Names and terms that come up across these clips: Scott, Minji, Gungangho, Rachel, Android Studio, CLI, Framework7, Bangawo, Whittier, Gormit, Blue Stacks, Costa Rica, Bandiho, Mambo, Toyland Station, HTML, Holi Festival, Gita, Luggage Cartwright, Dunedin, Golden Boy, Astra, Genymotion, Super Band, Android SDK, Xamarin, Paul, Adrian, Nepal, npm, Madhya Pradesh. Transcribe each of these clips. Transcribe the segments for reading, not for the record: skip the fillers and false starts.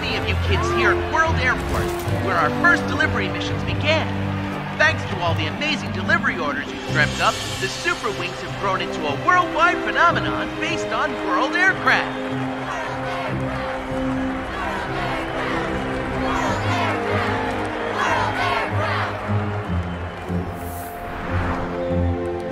many of you kids here at World Airport, where our first delivery missions began. Thanks to all the amazing delivery orders you've dreamt up, the Super Wings have grown into a worldwide phenomenon based on World Aircraft.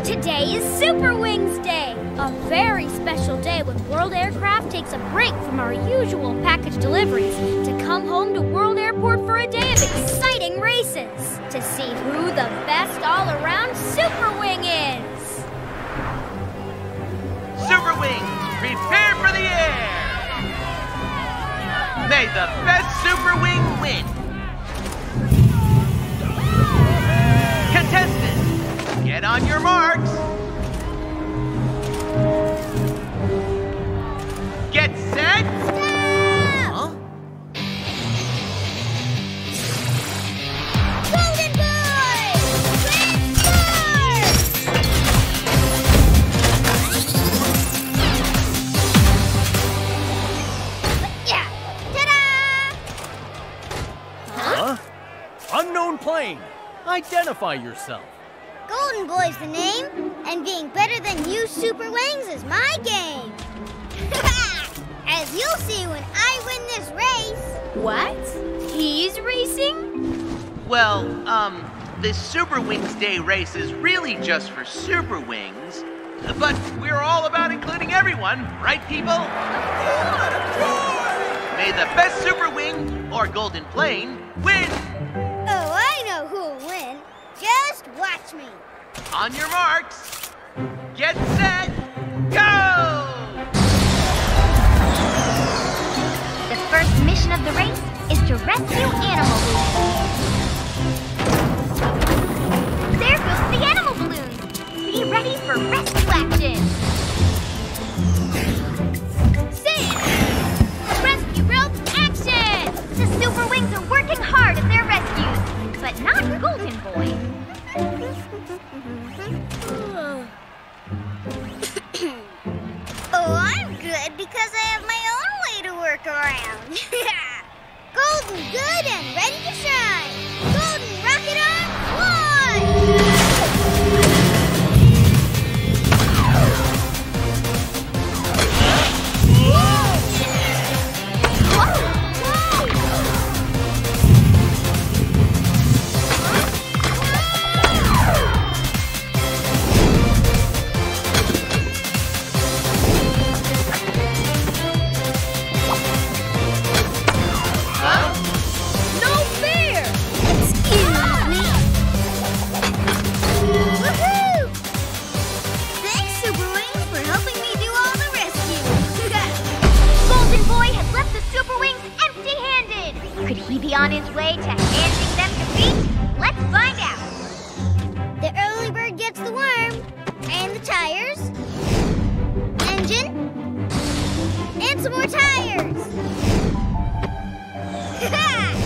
Today is Super Wings Day, a very special day when World Aircraft takes a break from our usual package deliveries to come home to World Airport for a day of exciting races to see who the best all-around Super Wing is. Super Wings, prepare for the air! May the best Super Wing win! Contestants! Get on your marks! Get set! Go! Huh? Golden Boy! Transfer! Yeah! Ta-da! Huh? Unknown plane! Identify yourself! Golden Boy's the name, and being better than you Super Wings is my game. As you'll see when I win this race. What? He's racing? Well, this Super Wings Day race is really just for Super Wings, but we're all about including everyone, right people? Of course! May the best Super Wing, or Golden Plane, win! Oh, I know who'll win. Just watch me. On your marks, get set, go! The first mission of the race is to rescue animal balloons. There goes the animal balloon. Be ready for rescue action. Save! Rescue rope action! The Super Wings are working hard at their rescues. But not Golden Boy. Oh, I'm good because I have my own way to work around. Golden good and ready to shine. Golden rocket arm, fly! Whoa! Whoa! On his way to handing them to feet? Let's find out. The early bird gets the worm, and the tires, engine, and some more tires. Done.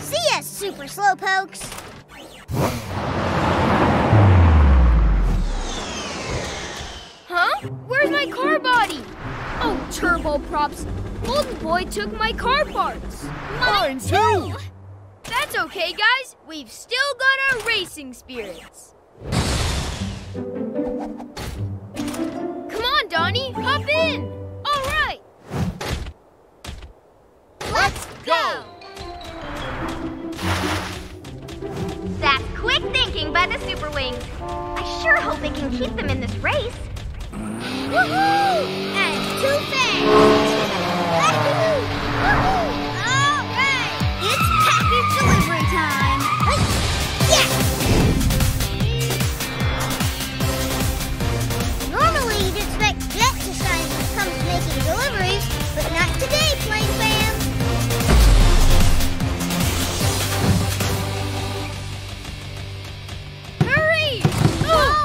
See ya, super slowpokes. Where's my car body? Oh, turboprops. Golden Boy took my car parts. Mine too! That's okay, guys. We've still got our racing spirits. Come on, Donnie. Hop in. All right. Let's go. That's quick thinking by the Super Wings. I sure hope they can keep them in this race. Woohoo! And too fast! Woohoo! Woohoo! All right! It's package delivery time! Yes! Normally you'd expect Jet to shine when it comes to making deliveries, but not today, plane fans! Hurry! Oh!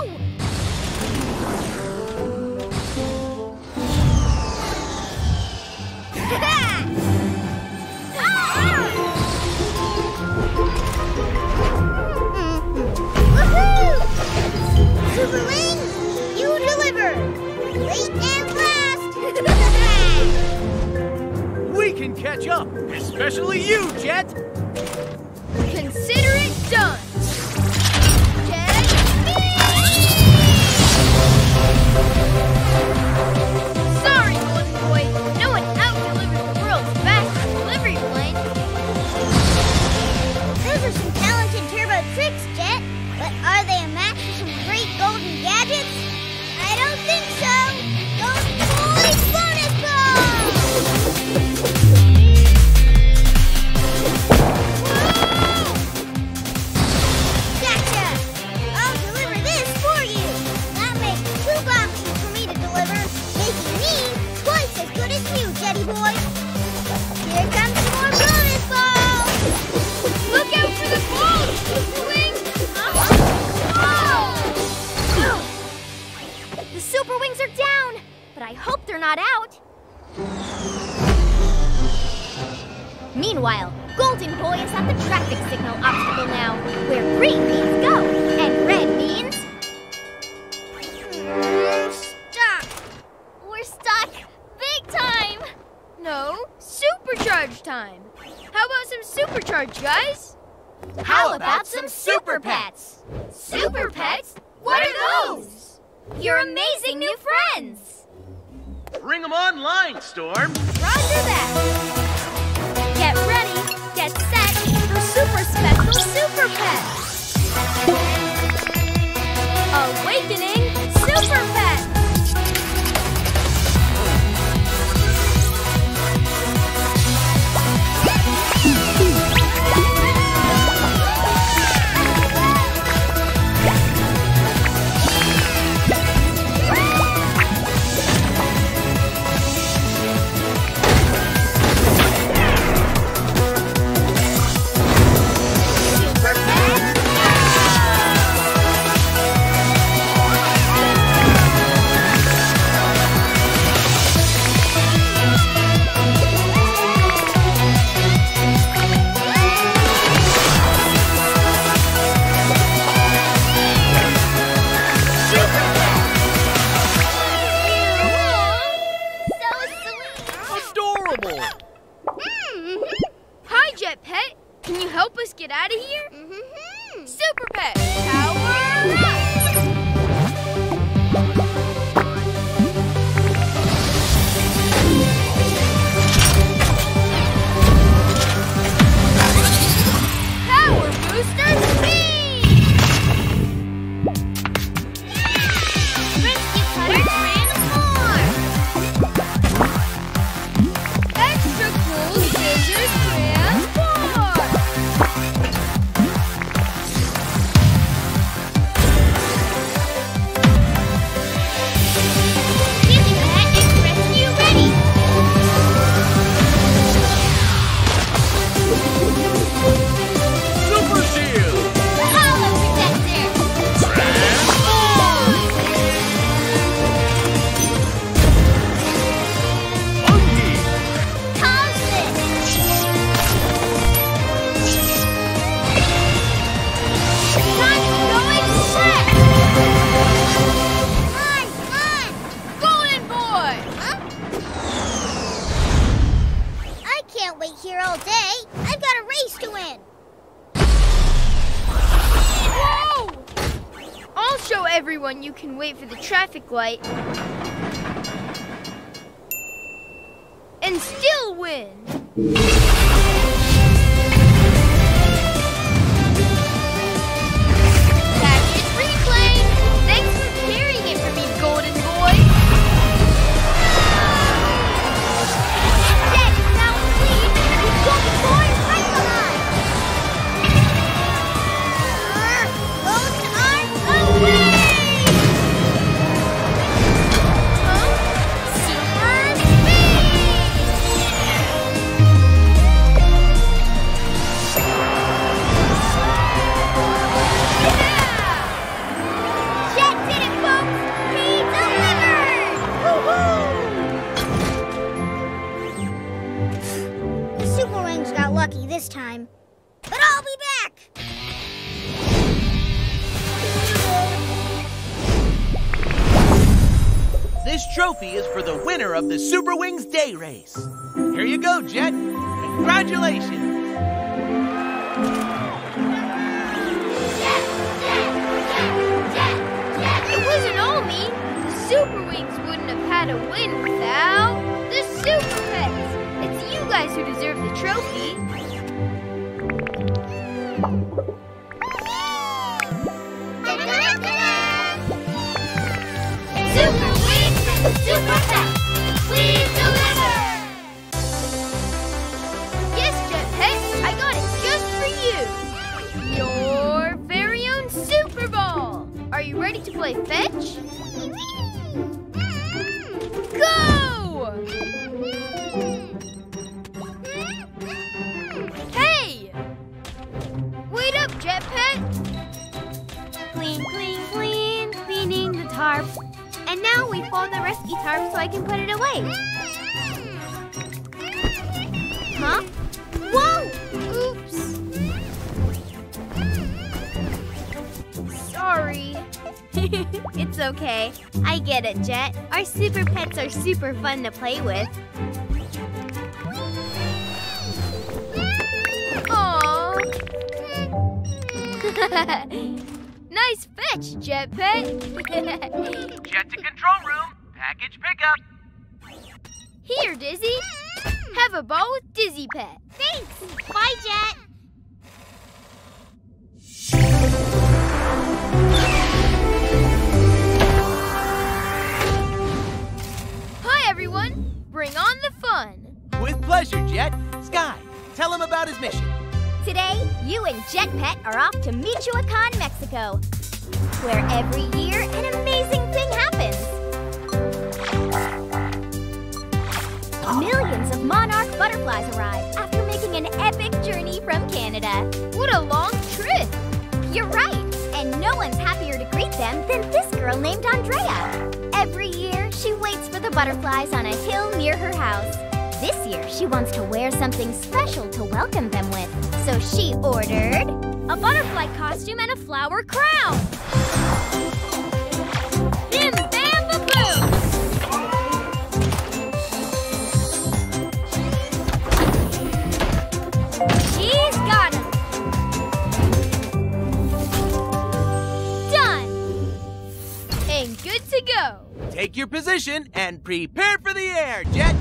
can catch up, especially you, Jet! Consider it done! Jet Speed! Sorry, Golden Boy. No one out-delivered the world's fastest delivery plane. Those are some talented turbo tricks, Jet. But are they a match for some great golden gadgets? I don't think so! Golden Boy bonus ball! Gotcha! I'll deliver this for you! That makes 2 boxes for me to deliver, making me twice as good as you, Jetty Boy! Here comes more bonus balls! Look out for the balls! Super wings are down, but I hope they're not out. Meanwhile, Golden Boy is at the traffic signal obstacle now, where green means go, and red means... Stop! We're stuck big time! No, supercharge time! How about some supercharge, guys? How about some super pets? Super pets? What are those? Your amazing new friends! Bring them online, Storm! Roger that! Get ready, get set for Super Special Super Pets! Awakening Super Pets! Light and still win. Package replay. Thanks for carrying it for me, Golden Boy. Jet is now in lead with Golden Boy right behind. Both arms away. This time, but I'll be back! This trophy is for the winner of the Super Wings Day Race. Here you go, Jet. Congratulations. Super Wings wouldn't have had a win without the Super Pets. It's you guys who deserve the trophy. Super Wings and Super Pets, please deliver! Yes, Jet Pet, I got it just for you. Your very own Super Ball. Are you ready to play fetch? Go! Hey! Wait up, Jet Pet! Clean, clean, clean, cleaning the tarp. And now we fold the rescue tarp so I can put it away. Huh? Whoa! Oops! Sorry. It's okay. I get it, Jet. Our super pets are super fun to play with. Aww. Nice fetch, Jet Pet. Jet to control room. Package pickup. Here, Dizzy. Have a ball with Dizzy Pet. Thanks. Bye, Jet. Everyone, bring on the fun. With pleasure, Jet. Skye, tell him about his mission. Today, you and Jet Pet are off to Michoacan, Mexico, where every year an amazing thing happens. Millions of monarch butterflies arrive after making an epic journey from Canada. What a long trip! You're right, and no one's happier to greet them than this girl named Andrea. Every year, she waits for the butterflies on a hill near her house. This year, she wants to wear something special to welcome them with. So she ordered a butterfly costume and a flower crown. Bim, bam, ba-boom! She's got it. Done. And good to go. Take your position and prepare for the air, Jet!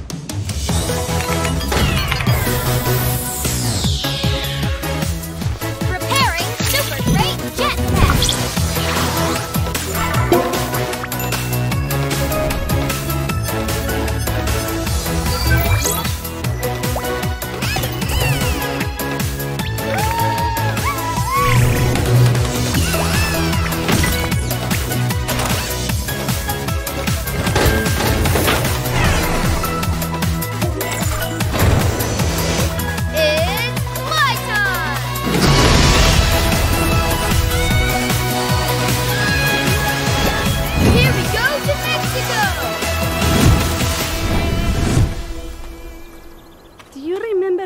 Preparing Super Great Jet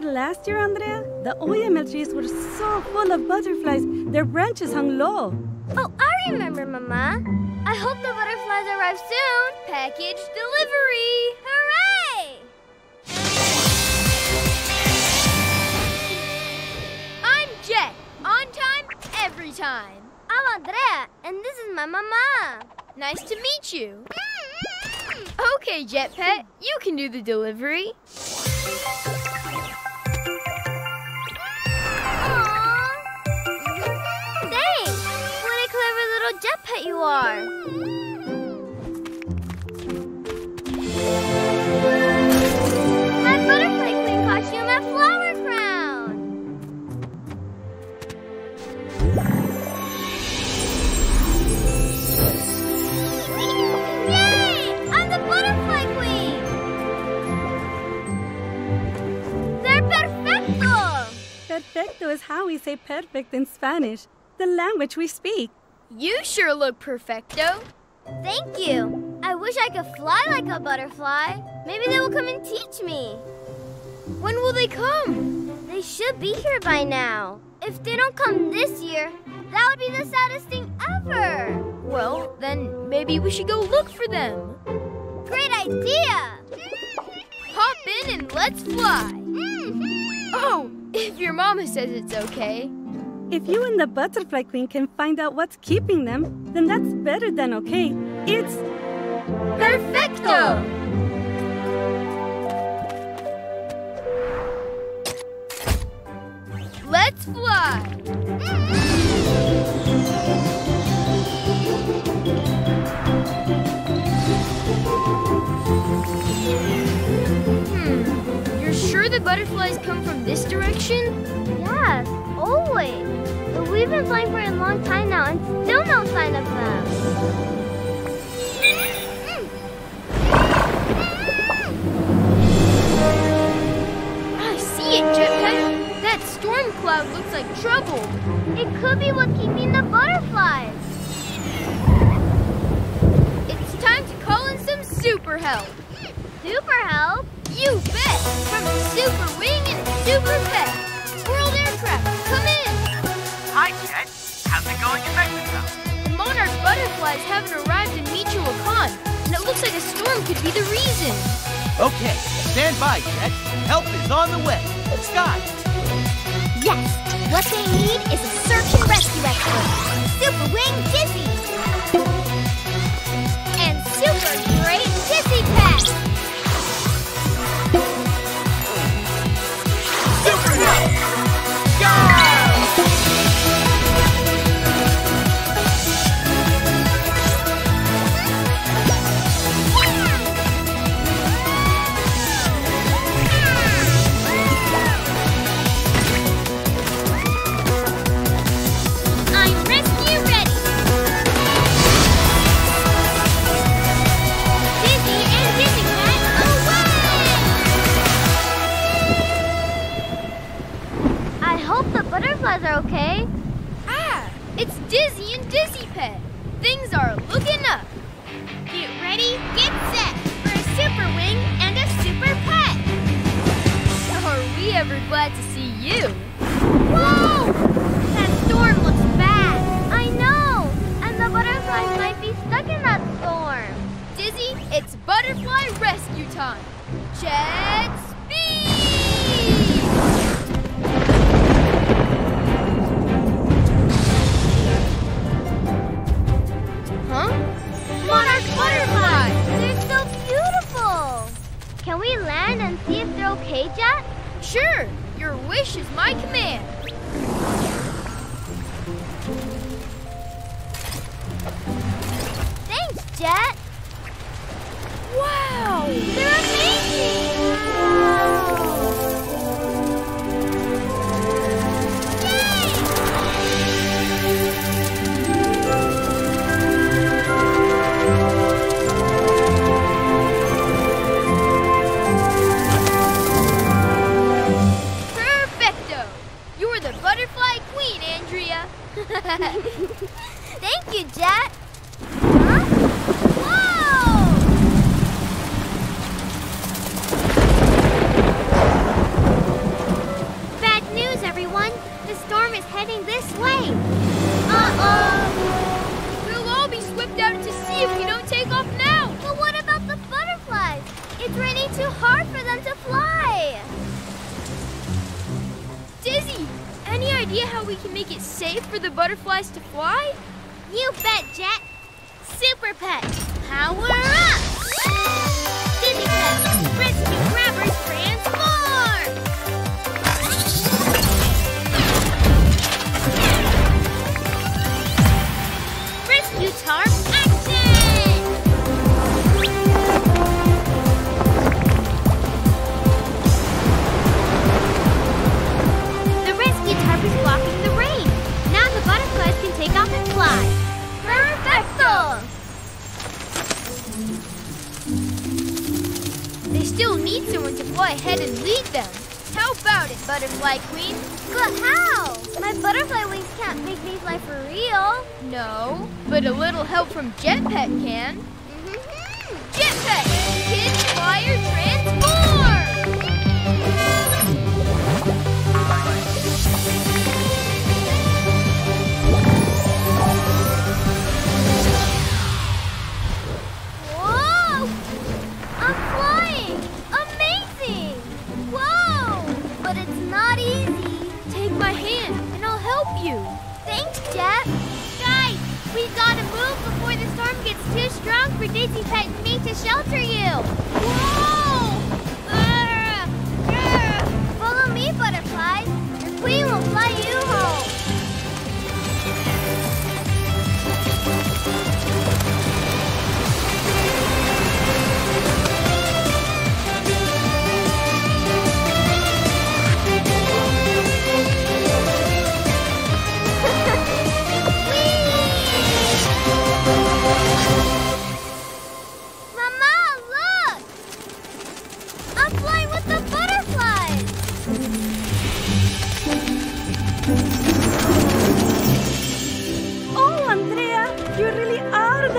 Last year, Andrea, the oyamel trees were so full of butterflies, their branches hung low. Oh, I remember, Mama. I hope the butterflies arrive soon. Package delivery! Hooray! I'm Jet, on time, every time. I'm Andrea, and this is my Mama. Nice to meet you. Okay, Jet Pet, you can do the delivery. Jet Pet you are. My butterfly queen costume and flower crown. Yay! I'm the butterfly queen. They're perfecto. Perfecto is how we say perfect in Spanish, the language we speak. You sure look perfecto. Thank you. I wish I could fly like a butterfly. Maybe they will come and teach me. When will they come? They should be here by now. If they don't come this year, that would be the saddest thing ever. Well, then maybe we should go look for them. Great idea! Hop in and let's fly. Oh, if your mama says it's okay. If you and the Butterfly Queen can find out what's keeping them, then that's better than okay. It's... Perfecto! Let's fly! You're sure the butterflies come from this direction? Yes, always. But we've been flying for a long time now and still no sign of them. Jetpack, that storm cloud looks like trouble. It could be what's keeping the butterflies. It's time to call in some super help. Super help? You bet! From the Super Wing and Super Pet. World Aircraft, come in! Hi, Jet. How's it going in Mexico? The monarch butterflies haven't arrived in Michoacan, and it looks like a storm could be the reason. Okay, stand by, Jet. Help is on the way. Scott! Yes! What they need is a search and rescue expert! Super Wing Dizzy! And Super Great Dizzy Pack! Super Help! Are okay? It's Dizzy and Dizzy Pet. Things are looking up. Get ready, get set for a super wing and a super pet. Are we ever glad to see you? Whoa! That storm looks bad. I know, and the butterflies might be stuck in that storm. Dizzy, it's butterfly rescue time. Jet speed! Monarch butterflies! They're so beautiful! Can we land and see if they're okay, Jet? Sure! Your wish is my command! Thanks, Jet! Wow! They're amazing! Thank you, Jet. Huh? Whoa! Bad news, everyone. The storm is heading this way. Uh-oh. We'll all be swept out into sea if we don't take off now. But what about the butterflies? It's raining too hard for them to fly. Dizzy! Any idea how we can make it safe for the butterflies to fly? You bet, Jet! Super Pet, power up! Dizzy Pet, rescue grabbers transform! Rescue tarp blocking the rain. Now the butterflies can take off and fly. Perfecto! They still need someone to fly ahead and lead them. How about it, Butterfly Queen? But how? My butterfly wings can't make me fly for real. No, but a little help from Jetpack can. Jetpack! Kids Flyer Transform! you. Thanks, Jet. Skye, we gotta move before the storm gets too strong for Dizzy, Pet, and me to shelter you. Whoa! Follow me, butterflies, and we will fly you home.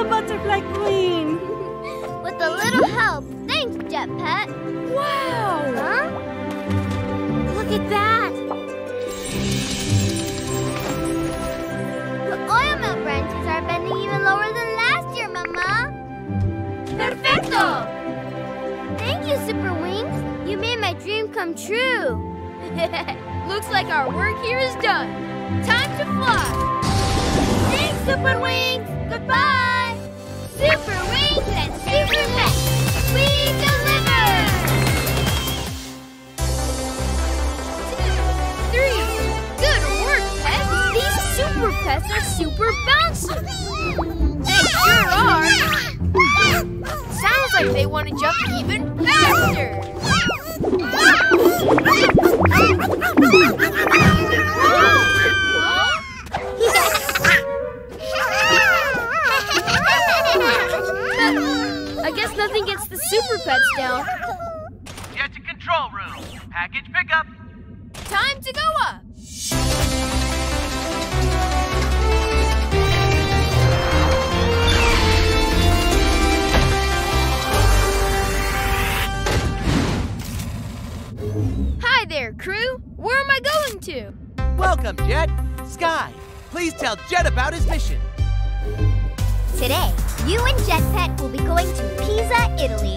Butterfly Queen. With a little help. Thanks, Jet Pet. Wow! Huh? Look at that! The oil mill branches are bending even lower than last year, Mama. Perfecto! Thank you, Super Wings. You made my dream come true. Looks like our work here is done. Time to fly! Thanks, Super Wings! Goodbye! Super Wings and Super Pet, we deliver! 2, 3, good work, Pet! These Super Pets are super bouncy! They sure are! Sounds like they want to jump even faster! Nothing gets the Super Pets down. Get to control room. Package pickup. Time to go up. Hi there, crew. Where am I going to? Welcome, Jet. Skye, please tell Jet about his mission. Today, you and Jet Pet will be going to Pisa, Italy,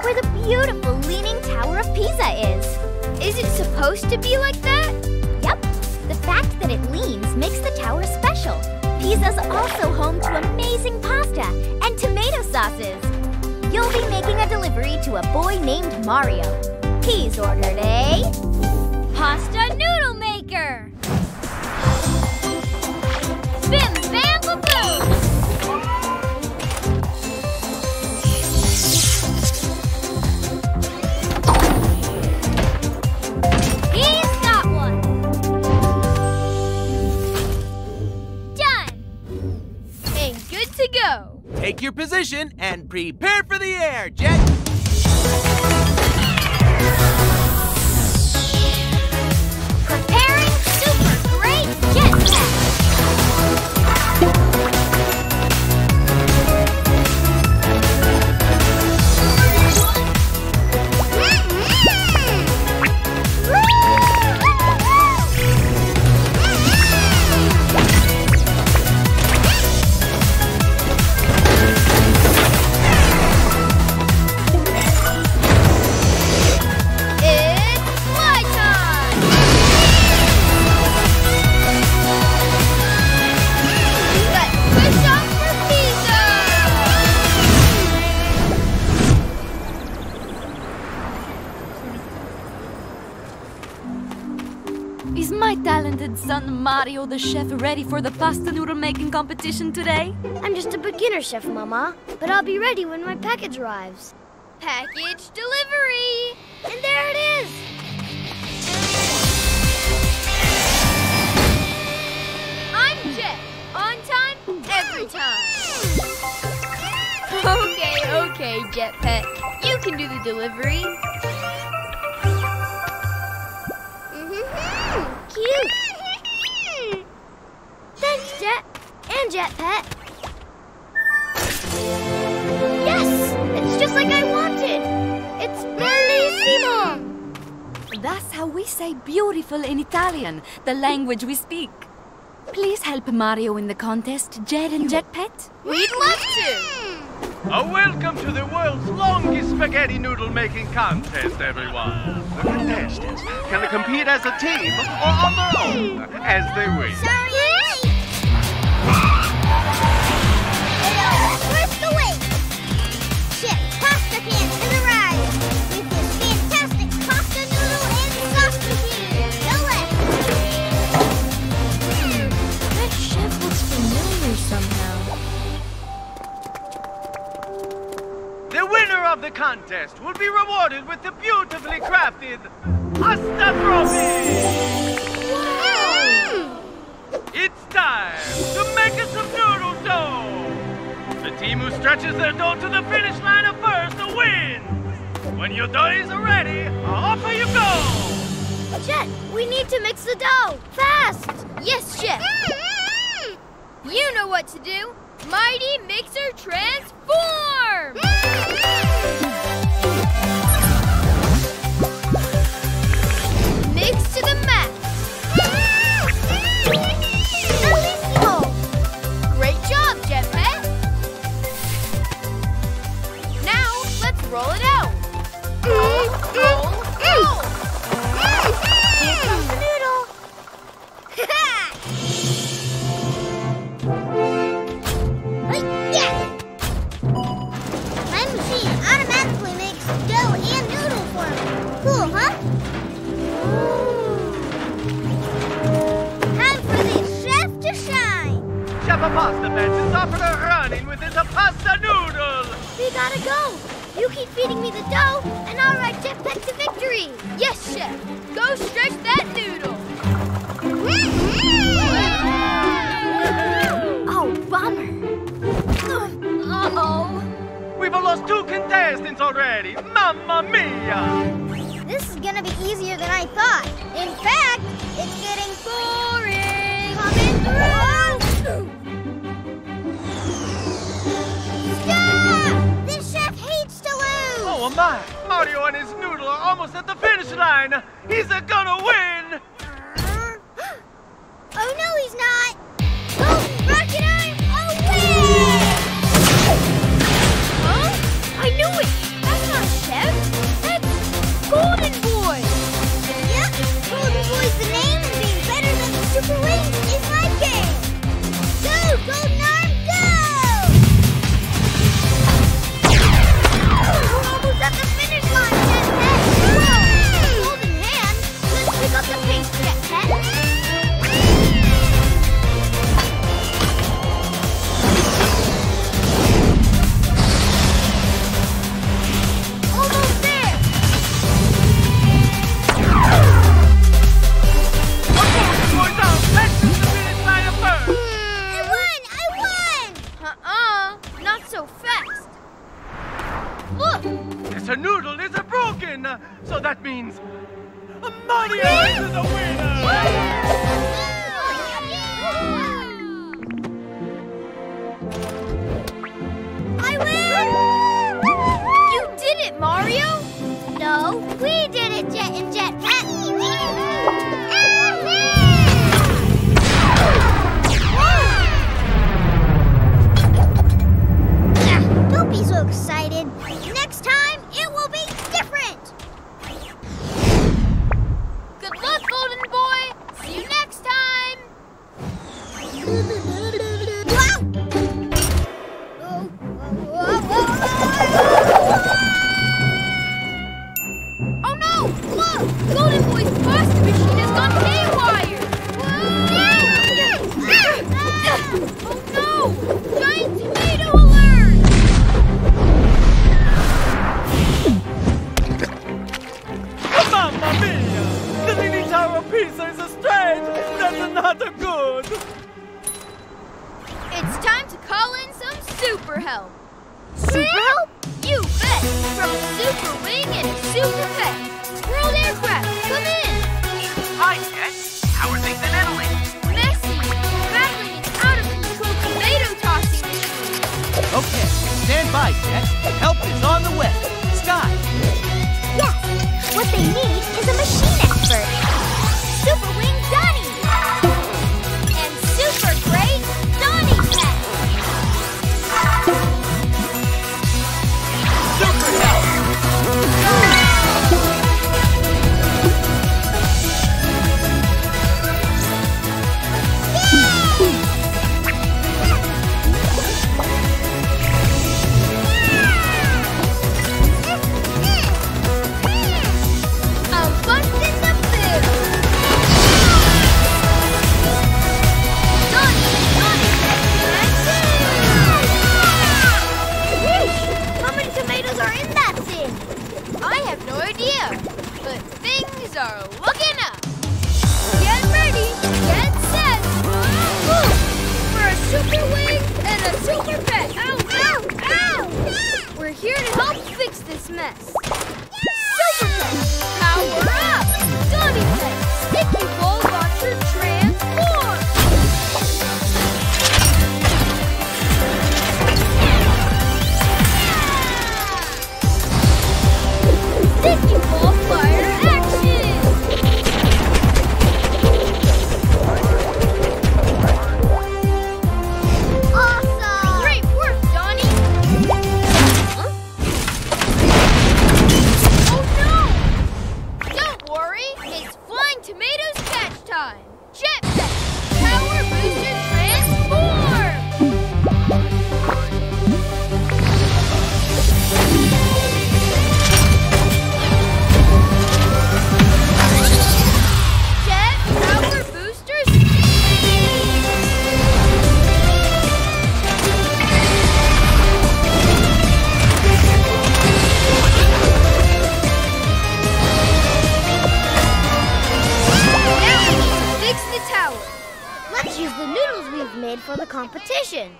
where the beautiful Leaning Tower of Pisa is. Is it supposed to be like that? Yep. The fact that it leans makes the tower special. Pisa's also home to amazing pasta and tomato sauces. You'll be making a delivery to a boy named Mario. He's ordered a pasta noodle maker. Bim, bam, ba-boom! He's got one! Done! And good to go! Take your position and prepare for the air, Jet! Preparing super great jet pack! Son Mario the chef ready for the pasta noodle making competition today? I'm just a beginner chef, Mama, but I'll be ready when my package arrives. Package delivery! And there it is! I'm Jet. On time, every time. Okay, Jet Pet. You can do the delivery. Cute! Thanks, Jet. And Jet Pet. Yes! It's just like I wanted! It's bellissimo! That's how we say beautiful in Italian, the language we speak. Please help Mario in the contest, Jet and Jet Pet. We'd love to! Welcome to the world's longest spaghetti noodle making contest, everyone. The contestants can compete as a team or on their own as they wish. First away! Chip, pasta pans have arrived with this fantastic pasta noodle and sausage here. Go left! That chef looks familiar somehow. The winner of the contest will be rewarded with the beautifully crafted pasta trophy! Wow! It's time to make us some noodle dough! The team who stretches their dough to the finish line of first wins! When your doughs are ready, off you go! Jet, we need to mix the dough! Fast! Yes, Chef! Mm-hmm. You know what to do! Mighty Mixer Transform! Mm-hmm. Mix to the max! Roll it out. Roll. Here comes the noodle. Like that. My machine automatically makes dough and noodle for me. Cool, huh? Ooh. Time for the chef to shine. Chef of Pasta Bench is off and running with his pasta noodle. We gotta go. You keep feeding me the dough, and I'll ride Jetpack to victory! Yes, Chef! Go stretch that noodle! Oh, bummer! Uh-oh! We've lost two contestants already! Mamma mia! This is gonna be easier than I thought! In fact, it's getting boring! Coming through! Oh my! Mario and his noodle are almost at the finish line! He's gonna win! Oh no, he's not! Oh, rocket arm away! Huh? I knew it! That's not Chef! That's Golden Boy! Yep, Golden Boy's the name, and being better than the Super Wings is my game! Go, Golden Arm, go! At the finish line, Jet Pet! Whoa! Golden hand! Let's pick up the pace, Jet Pet! Almost there! Okay, boys out! Let's do the finish line of first! I won! Not so fast! Look! Her noodle is broken, so that means Mario is the winner! I win! You did it, Mario! No, we did it, Jet and Jetpack! Don't be so excited. Next time, Golden Boy! See you next time! Oh no! Look! Golden Boy's pasta machine has gone haywire! Oh no! Giant tomato alert! Mamma mia! Our pizza is a stretch! That's not good! It's time to call in some super help! Super help? You bet! From a super wing and a super pet! World aircraft, come in! Hi, Jet! How are things in Italy? Messy! Battling an out-of-control tomato tossing machine! Okay, stand by, Jet! Help is on the way! Skye! Yes! What they need is a machine expert! Super Wing Donnie! And Super Great Donnie Pet! Super Help! happening? I have no idea, but things are looking up. Get ready, get set, move for a super wave and a super pet. Ow, ow, ow! We're here to help fix this mess. Super pet, power up! Donnie pet, sticky ball launcher transform! Sticky ball fire action! Awesome! Great work, Donnie! Huh? Oh no! Don't worry, it's Flying Tomatoes catch time! Jet Pet! Power Booster Transform! Let's use the noodles we've made for the competition.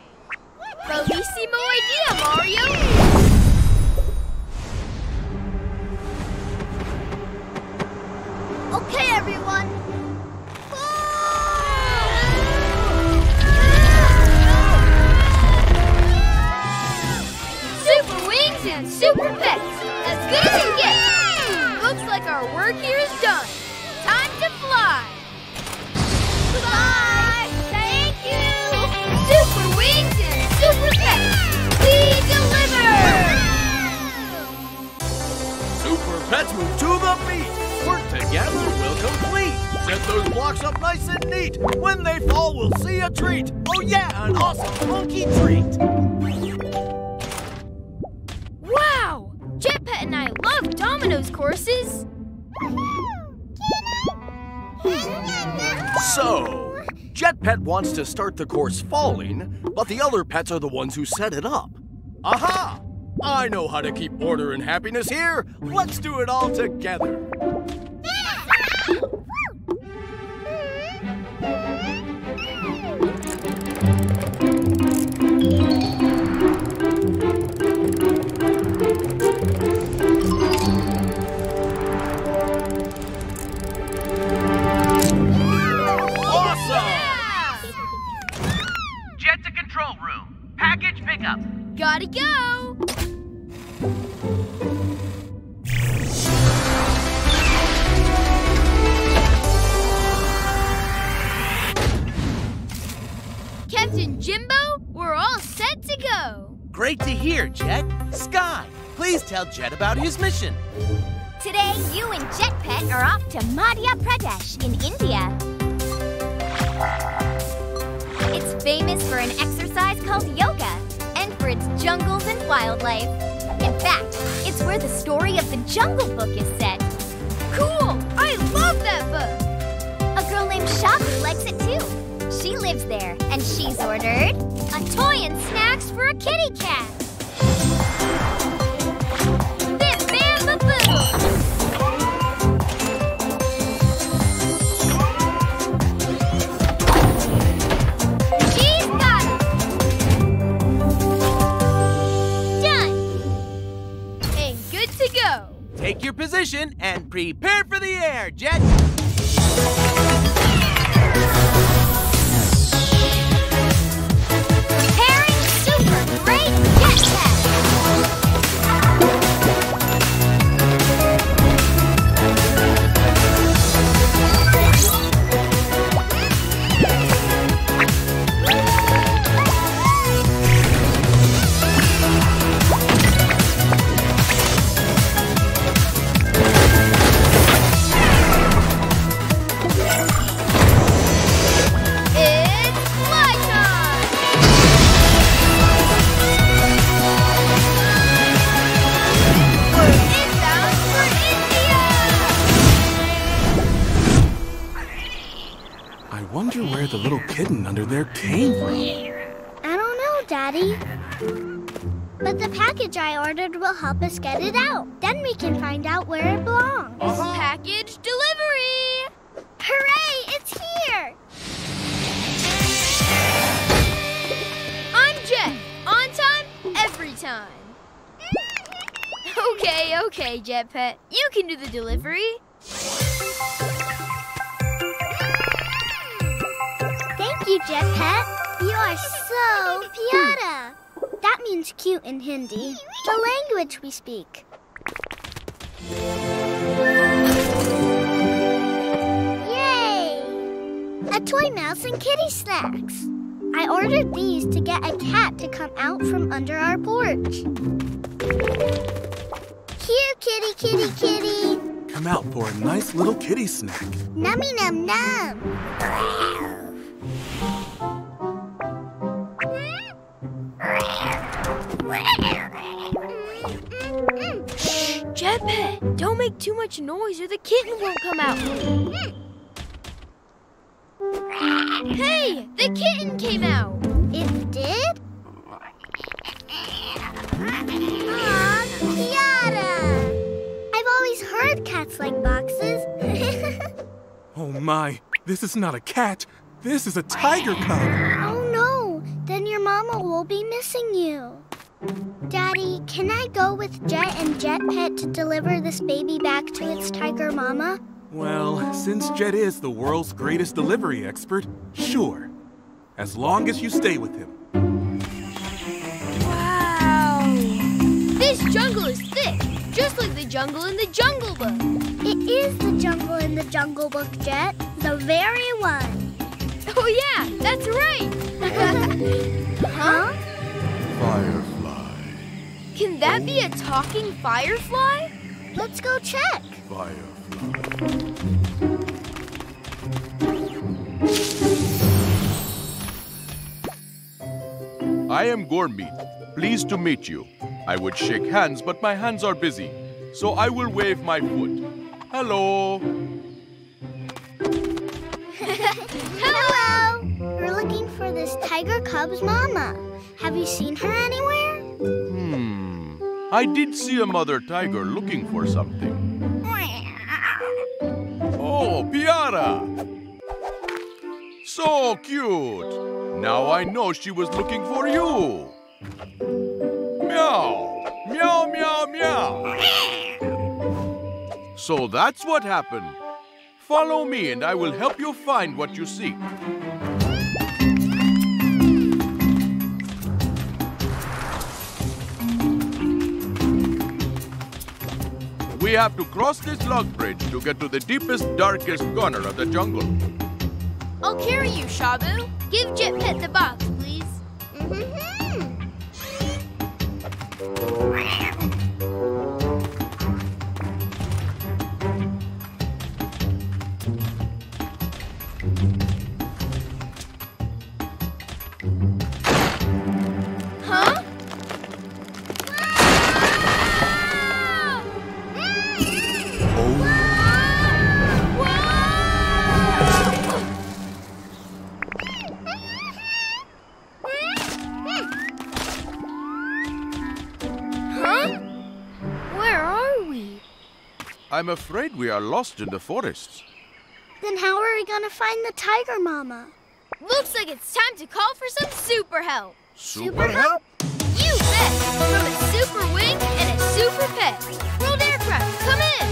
Bellissimo idea, Mario! Okay, everyone. Super wings and super pets. As good as it gets. Looks like our work here is done. Time to fly. Bye! Thank you! Super wings and super pets! We deliver! Super pets move to the beat! Work together will complete! Set those blocks up nice and neat! When they fall, we'll see a treat! Oh yeah, an awesome funky treat! Wow! Jetpet and I love dominoes courses! So, Jetpet wants to start the course falling, but the other pets are the ones who set it up. Aha! I know how to keep order and happiness here. Let's do it all together. Package pickup. Gotta go. Captain Jimbo, we're all set to go. Great to hear, Jet. Skye, please tell Jet about his mission. Today, you and Jetpet are off to Madhya Pradesh in India. It's famous for an exercise called yoga and for its jungles and wildlife. In fact, it's where the story of the Jungle Book is set. Cool! I love that book! A girl named Shami likes it too. She lives there and she's ordered a toy and snacks for a kitty cat. Then bam, ba-boom! Take your position and prepare for the air, Jet! Preparing super great jet Kitten under their cane. I don't know, Daddy. But the package I ordered will help us get it out. Then we can find out where it belongs. Package delivery! Hooray! It's here! I'm Jet. On time, every time. Okay, Jet Pet. You can do the delivery. Thank you, Jet Pet. You are so piata. That means cute in Hindi, the language we speak. Yay! A toy mouse and kitty snacks. I ordered these to get a cat to come out from under our porch. Here, kitty, kitty, kitty. Come out for a nice little kitty snack. Nummy num num. Jet Pet, don't make too much noise or the kitten won't come out. Hey, the kitten came out. It did? Aw, Kiara! I've always heard cats like boxes. Oh my, this is not a cat. This is a tiger cub. Oh no, then your mama will be missing you. Daddy, can I go with Jet and Jet Pet to deliver this baby back to its tiger mama? Well, since Jet is the world's greatest delivery expert, sure. As long as you stay with him. This jungle is thick, just like the jungle in the Jungle Book. It is the jungle in the Jungle Book, Jet. The very one. Oh, yeah, that's right. Huh? Firefly. Can that be a talking firefly? Let's go check. Firefly. I am Gormit. Pleased to meet you. I would shake hands, but my hands are busy, so I will wave my foot. Hello. Hello. We're looking for this tiger cub's mama. Have you seen her anywhere? I did see a mother tiger looking for something. Oh, Piara! So cute. Now I know she was looking for you. Meow! Meow, meow, meow! So that's what happened. Follow me and I will help you find what you seek. We have to cross this log bridge to get to the deepest, darkest corner of the jungle. I'll carry you, Shabu. Give Jet Pet the box, please. Huh? I'm afraid we are lost in the forest. Then how are we gonna find the tiger mama? Looks like it's time to call for some super help. Super help? You bet! From a super wing and a super pet. World Aircraft, come in!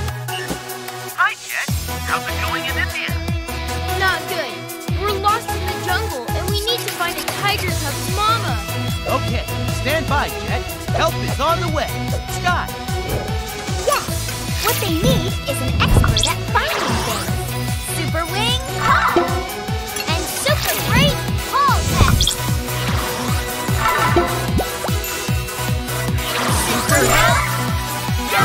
Hi, Jet. How's it going in India? Not good. We're lost in the jungle and we need to find a tiger cub's mama. Okay, stand by, Jet. Help is on the way. Scott! What they need is an expert at finding things. Super Wing, Paul! And Super Great, Paul Pet! Super Help, go!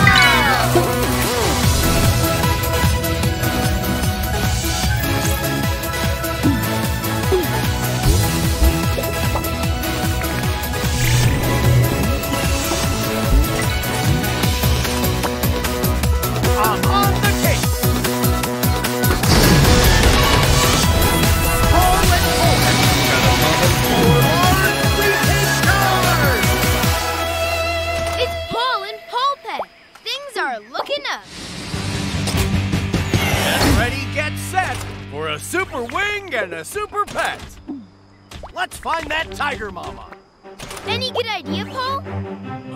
are looking up. Get ready, get set for a super wing and a super pet. Let's find that tiger mama. Any good idea, Paul?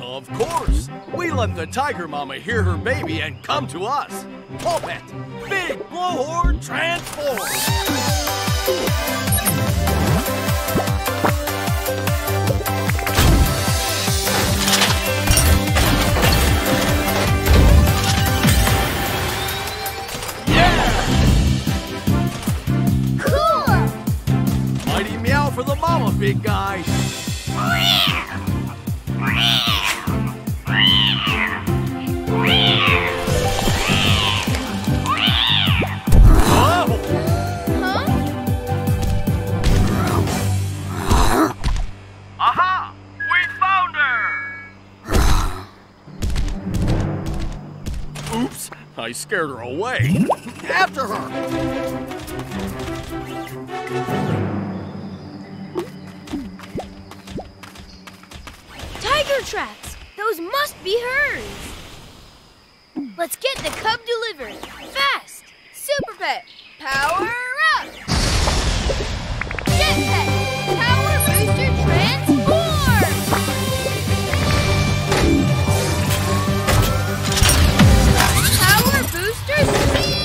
Of course. We let the tiger mama hear her baby and come to us. Paw Pet, Big Blowhorn Transform. For the mama, big guy. Whoa. Huh? Aha! We found her! Oops, I scared her away. After her! Tiger tracks! Those must be hers! Let's get the cub delivered! Fast! Super Pet, power up! Jet Pet, Power Booster Transform! Power Booster Speed!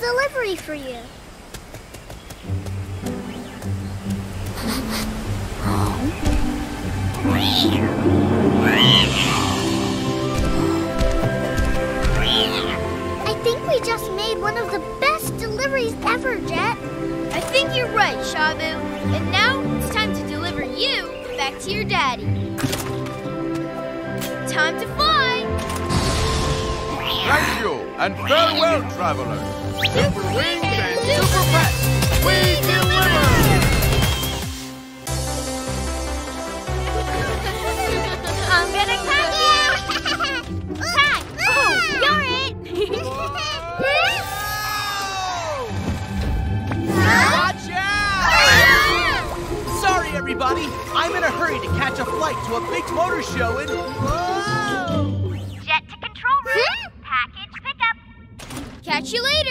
Delivery for you. I think we just made one of the best deliveries ever, Jet. I think you're right, Shabu. And now it's time to deliver you back to your daddy. Time to fly. Thank you, and farewell, travelers. Super Wings and Super Pets, we deliver! I'm gonna tag you! Tag! Oh, you're it! Watch out! Sorry, everybody. I'm in a hurry to catch a flight to a big motor show in... Whoa! Jet to control room. Package pickup. Catch you later.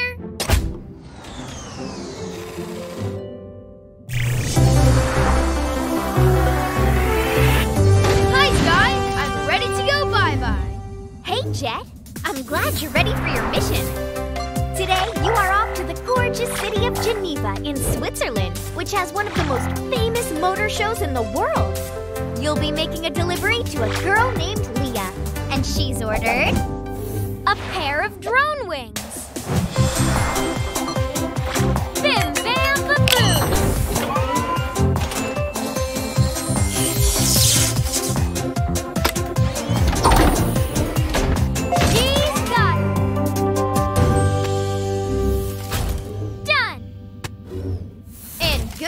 Jet, I'm glad you're ready for your mission. Today, you are off to the gorgeous city of Geneva in Switzerland, which has one of the most famous motor shows in the world. You'll be making a delivery to a girl named Leah, and she's ordered a pair of drone wings. Bim, bam, ba-boom!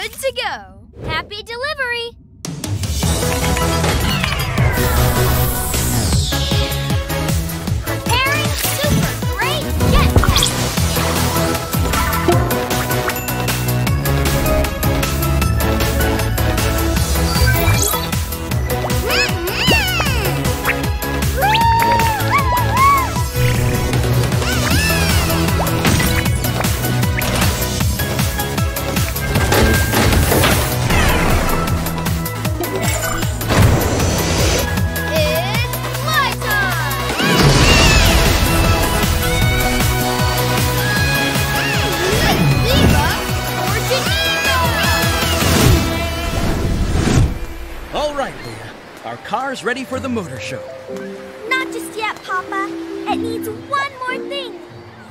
To go. Happy delivery. Preparing super great jet pack. All right, Leah. Our car's ready for the motor show. Not just yet, Papa. It needs one more thing.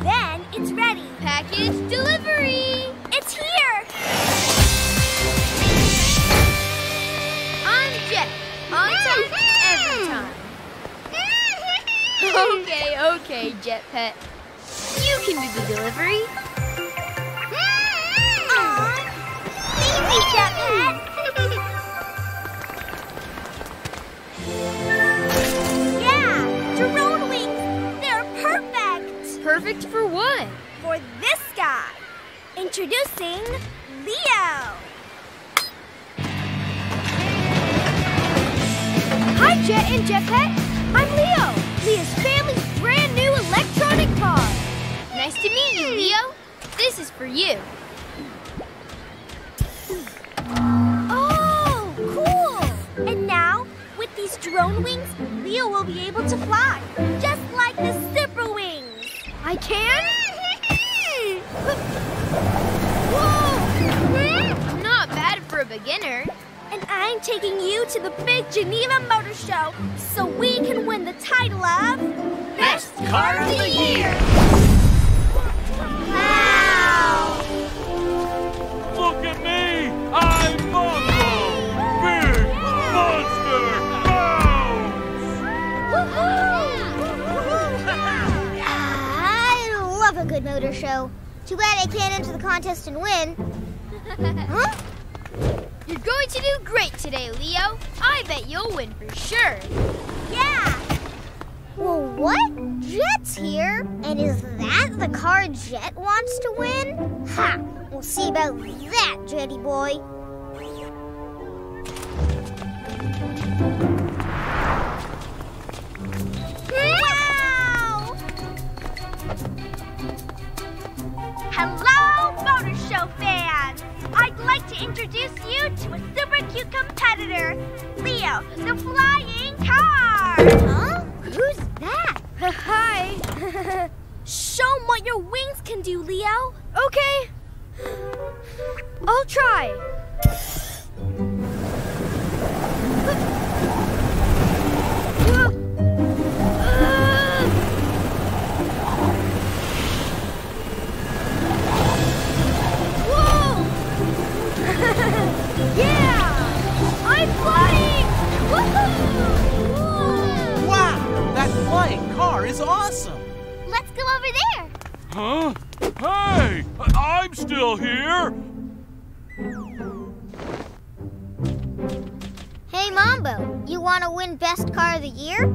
Then it's ready. Package delivery! It's here! I'm Jet. On time every time. Okay, Jet Pet. You can do the delivery. Aw, thank you, Jet Pet. Yeah, drone wings. They're perfect. Perfect for what? For this guy. Introducing Leo. Hi, Jet and Jet Pet. I'm Leo. Leo's family's brand new electronic car. Nice to meet you, Leo. This is for you. Oh, cool! And now, with these drone wings, Leo will be able to fly, just like the super wings. I can? Whoa! Not bad for a beginner. And I'm taking you to the big Geneva Motor Show so we can win the title of Best Car of the Year! Wow! Look at me! I'm Mambo! Big Monster Bounce! I love a good motor show. Too bad I can't enter the contest and win. Huh? You're going to do great today, Leo. I bet you'll win for sure. Yeah! Well, what? Jet's here? And is that the car Jet wants to win? Ha! We'll see about that, Jetty boy. Wow! Hello, Motor Show fans! I'd like to introduce you to a super cute competitor, Leo, the flying car! Huh? Who's that? Hi! Show them what your wings can do, Leo! Okay! I'll try! Yeah! I'm flying! Woohoo! Wow! That flying car is awesome! Let's go over there! Huh? Hey! I'm still here! Hey, Mambo, you want to win Best Car of the Year?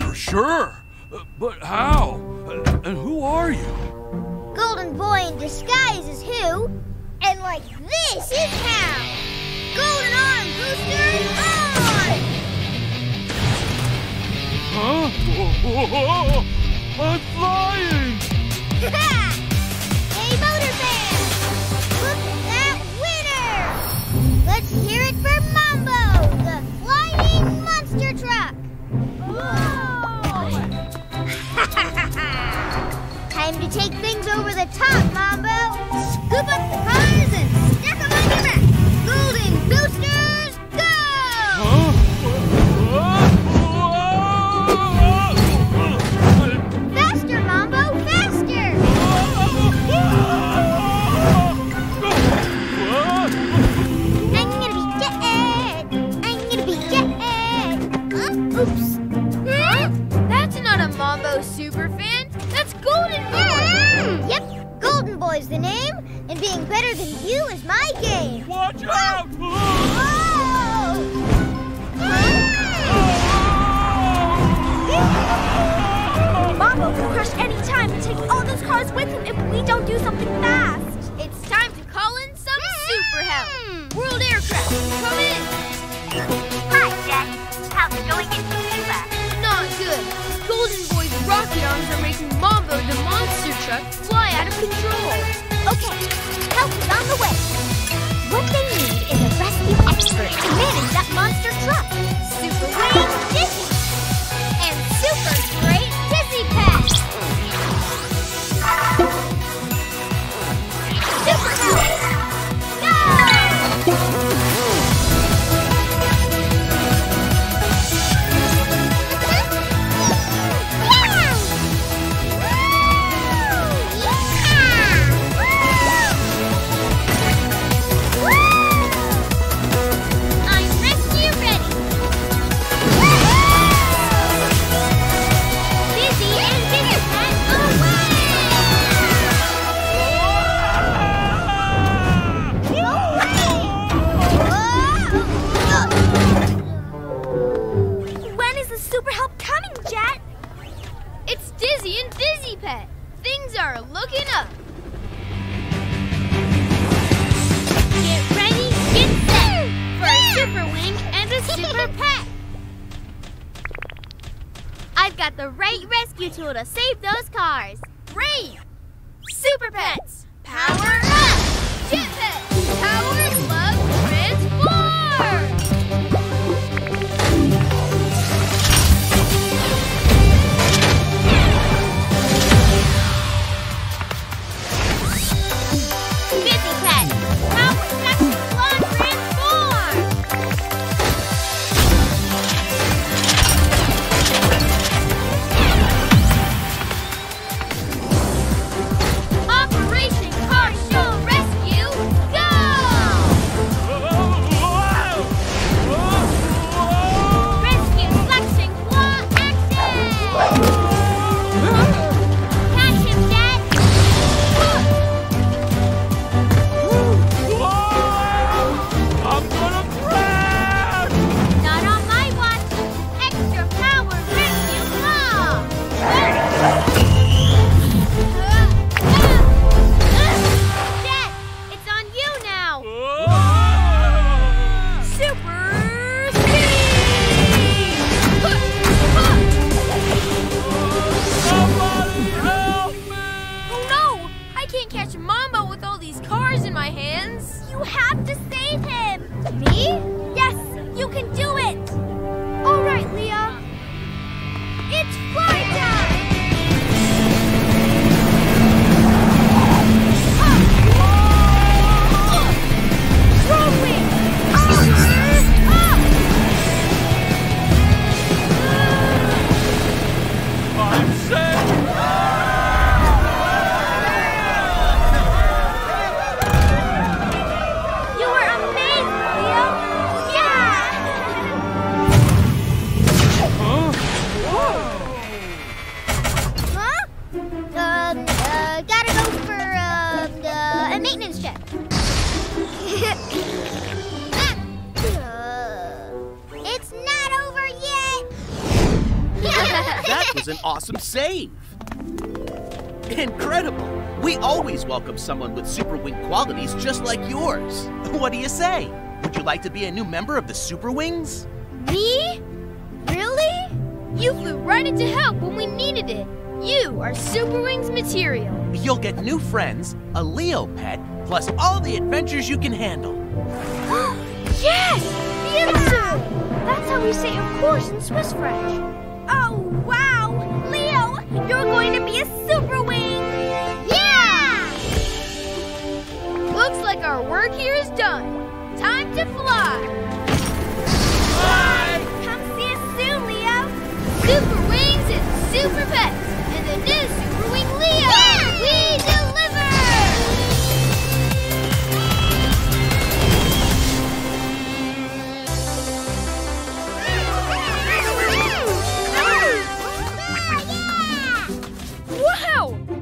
For sure! But how? And who are you? Golden Boy in disguise is who? And like this is how! Golden Arm Boosters on! Huh? Oh, I'm flying! Hey, motor fans! Look at that winner! Let's hear it for Mambo, the flying monster truck! Whoa! Time to take things over the top, Mambo! Scoop up the cars and stack them on your back! Golden Boosters, go! Faster, Mambo, faster! I'm gonna be dead! I'm gonna be dead! Huh? Oops! Huh? That's not a Mambo superfan! That's Golden Boy! Yep, Golden Boy's the name, and being better than you is my game! Watch out! Whoa! Mambo can crash any time and take all those cars with him if we don't do something fast! It's time to call in some super help! World Aircraft, come in! Hi, Jack. How's it going in Cuba? Not good. Golden Boy's rocket arms are making Mambo, the monster truck, fly out of control. Okay, help is on the way. What they need is a rescue expert to manage that monster truck. Super Great Dizzy! And Super Great Dizzy Pack! Super Great! Go! super pet. I've got the right rescue tool to save those cars. Brave! Super Pets, power up! Jet Pets, power love transform! Save! Incredible! We always welcome someone with super wing qualities just like yours. What do you say? Would you like to be a new member of the Super Wings? Me? Really? You flew right into help when we needed it. You are Super Wings material. You'll get new friends, a Leo pet, plus all the adventures you can handle. Yes! Beautiful! That's how we say of course in Swiss French. Oh, wow! You're going to be a super wing! Yeah! Looks like our work here is done. Time to fly! Fly! Come see us soon, Leo! Super Wings and Super Pets! And the new Super Wing Leo! Yeah! We deliver!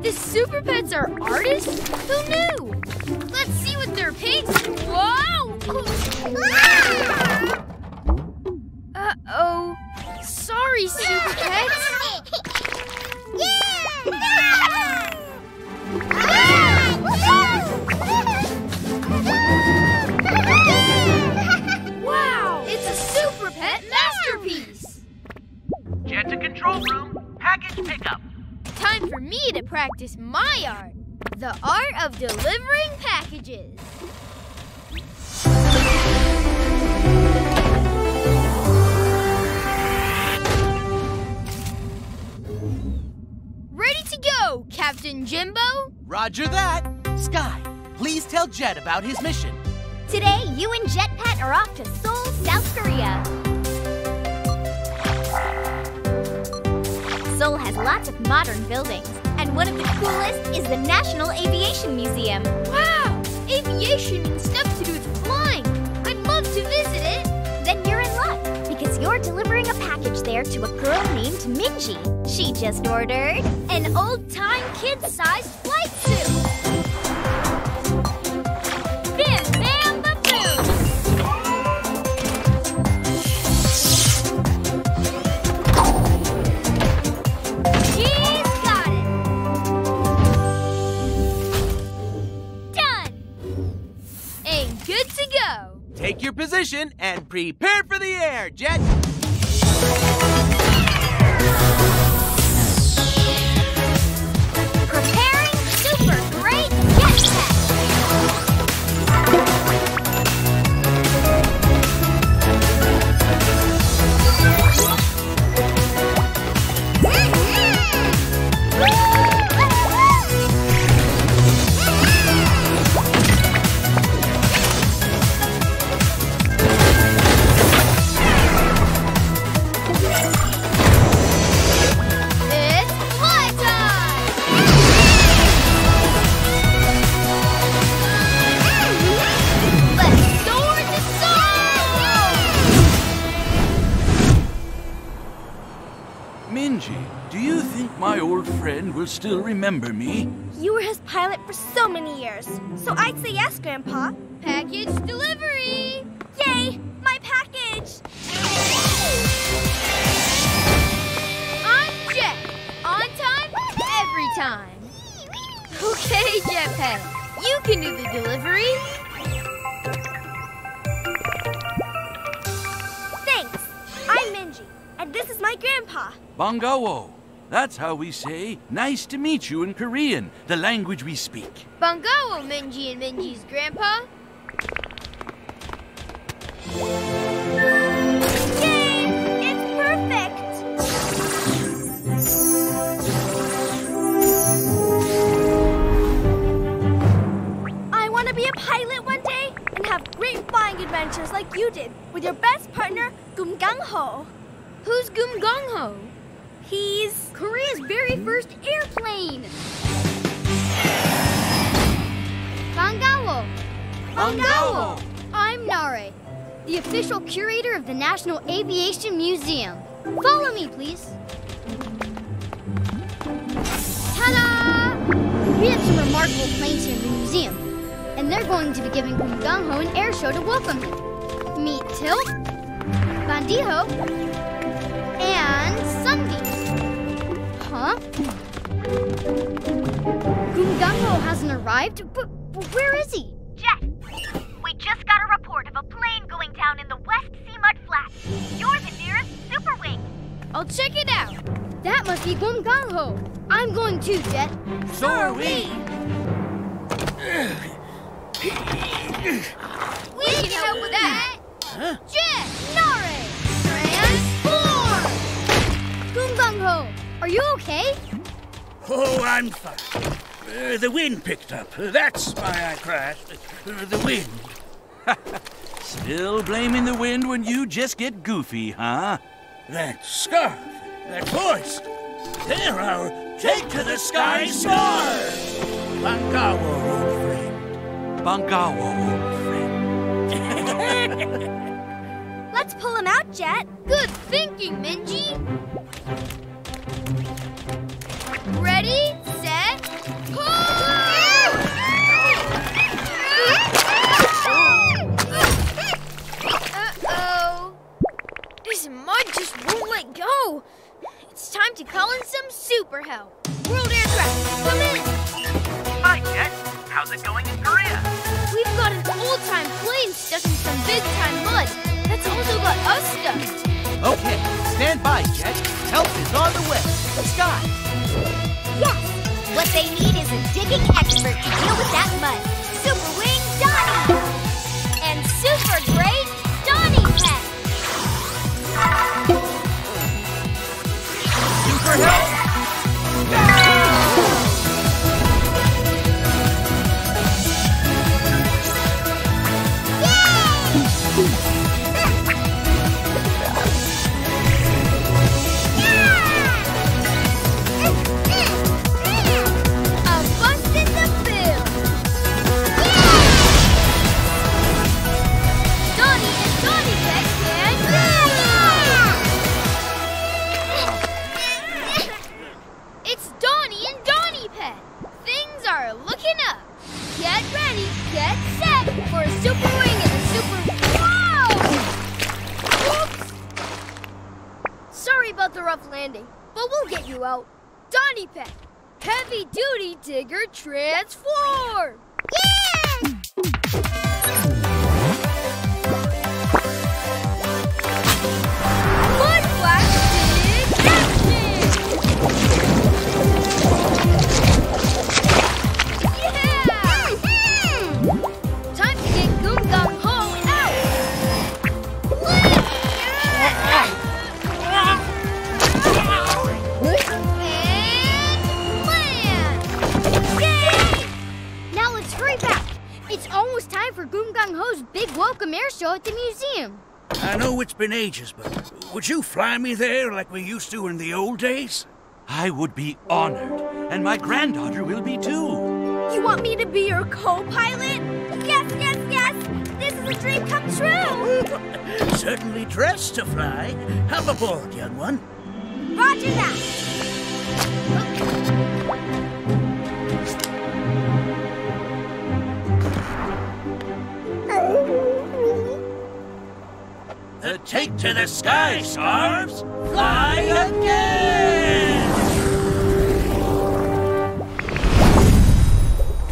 The Super Pets are artists? Who knew? Let's see what they're painting. Whoa! Uh-oh. Sorry, Super Pets. Wow! It's a Super Pet masterpiece! Jet to control room. Package pickup. Time for me to practice my art, the art of delivering packages. Ready to go, Captain Jimbo. Roger that. Skye, please tell Jet about his mission. Today, you and Jetpet are off to Seoul, South Korea. Seoul has lots of modern buildings, and one of the coolest is the National Aviation Museum. Wow! Aviation and stuff to do with flying! I'd love to visit it! Then you're in luck, because you're delivering a package there to a girl named Minji. She just ordered an old-time kid-sized flight suit! Bim, bam, ba, boom! Take your position. ignition and prepare for the air, Jet! Preparing super great jet set! My old friend will still remember me. You were his pilot for so many years, so I'd say yes, Grandpa. Package delivery! Yay! My package! I'm Jet. On time, every time. Okay, Jetpack. You can do the delivery. Thanks. I'm Minji, and this is my Grandpa. Bangawo. That's how we say, nice to meet you in Korean, the language we speak. Bangawo, Minji and Minji's grandpa. Yay! It's perfect! I want to be a pilot one day and have great flying adventures like you did with your best partner, Gungangho. Who's Gungangho? He's Korea's very first airplane! Bangawo! Bangawo! I'm Nare, the official curator of the National Aviation Museum. Follow me, please. Ta-da! We have some remarkable planes here in the museum, and they're going to be giving Gungangho an air show to welcome him. Meet Tilt, Bandiho, and Sunny. Huh? Gungangho hasn't arrived, but where is he? Jet, we just got a report of a plane going down in the West Sea Mud Flats. You're the nearest super wing. I'll check it out. That must be Gungangho. I'm going too, Jet. So are we. We can help with that. Huh? Jet, Nare, transform! Gungangho. Are you okay? Oh, I'm fine. The wind picked up. That's why I crashed. The wind. Still blaming the wind when you just get goofy, huh? That scarf, that hoist, they're our take-to-the-sky stars. Bangawo, old friend. Bangawo, old friend. Let's pull him out, Jet. Good thinking, Minji. Ready, set, pull! Uh-oh. This mud just won't let go. It's time to call in some super help. World Air Traffic, come in. Hi, Jet. How's it going in Korea? We've got an old-time plane stuck in some big-time mud. That's also got us stuck. Okay, stand by, Jet. Help is on the way. Scott. Yes! What they need is a digging expert to deal with that mud. Super Wing Donnie! And Super Great Donnie Pet! Super Help! Transform! Yeah! time. I know it's been ages, but would you fly me there like we used to in the old days? I would be honored, and my granddaughter will be too. You want me to be your co-pilot? Yes, yes, yes! This is a dream come true! Certainly dressed to fly. Hop aboard, young one. Roger that! Take to the sky, Stars! Fly again!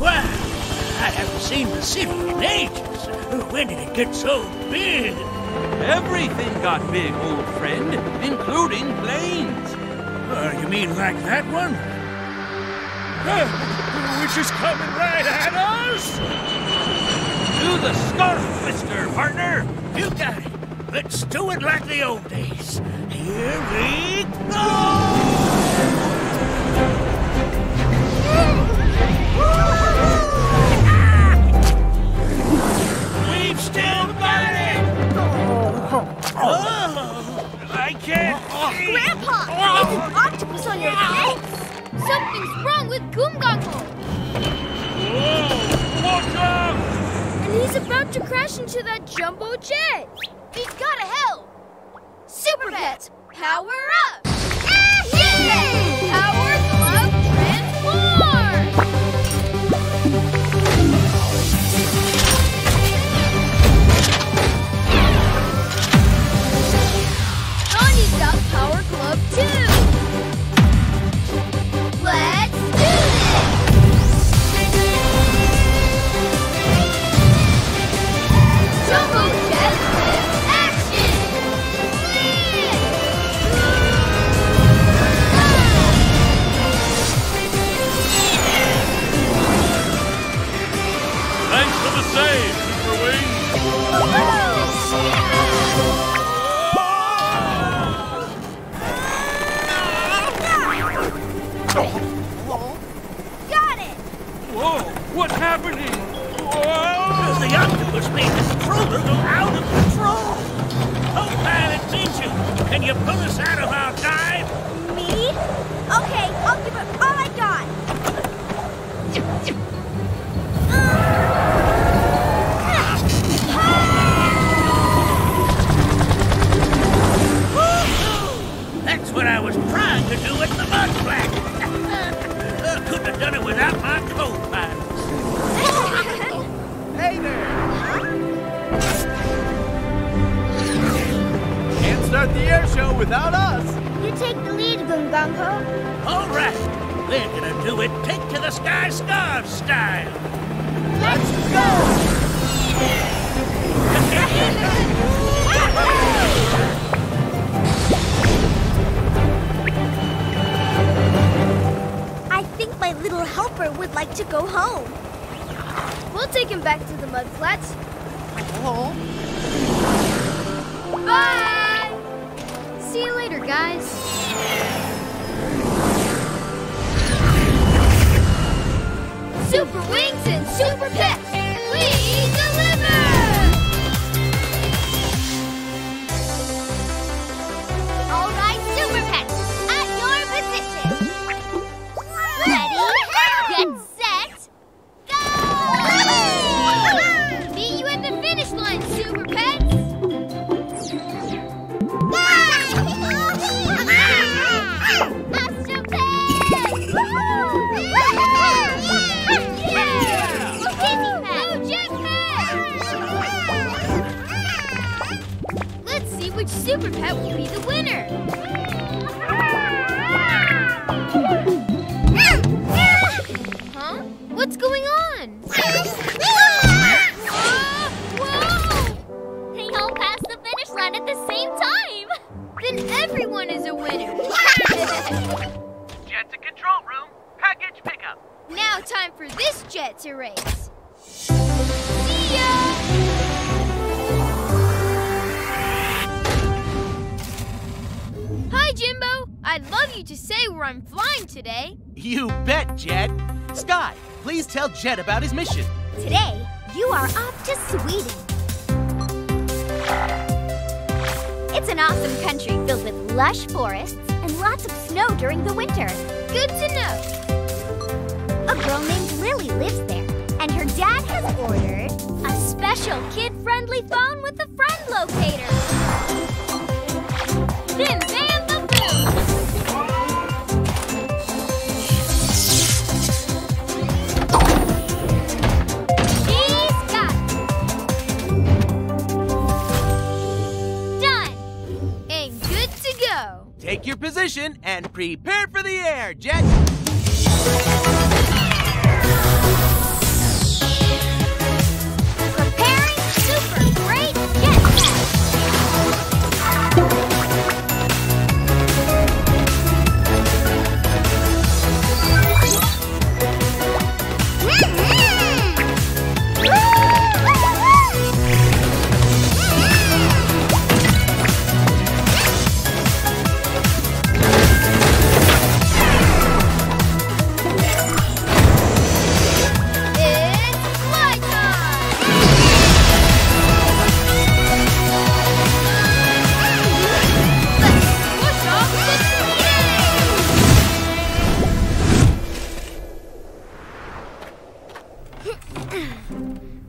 I haven't seen the city in ages. When did it get so big? Everything got big, old friend, including planes. You mean like that one? Which is coming right at us? Do the scarf twister, partner. You got it. Let's do it like the old days. Here we go! Still got it! Oh, I can't see. Grandpa, there's an octopus on your face! Something's wrong with Gungangho! Whoa, watch out! And he's about to crash into that jumbo jet! He's gotta help! Super Pets, power up! Yay! Power glove transform! Power Glove 2! Let's do this! Jumbo Jet Lift Action! Thanks for the save, Super Wings! Got it! Whoa, what's happening? Whoa! The octopus made the controller go out of control! Co-pilot Minji, can you pull us out of our dive? Me? Okay, I'll give it all I got! That's what I was trying to do at the mud flat! Couldn't have done it without my co-pilots. Hey there! Can't start the air show without us! You take the lead, Gungangho. All right, we're gonna do it take to the sky scarf style. Let's go! My little helper would like to go home. We'll take him back to the mud flats. Oh. Bye! See you later, guys. Super Wings and Super Pets, we deliver! All right, Super Pets, at your position. Ready? Get set! Go! Meet you at the finish line, Super Pets! Astro Pets! Woohoo! Pets! Let's see which Super Pet will be the winner! Huh? What's going on? Whoa! They all passed the finish line at the same time! Then everyone is a winner! Jet to control room, package pickup! Now time for this jet to race! See ya! Hi, Jimbo! I'd love you to say where I'm flying today. You bet, Jet. Skye, please tell Jet about his mission. Today, you are off to Sweden. It's an awesome country filled with lush forests and lots of snow during the winter. Good to know. A girl named Lily lives there, and her dad has ordered a special kid-friendly phone with a friend locator. Then bam, ba-boom! She's got it. Done! And good to go. Take your position and prepare for the air, Jet.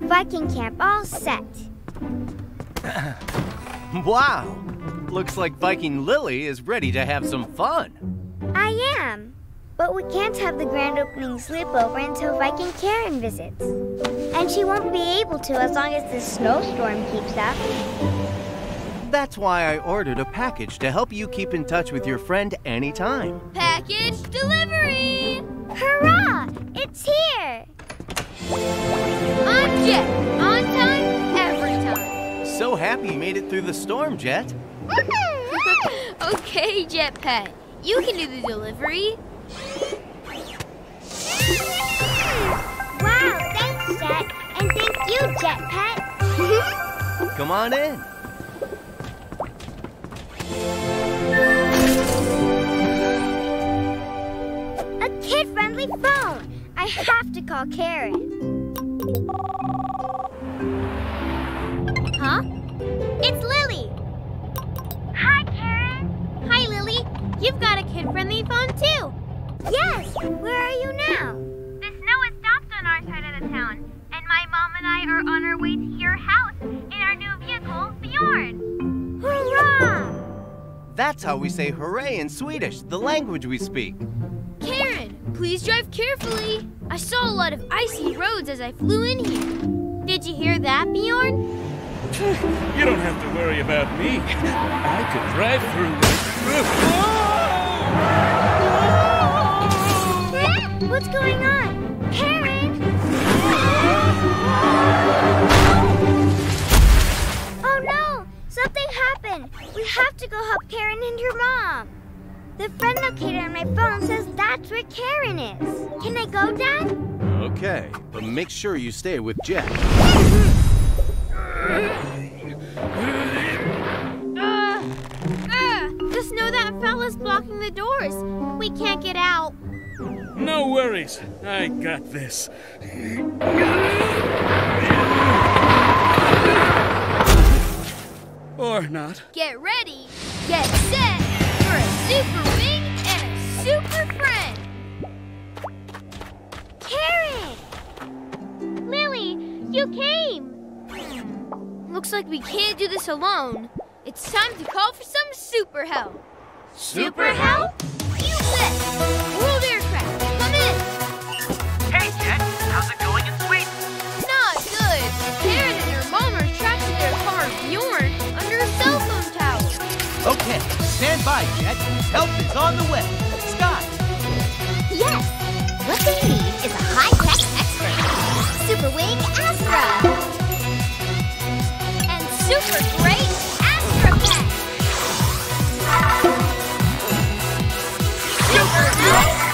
Viking camp all set. Wow! Looks like Viking Lily is ready to have some fun. I am. But we can't have the grand opening sleepover until Viking Karen visits. And she won't be able to as long as this snowstorm keeps up. That's why I ordered a package to help you keep in touch with your friend anytime. Package delivery! Hurrah! It's here! I'm Jet. On time, every time. So happy you made it through the storm, Jet. Okay, Jetpack. You can do the delivery. Wow, thanks, Jet. And thank you, Jetpack. Come on in. A kid-friendly phone. I have to call Karen. Huh? It's Lily! Hi, Karen! Hi, Lily. You've got a kid-friendly phone, too. Yes! Where are you now? The snow has stopped on our side of the town, and my mom and I are on our way to your house in our new vehicle, Bjorn. Hurrah! That's how we say hooray in Swedish, the language we speak. Karen, please drive carefully. I saw a lot of icy roads as I flew in here. Did you hear that, Bjorn? You don't have to worry about me. I could drive through. Whoa! What's going on? Karen! Oh no! Something happened! We have to go help Karen and her mom. The friend locator on my phone says that's where Karen is. Can I go, Dad? Okay, but make sure you stay with Jet. Just know that fella's blocking the doors. We can't get out. No worries. I got this. Or not. Get ready. Get set. A super wing and a super friend! Karen! Lily, you came! Looks like we can't do this alone. It's time to call for some super help. Super help? You bet! World aircraft, come in! Hey, Jet, how's it going in Sweden? Not good. Karen and her mom are trapped in their car, Bjorn, under a cell phone tower. Okay. Stand by, Jet. Help is on the way. Scott! Yes! What they need is a high-tech expert. Super Wing Astra! And Super Great Astra Pet! Super Nice!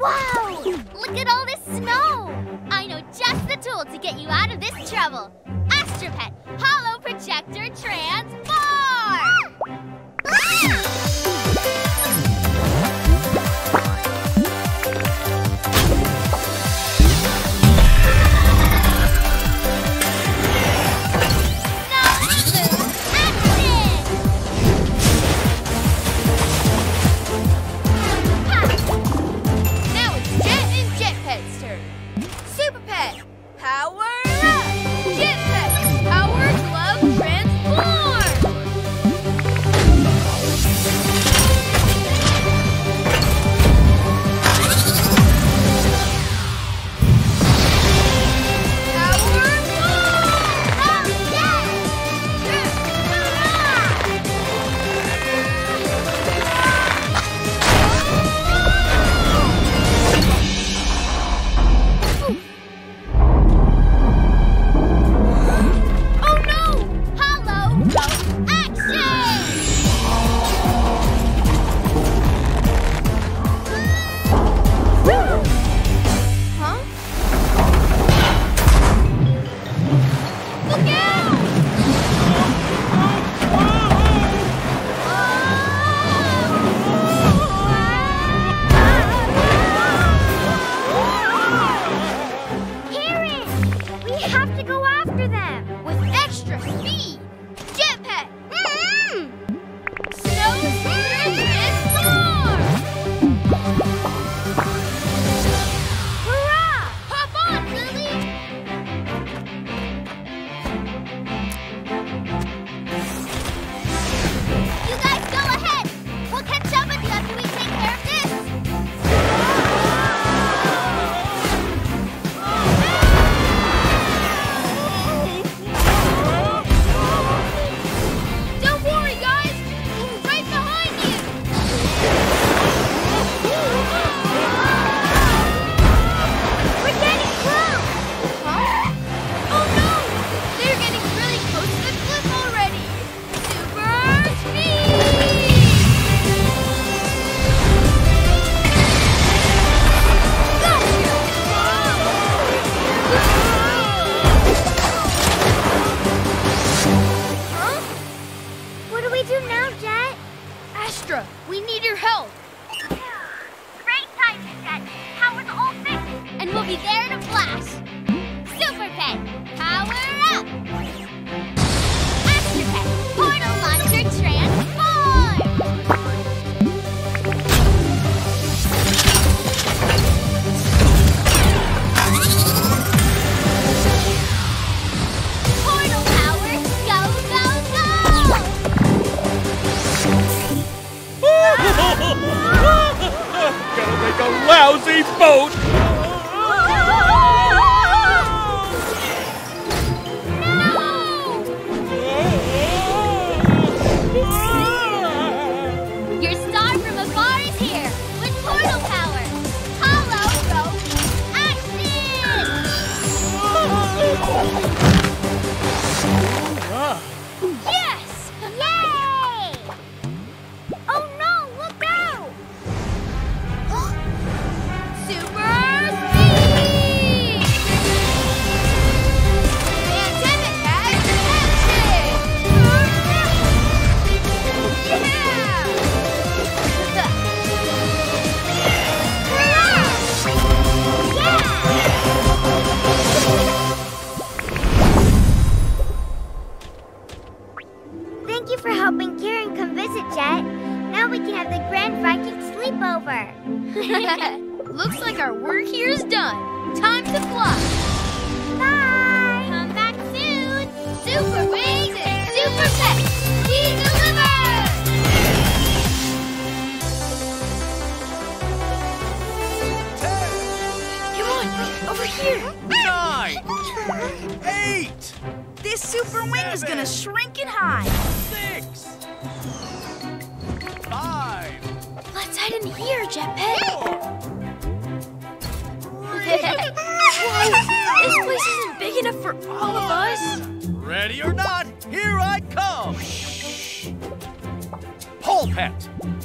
Wow! Look at all this snow! I know just the tool to get you out of this trouble. Astra Pet Hollow Projector Transform! Ah!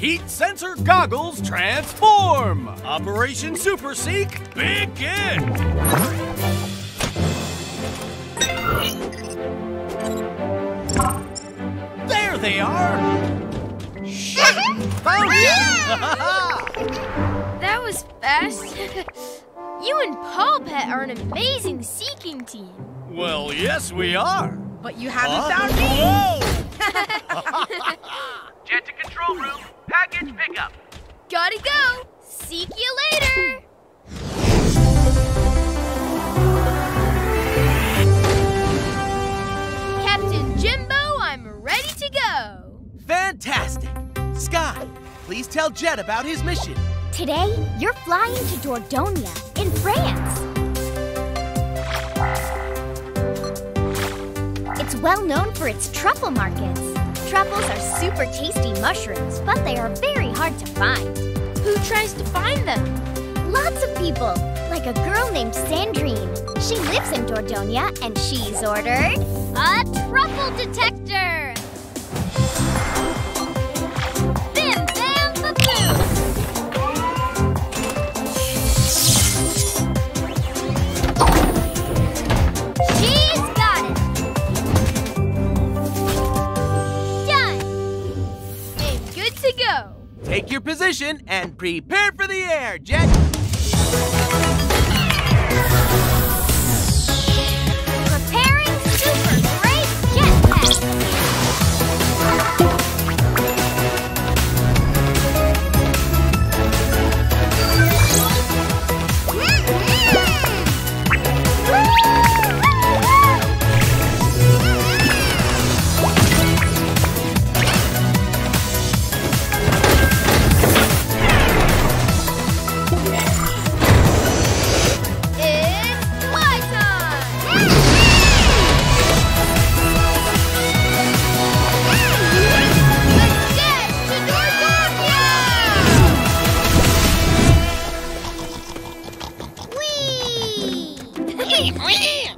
heat sensor goggles transform! Operation Super Seek, begin! There they are! Shh! Found you! That was fast. You and Paul, Pet, are an amazing seeking team. Well, yes, we are. But you haven't found me! Whoa! Jet to control room. Package pickup. Gotta go. Seek you later. Captain Jimbo, I'm ready to go. Fantastic. Skye, please tell Jet about his mission. Today, you're flying to Dordogne in France. It's well known for its truffle markets. Truffles are super tasty mushrooms, but they are very hard to find. Who tries to find them? Lots of people, like a girl named Sandrine. She lives in Dordogne, and she's ordered a truffle detector. Bim, bam, ba-boom! Take your position and prepare for the air, Jet! Preparing super great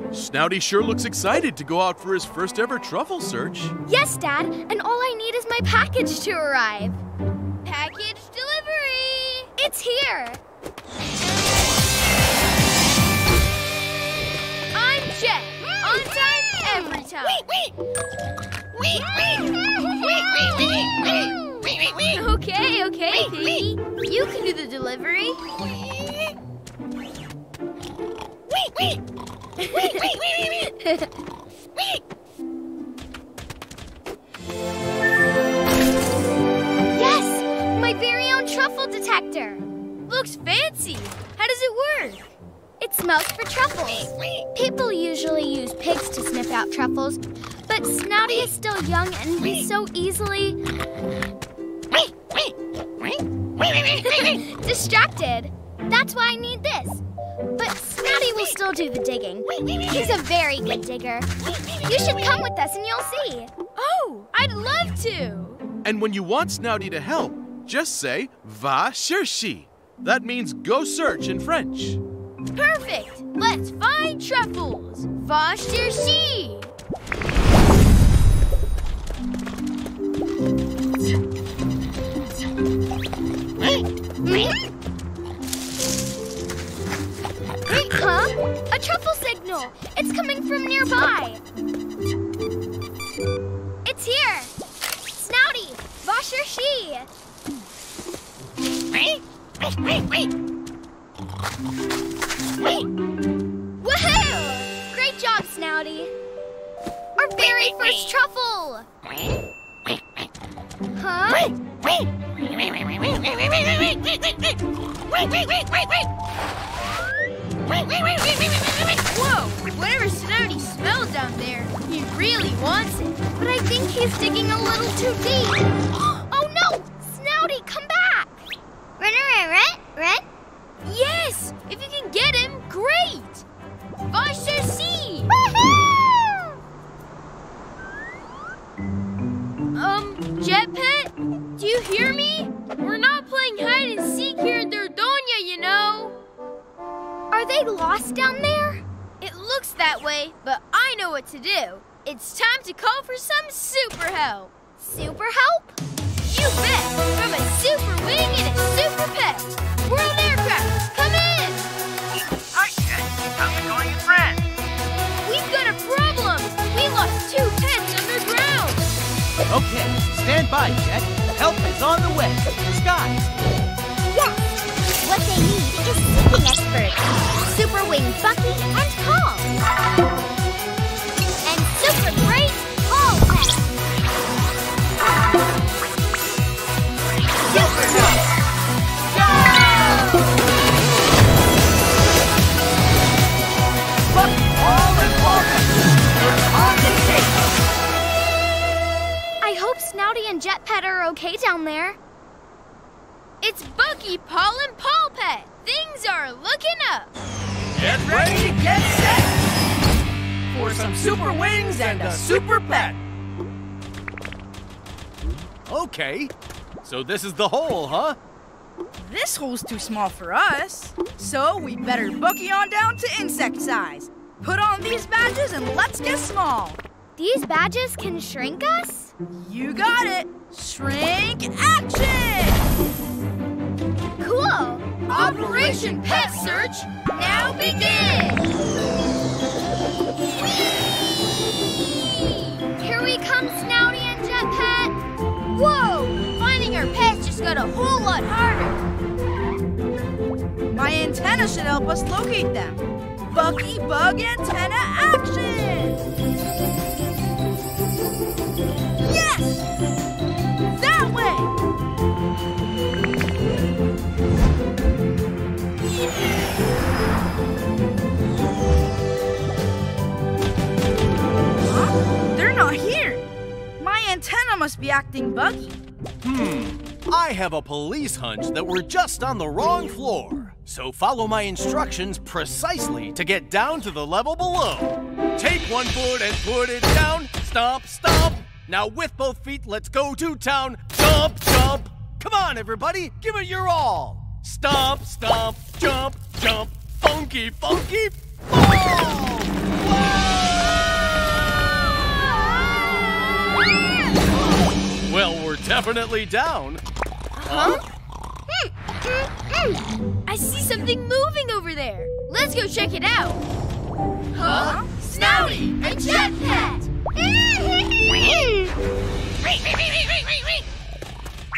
Snouty sure looks excited to go out for his first ever truffle search. Yes, Dad, and all I need is my package to arrive. Package delivery! It's here! I'm Jet, on time, every time. Okay, Piggy, you can do the delivery. Yes! My very own truffle detector! Looks fancy! How does it work? It smells for truffles. People usually use pigs to sniff out truffles, but Snouty is still young and so easily distracted. That's why I need this. But Snouty will still do the digging. He's a very good digger. You should come with us and you'll see. Oh, I'd love to. And when you want Snouty to help, just say, va chercher. That means go search in French. Perfect. Let's find truffles. Va chercher. Huh? A truffle signal! It's coming from nearby! It's here! Snouty! Wash your she! Woohoo! Great job, Snouty! Our very first truffle! Huh? Whoa, whatever Snouty smells down there, he really wants it. But I think he's digging a little too deep. Oh no! Snouty, come back! Run? Yes! If you can get him, great! Vasher C! Woohoo! Jet Pet, do you hear me? We're not playing hide and seek here in Dordogne, you know. Are they lost down there? It looks that way, but I know what to do. It's time to call for some super help. Super help? You bet! From a super wing and a super pet! World aircraft, come in! Hi, Jet. How's it going in France? We've got a problem! We lost 2 tents underground! Okay, stand by, Jet. Help is on the way. Scott! Yes! What they need is seeking experts. Super wing Bucky and Paul! And super great Paul! I hope Snouty and Jet Pet are okay down there. It's Bucky, Paul, and Paul Pet. Things are looking up. Get ready, get set for some super wings and a super pet. Okay, so this is the hole, huh? This hole's too small for us, so we better Bucky on down to insect size. Put on these badges and let's get small. These badges can shrink us? You got it. Shrink action! Cool. Operation Pet Search now begins! Here we come, Snouty and Jet Pet. Whoa! Finding our pets just got a whole lot harder. My antenna should help us locate them. Bucky Bug Antenna Action! Yes! That way! Huh? They're not here! My antenna must be acting buggy. I have a police hunch that we're just on the wrong floor. So follow my instructions precisely to get down to the level below. Take one foot and put it down. Stomp, stomp. Now with both feet, let's go to town. Stomp, stomp. Come on, everybody, give it your all. Stomp, stomp, jump, jump. Funky, funky, fall. Whoa! Well, we're definitely down. Huh? I see something moving over there. Let's go check it out. Huh? Snouty and Jet Pet!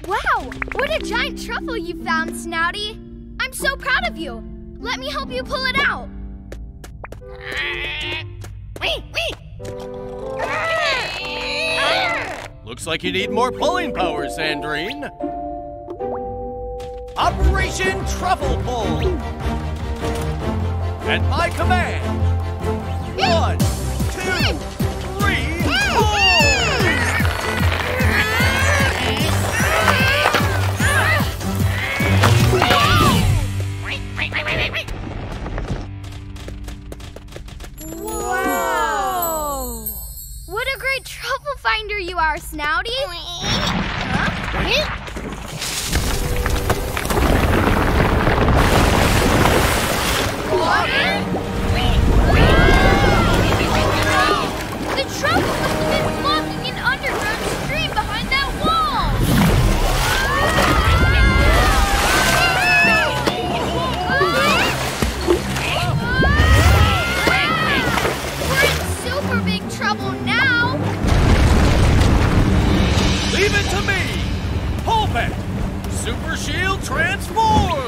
Wow, what a giant truffle you found, Snouty. I'm so proud of you. Let me help you pull it out. Looks like you need more pulling power, Sandrine. Operation Truffle Pull! At my command, 1, 2, 3, 4! Whoa! What a great truffle finder you are, Snouty! Huh? The trouble must have been blocking an underground stream behind that wall! We're in super big trouble now! Leave it to me! Pulpit! Super Shield Transform!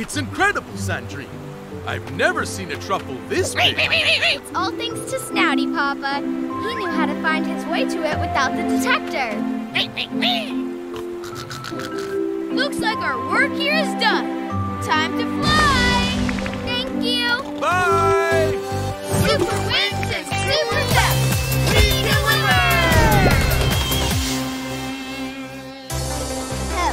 It's incredible, Sandrine. I've never seen a truffle this big. It's all thanks to Snouty, Papa. He knew how to find his way to it without the detector. Looks like our work here is done. Time to fly. Thank you. Bye. Super wings and super steps. We deliver. Hello,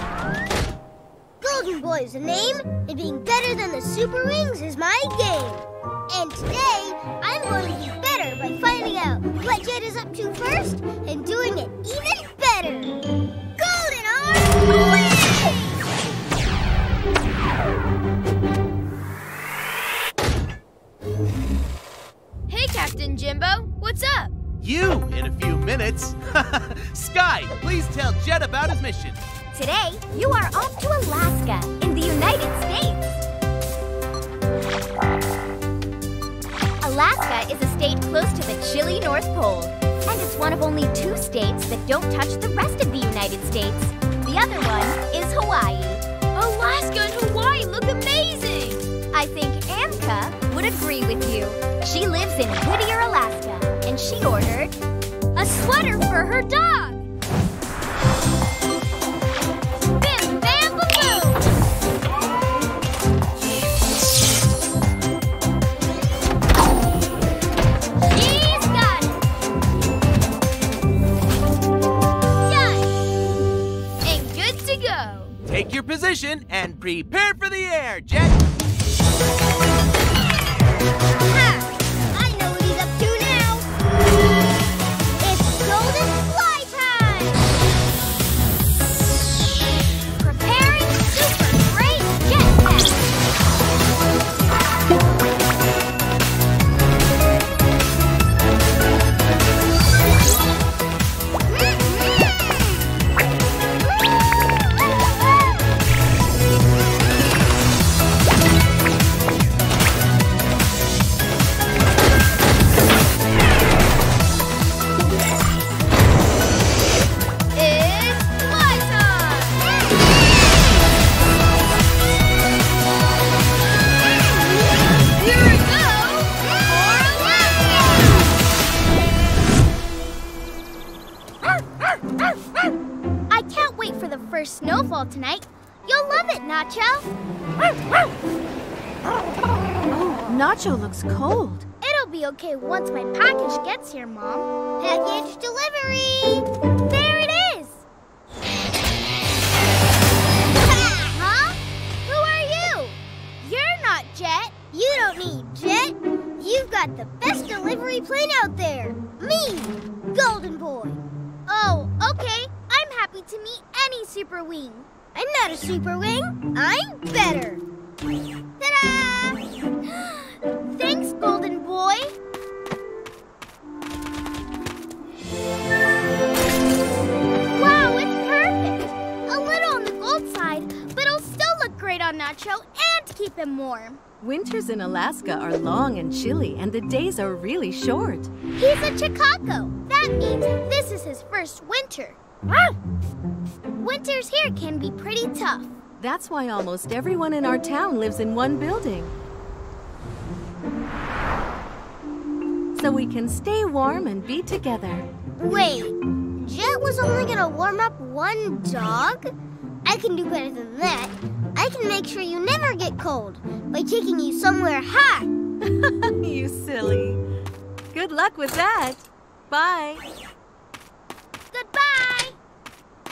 Winterfest. Golden Boy is the name, and being better than the super wings is my game. And today, I'm going to do better by finding out what Jet is up to first and doing it even better. Golden Arm Wings! Hey, Captain Jimbo, what's up? You, in a few minutes. Skye, please tell Jet about his mission. Today, you are off to Alaska in the United States. Alaska is a state close to the chilly North Pole, and it's one of only two states that don't touch the rest of the United States. The other one is Hawaii. Alaska and Hawaii look amazing! I think Amka would agree with you. She lives in Whittier, Alaska, and she ordered a sweater for her dog. Take your position and prepare for the air, Jet! Ha! I know what he's up to now! It's golden fly time! Preparing super great jetpack! Snowfall tonight. You'll love it, Nacho. Oh, Nacho looks cold. It'll be okay once my package gets here, Mom. Package delivery! There it is! Huh? Who are you? You're not Jet. You don't need Jet. You've got the best delivery plane out there. Me, Golden Boy. Oh, okay. I'm happy to meet any super wing. I'm not a super wing. I'm better. Ta-da! Thanks, Golden Boy. Wow, it's perfect. A little on the gold side, but it'll still look great on Nacho and keep him warm. Winters in Alaska are long and chilly, and the days are really short. He's a Chicago. That means this is his first winter. Winters here can be pretty tough. That's why almost everyone in our town lives in one building. So we can stay warm and be together. Wait, Jet was only gonna warm up one dog? I can do better than that. I can make sure you never get cold by taking you somewhere hot. You silly. Good luck with that. Bye. Goodbye!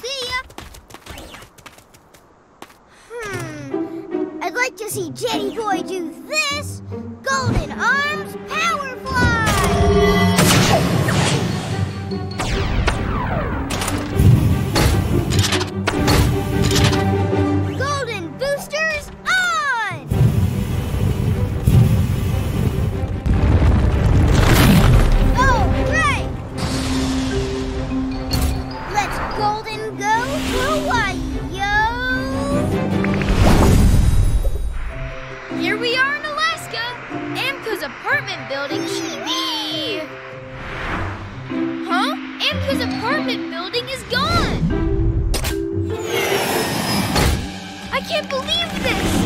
See ya! I'd like to see Jetty Boy do this! Golden Arms Power Fly! Golden Boosters on! All right! Golden, go Hawaii, yo! Here we are in Alaska, Amka's apartment building. Gormit building is gone! I can't believe this!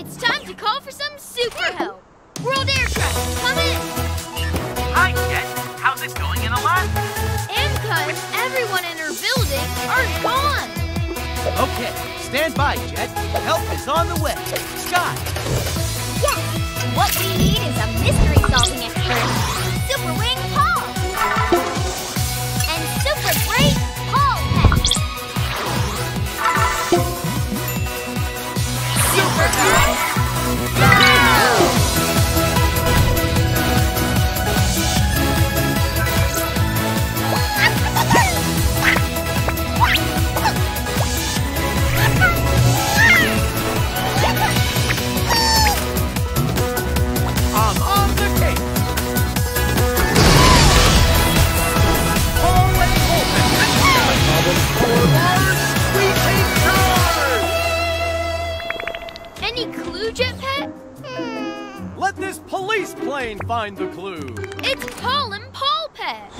It's time to call for some super help! World air traffic, come in! Hi, Jet! How's it going in Alaska? And because everyone in her building are gone! Okay, stand by, Jet. Help is on the way. Scott! Yes! What we need is a mystery-solving expert. Super Wing Paul! And Super Great Paul Pets! Super Pets! Find the clue. It's Paul and Paul Pet. Or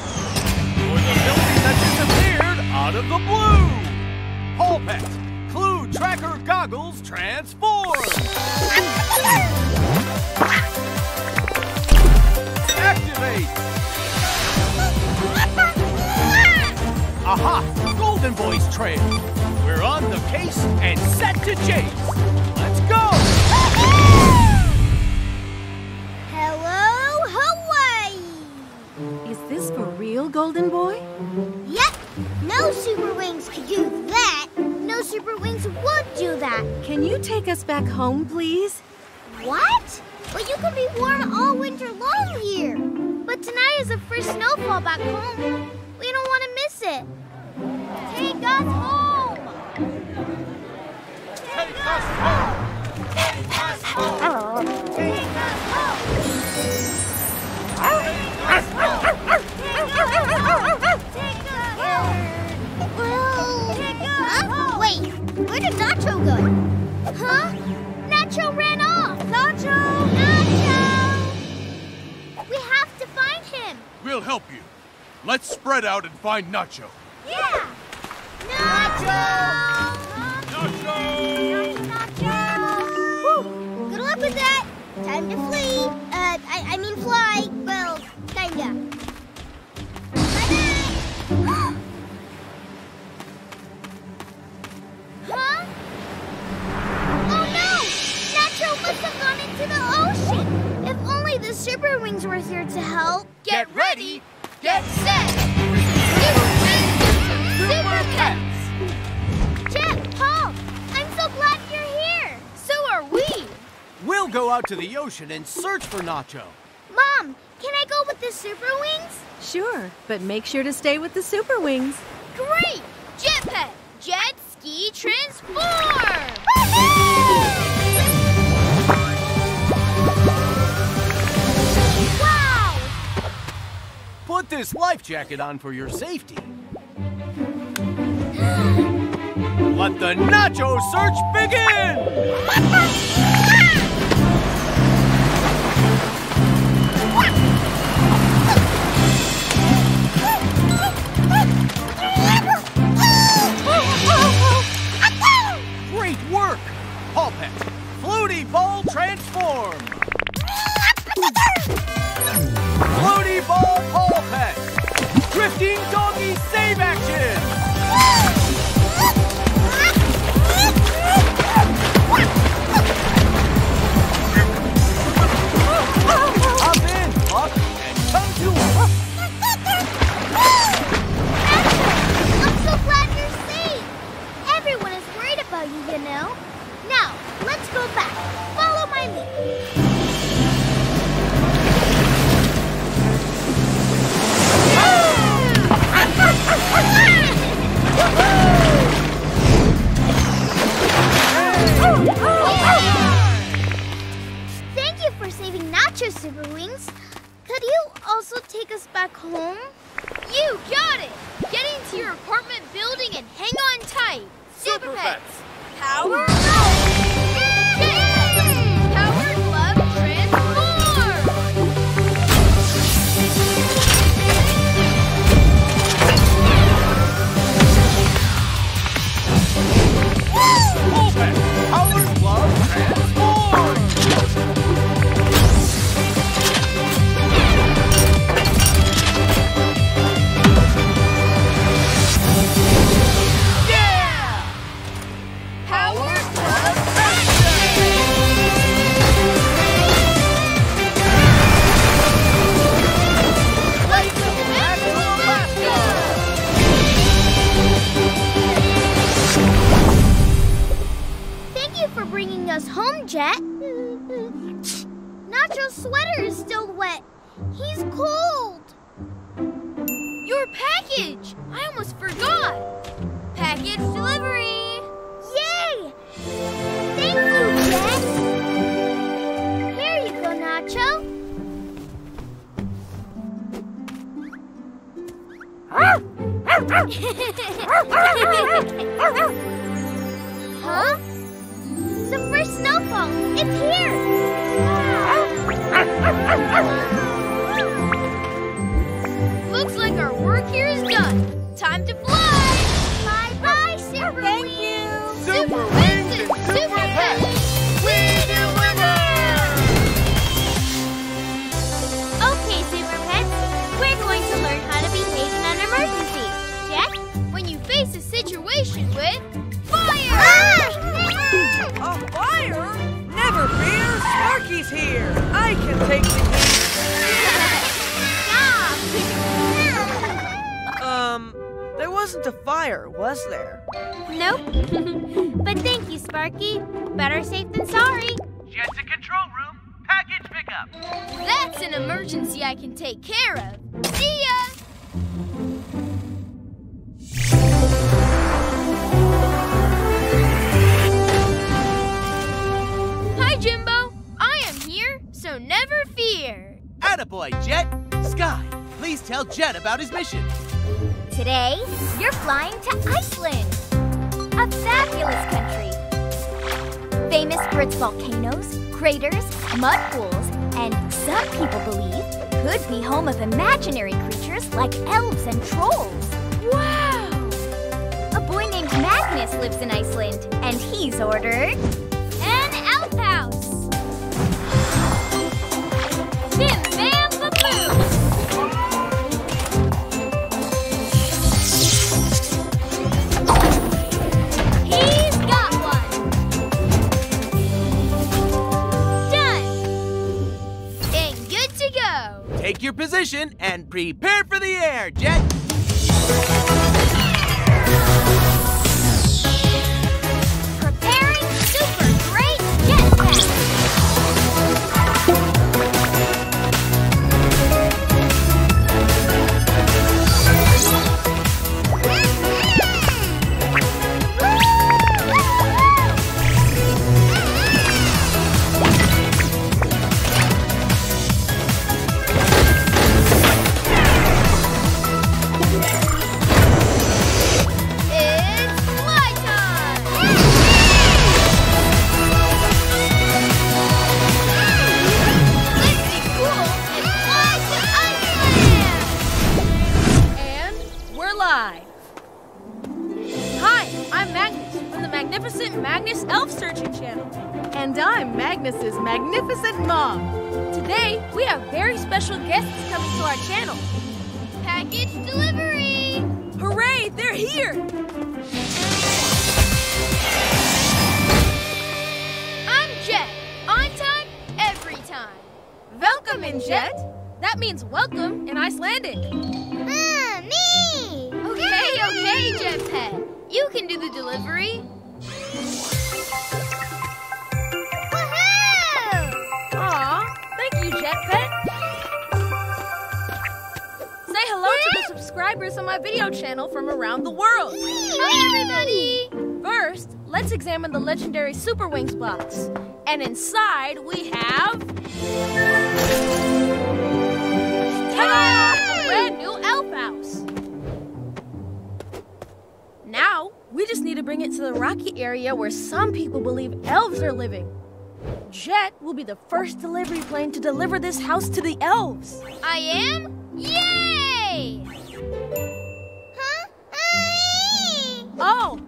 the building that disappeared out of the blue. Paul Pet, clue tracker goggles transform. Activate. Aha, Golden Boy's trail. We're on the case and set to chase. Let's go. Is this for real, Golden Boy? Yep. No super wings could do that. No super wings would do that. Can you take us back home, please? What? Well, you could be warm all winter long here. But tonight is the first snowfall back home. We don't want to miss it. Take us home! Take us home! Take us home! Oh. Take us home! Take us home! Take us home! Take us home! Wait, where did Nacho go? Huh? Nacho ran off! Nacho! Nacho! We have to find him! We'll help you. Let's spread out and find Nacho. Yeah! Nacho! Nacho! Nacho! Nacho! Woo. Good luck with that. Time to flee. I mean fly. Well... Yeah. Bye-bye. Huh? Oh no! Nacho must have gone into the ocean! If only the Super Wings were here to help. Get ready! Get set! Super Wings! Super Pets! Jet, Paul, I'm so glad you're here! So are we! We'll go out to the ocean and search for Nacho. Mom! Can I go with the Super Wings? Sure, but make sure to stay with the Super Wings. Great! Jetpack! Jet Ski Transform! Wow! Put this life jacket on for your safety. Let the Nacho search begin! Great work! Paw Pet, Floaty Ball Transform! Floaty Ball Paw Pet! Drifting Doggy Save Action! Hop in, Buck, and come to us! Action! I'm so glad you're safe! Everyone is worried about you, you know. Now, let's go back. Follow my lead. Thank you for saving Nacho, Super Wings. Could you also take us back home? You got it! Get into your apartment building and hang on tight. Super Pets! Power up! Yay! Power Glove Transform! sweater is still wet. He's cold. Your package! I almost forgot. Package delivery! Yay! Thank you, Jet. Here you go, Nacho. Huh? The first snowfall, it's here! Wow. Looks like our work here is done. Time to fly! Bye-bye, Super Thank Wings. You! Super Wings and Super Pets! We do winners! Okay, Super Pets, we're going to learn how to behave in an emergency. Jack, when you face a situation with fire! A fire? Never fear, Sparky's here. I can take the heat. Stop! There wasn't a fire, was there? Nope. But thank you, Sparky. Better safe than sorry. Jet to control room. Package pickup. That's an emergency I can take care of. See ya! Jimbo, I am here, so never fear. Attaboy, Jet. Skye, please tell Jet about his mission. Today, you're flying to Iceland, a fabulous country. Famous for its volcanoes, craters, mud pools, and some people believe could be home of imaginary creatures like elves and trolls. Wow! A boy named Magnus lives in Iceland, and he's ordered... Bim, bam, ba-boom! He's got one! Done! And good to go! Take your position and prepare for the air, Jet! Preparing super great jet pack! Magnus Elf Searching Channel. And I'm Magnus's magnificent mom. Today, we have very special guests coming to our channel. Package delivery! Hooray, they're here! I'm Jet. On time, every time. Welcome in, Jet. That means welcome in Icelandic. Me! Okay, okay, Jet Pet. You can do the delivery. Woohoo! Aw, thank you, Jet Pet. Say hello to the subscribers on my video channel from around the world. Hi, everybody! First, let's examine the legendary Super Wings box. And inside, we have... Ta-da! A brand new elf house. Now, we just need to bring it to the rocky area where some people believe elves are living. Jet will be the first delivery plane to deliver this house to the elves. I am? Yay! Huh? Oh,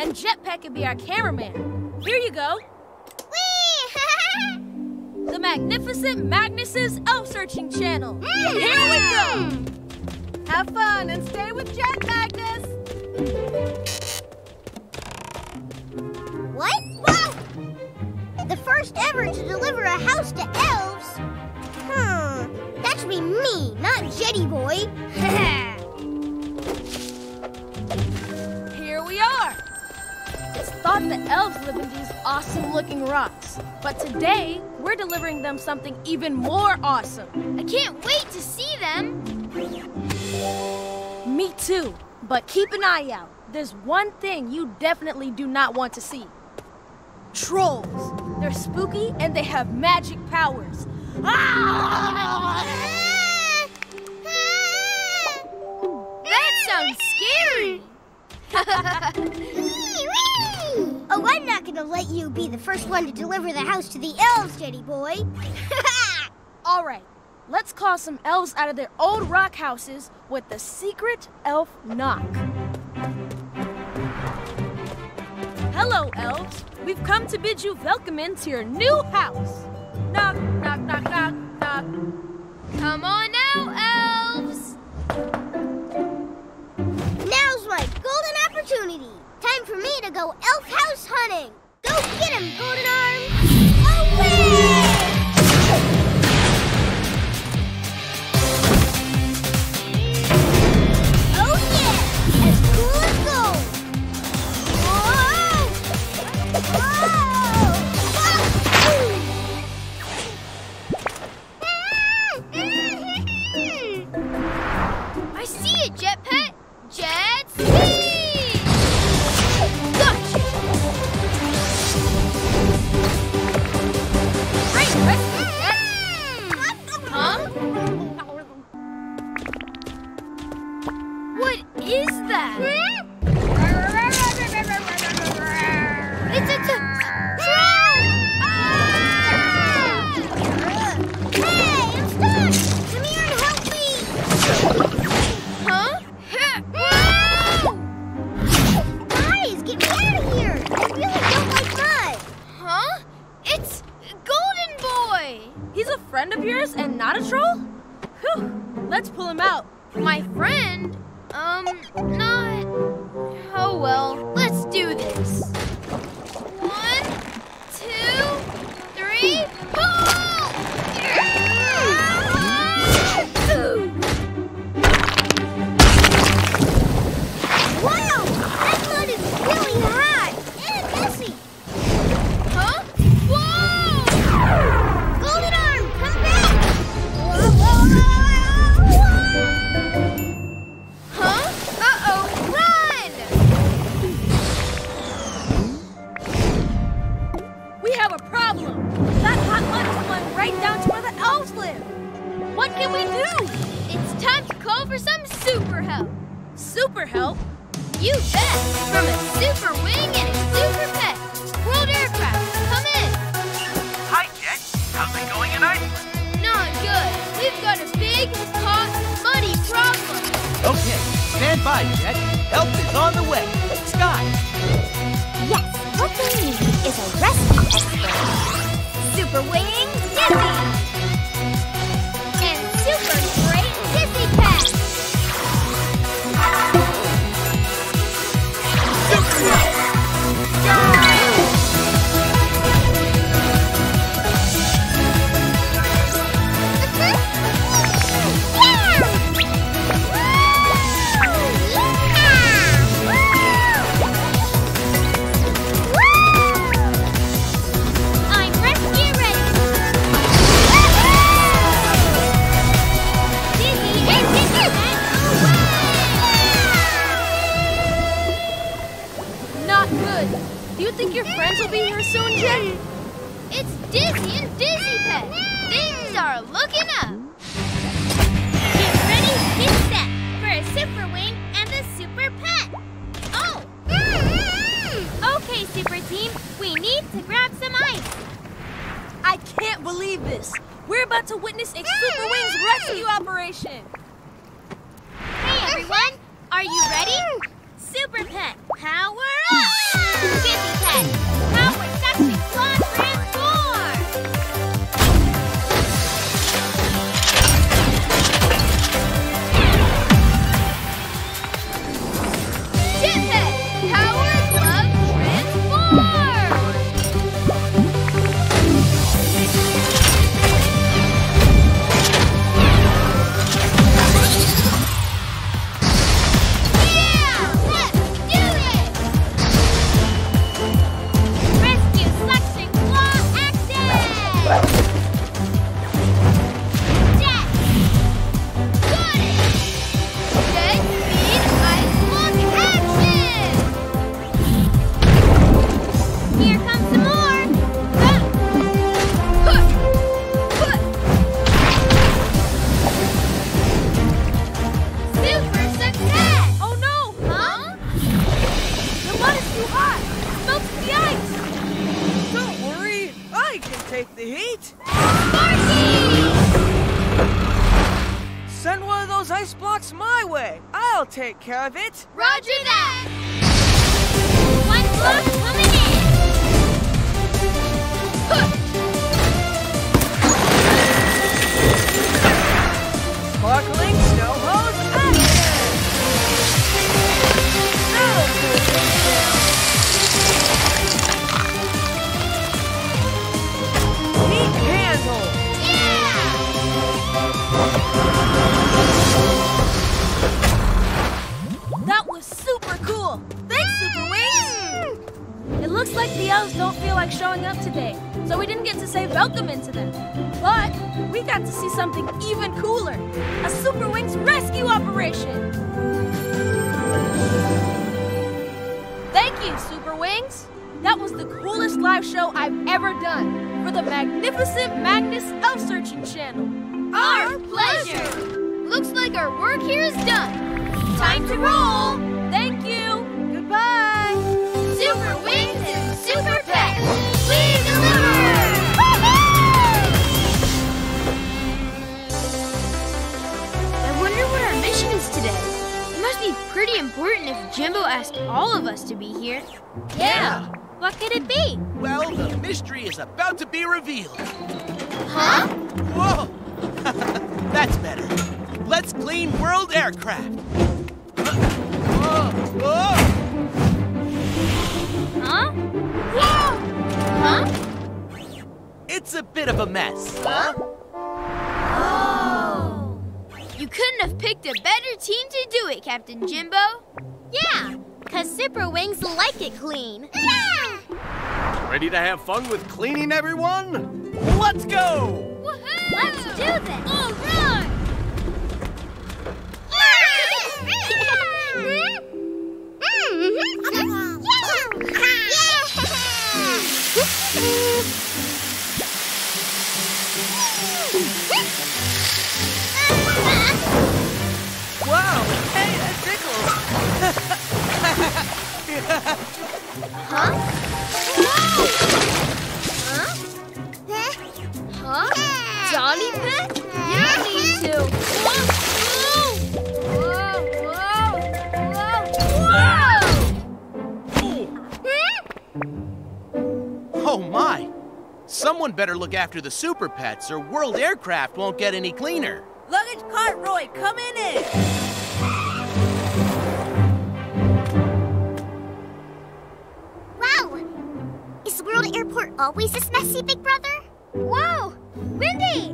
and Jetpack could be our cameraman. Here you go. Whee! The magnificent Magnus's Elf Searching Channel. Here we go! Have fun and stay with Jet, Magnus! What? Whoa! The first ever to deliver a house to elves? That should be me, not Jetty Boy. Here we are. It's thought the elves live in these awesome-looking rocks, but today we're delivering them something even more awesome. I can't wait to see them! Me too, but keep an eye out. There's one thing you definitely do not want to see. Trolls. They're spooky and they have magic powers. That sounds scary! Oh, I'm not gonna let you be the first one to deliver the house to the elves, Jetty Boy. All right, let's call some elves out of their old rock houses with the secret elf knock. Hello, elves. We've come to bid you welcome into your new house. Knock, knock, knock, knock, knock. Come on now, elves. Now's my golden opportunity. Time for me to go elf house hunting. Go get him, Golden Arm. Away! Oh yeah, as cool as gold. Whoa! Whoa! I see it, Jet Pet. Jet Speed! Gotcha! Great question, Jet! Huh? What is that? It's a troll! Ah! Hey, I'm stuck! Come here and help me! Huh? Whoa! Guys, get me out of here! I really don't like mud! Huh? It's Golden Boy! He's a friend of yours and not a troll? Whew! Let's pull him out. My friend? Not... Oh well, let's do this. 1, 2, 3, pull! Wow! That mud is really hot! And messy! Huh? Whoa! Golden Arm, come back! Huh? Uh-oh, run! We have a problem! That hot mud is going right down to where the elves live! What can we do? It's time to call for some super help! Super help? You bet! From a super wing and a super pet! World Aircraft, come in! Hi, Jet. How's it going in Iceland? Not good. We've got a big, hot, muddy problem. Okay, stand by, Jet. Help is on the way. Skye! Yes, what we need is a rescue expert. Super wing Dizzy! And super great Dizzy Pet! Think your friends will be here soon, Jet? It's Dizzy and Dizzy Pet. Things are looking up. Get ready, get set for a super wing and a super pet. Oh! Okay, super team, we need to grab some ice. I can't believe this. We're about to witness a super wing's rescue operation. Hey, everyone. Are you ready? Super Pet, power up! Dizzy Pet, power suction claw transform! Jet Pet, power glove transform! Yeah! Let's do it! I'll take care of it. Roger that! One block coming in! Sparkling snow hose action! Heat handle! Yeah! That was super cool! Thanks, Super Wings! It looks like the elves don't feel like showing up today, so we didn't get to say welcome into them. But we got to see something even cooler, a Super Wings rescue operation! Thank you, Super Wings! That was the coolest live show I've ever done for the Magnificent Magnus Elf Searching Channel. Our pleasure! Looks like our work here is done. Time to roll! Thank you! Goodbye! Super Wings and Super Pets, we deliver! I wonder what our mission is today. It must be pretty important if Jimbo asked all of us to be here. Yeah! What could it be? Well, the mystery is about to be revealed. Huh? Whoa! That's better. Let's clean world aircraft. Whoa! Whoa! Huh? Whoa! Huh? It's a bit of a mess. Huh? Oh! You couldn't have picked a better team to do it, Captain Jimbo. Yeah, because Super Wings like it clean. Yeah! Ready to have fun with cleaning, everyone? Let's go! Woohoo! Let's do this! All right! Wow! Hey, that tickles! Huh? Whoa! Huh? Huh? Donnie Pet? You need to! Whoa! Whoa! Whoa! Whoa! Whoa! Oh my! Someone better look after the Super Pets or World Aircraft won't get any cleaner. Luggage Cartwright, come in! Wow! Is World Airport always this messy, Big Brother? Whoa! Mindy!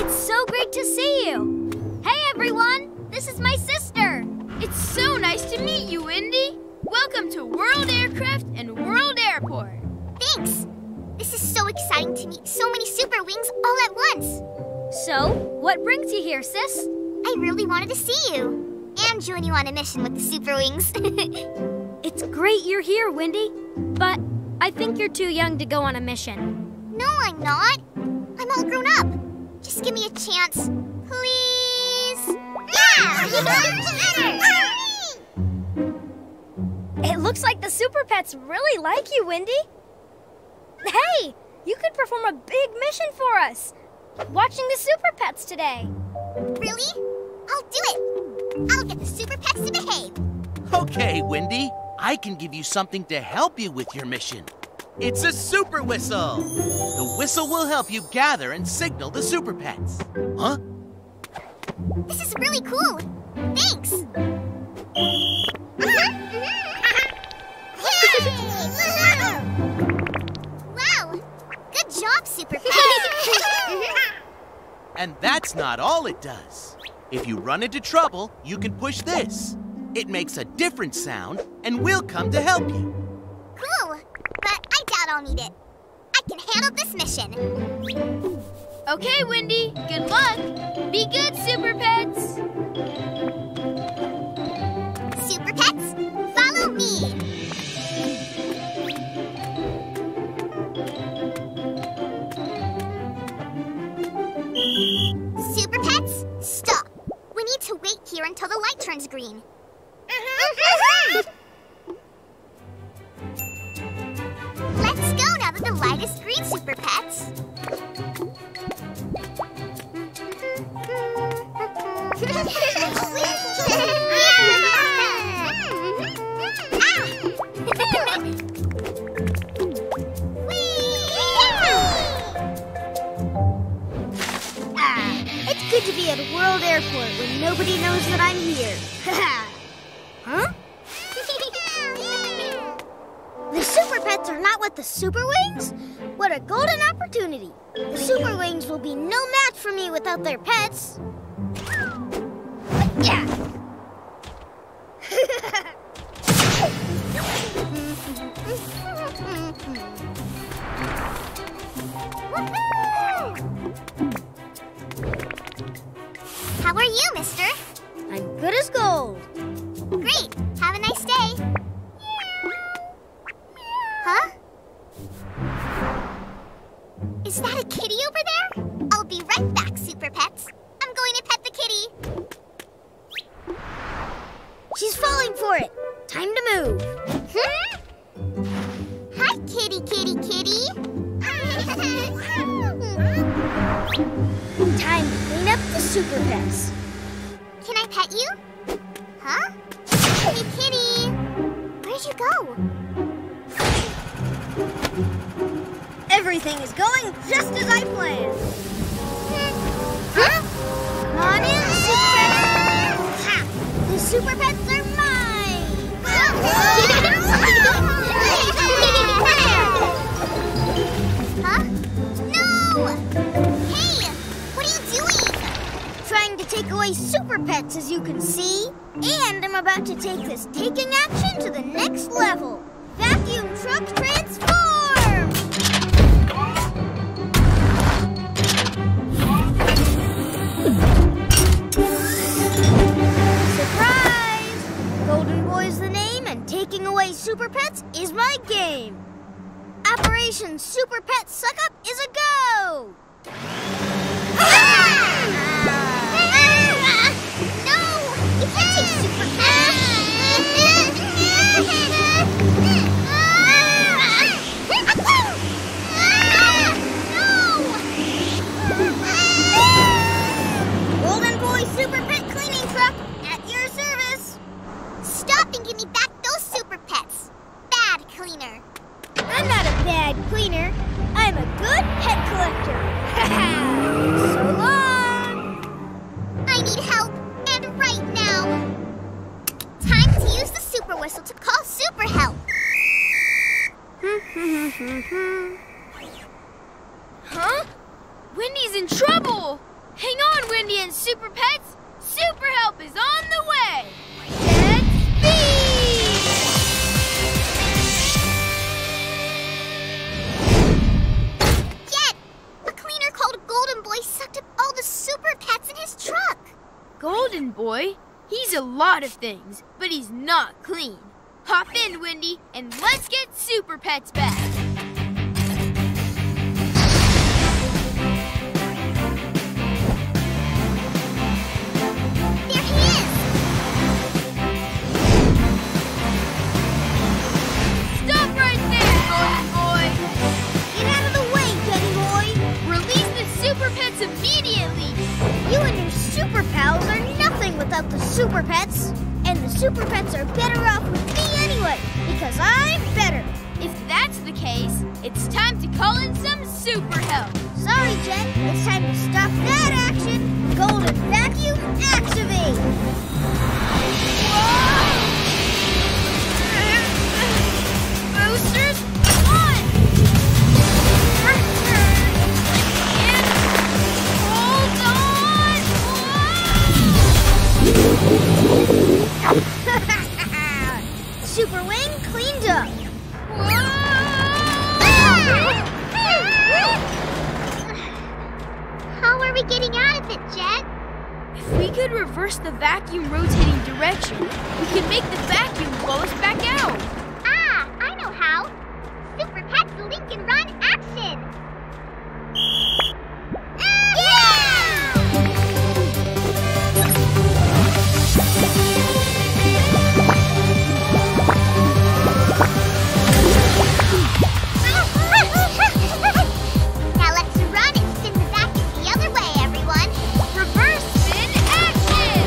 It's so great to see you! Hey, everyone! This is my sister! It's so nice to meet you, Mindy! Welcome to World Aircraft and World Airport! Thanks! This is so exciting to meet so many Super Wings all at once. So, what brings you here, sis? I really wanted to see you and join you on a mission with the Super Wings. It's great you're here, Wendy, but I think you're too young to go on a mission. No, I'm not. I'm all grown up. Just give me a chance, please. Yeah! It looks like the Super Pets really like you, Wendy. Hey! You could perform a big mission for us! Watching the Super Pets today! Really? I'll do it! I'll get the Super Pets to behave! Okay, Wendy. I can give you something to help you with your mission. It's a super whistle! The whistle will help you gather and signal the Super Pets. Huh? This is really cool! Thanks! Yay! Good job, Super Pets! And that's not all it does. If you run into trouble, you can push this. It makes a different sound, and we'll come to help you. Cool, but I doubt I'll need it. I can handle this mission. Okay, Wendy, good luck. Be good, Super Pets. Super Pets, follow me. Super Pets, stop. We need to wait here until the light turns green. Let's go now that the light is green, Super Pets. It's good to be at a world airport when nobody knows that I'm here. Huh? The super pets are not what the super wings? What a golden opportunity. The super wings will be no match for me without their pets. Yeah. How are you, mister? I'm good as gold. Great. Have a nice day. Huh? Is that a kitty over there? I'll be right back, Super Pets. I'm going to pet the kitty. She's falling for it. Time to move. Hi, kitty, kitty, kitty. Time to clean up the super pets. Can I pet you? Huh? Kitty, kitty. Where'd you go? Everything is going just as I planned. Huh? Come on in, Super Pets. Ha! The Super Pets are mine. Huh? No! Hey, what are you doing? Trying to take away Super Pets, as you can see. And I'm about to take this taking action to the next level. Vacuum truck transform! Surprise! Golden Boy is the name, and taking away Super Pets is my game. Operation Super Pet Suck Up is a go! No! You can't take Super Pets! Super Pet Cleaning Truck, at your service! Stop and give me back those Super Pets! Bad cleaner! I'm not a bad cleaner. I'm a good pet collector! So long! I need help, and right now! Time to use the Super Whistle to call Super Help! Huh? Wendy's in trouble! Hang on, Wendy and Super Pets! Super Help is on the way! Let's be! Jet! A cleaner called Golden Boy sucked up all the Super Pets in his truck! Golden Boy? He's a lot of things, but he's not clean. Hop in, Wendy, and let's get Super Pets back! Immediately! You and your super pals are nothing without the super pets, and the super pets are better off with me anyway, because I'm better. If that's the case, it's time to call in some super help. Sorry, Jen, it's time to stop that action. Golden vacuum activate! Whoa! Boosters? Super Wing cleaned up. How are we getting out of it, Jet? If we could reverse the vacuum rotating direction, we could make the vacuum blow us back out. Ah, I know how. Super Pets Link and Run action. Now let's run and spin the vacuum the other way, everyone. Reverse spin action!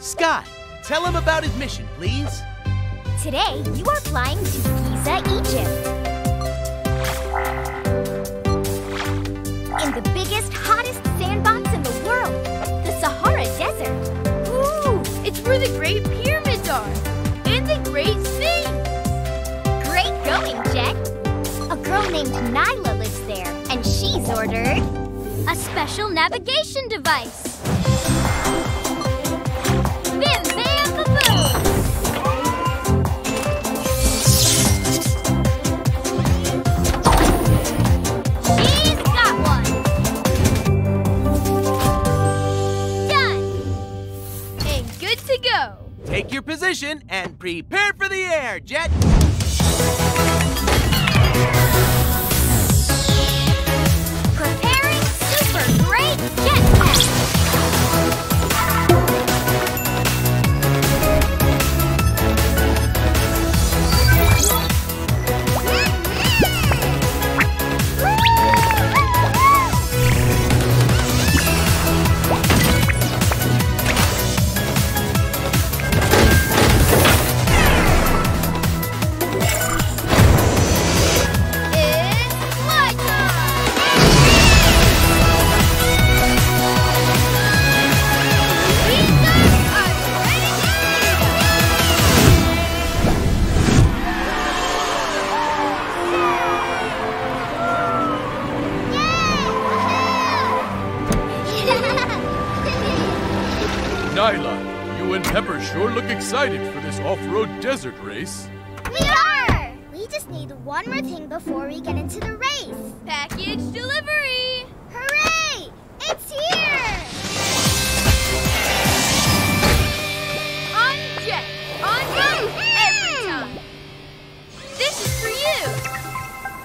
Scott, tell him about his mission, please. Today, you are flying to Giza, Egypt. In the biggest, hottest sandbox in the world, the Sahara Desert. Ooh, it's where the Great Pyramids are. And the Great Sea. Great going, Jet. A girl named Nyla lives there, and she's ordered a special navigation device. Take your position and prepare for the air, Jet! Preparing super great jetpack! Sure look excited for this off-road desert race. We are! We just need one more thing before we get into the race. Package delivery! Hooray! It's here! On Jet! On Jet! Every time! This is for you!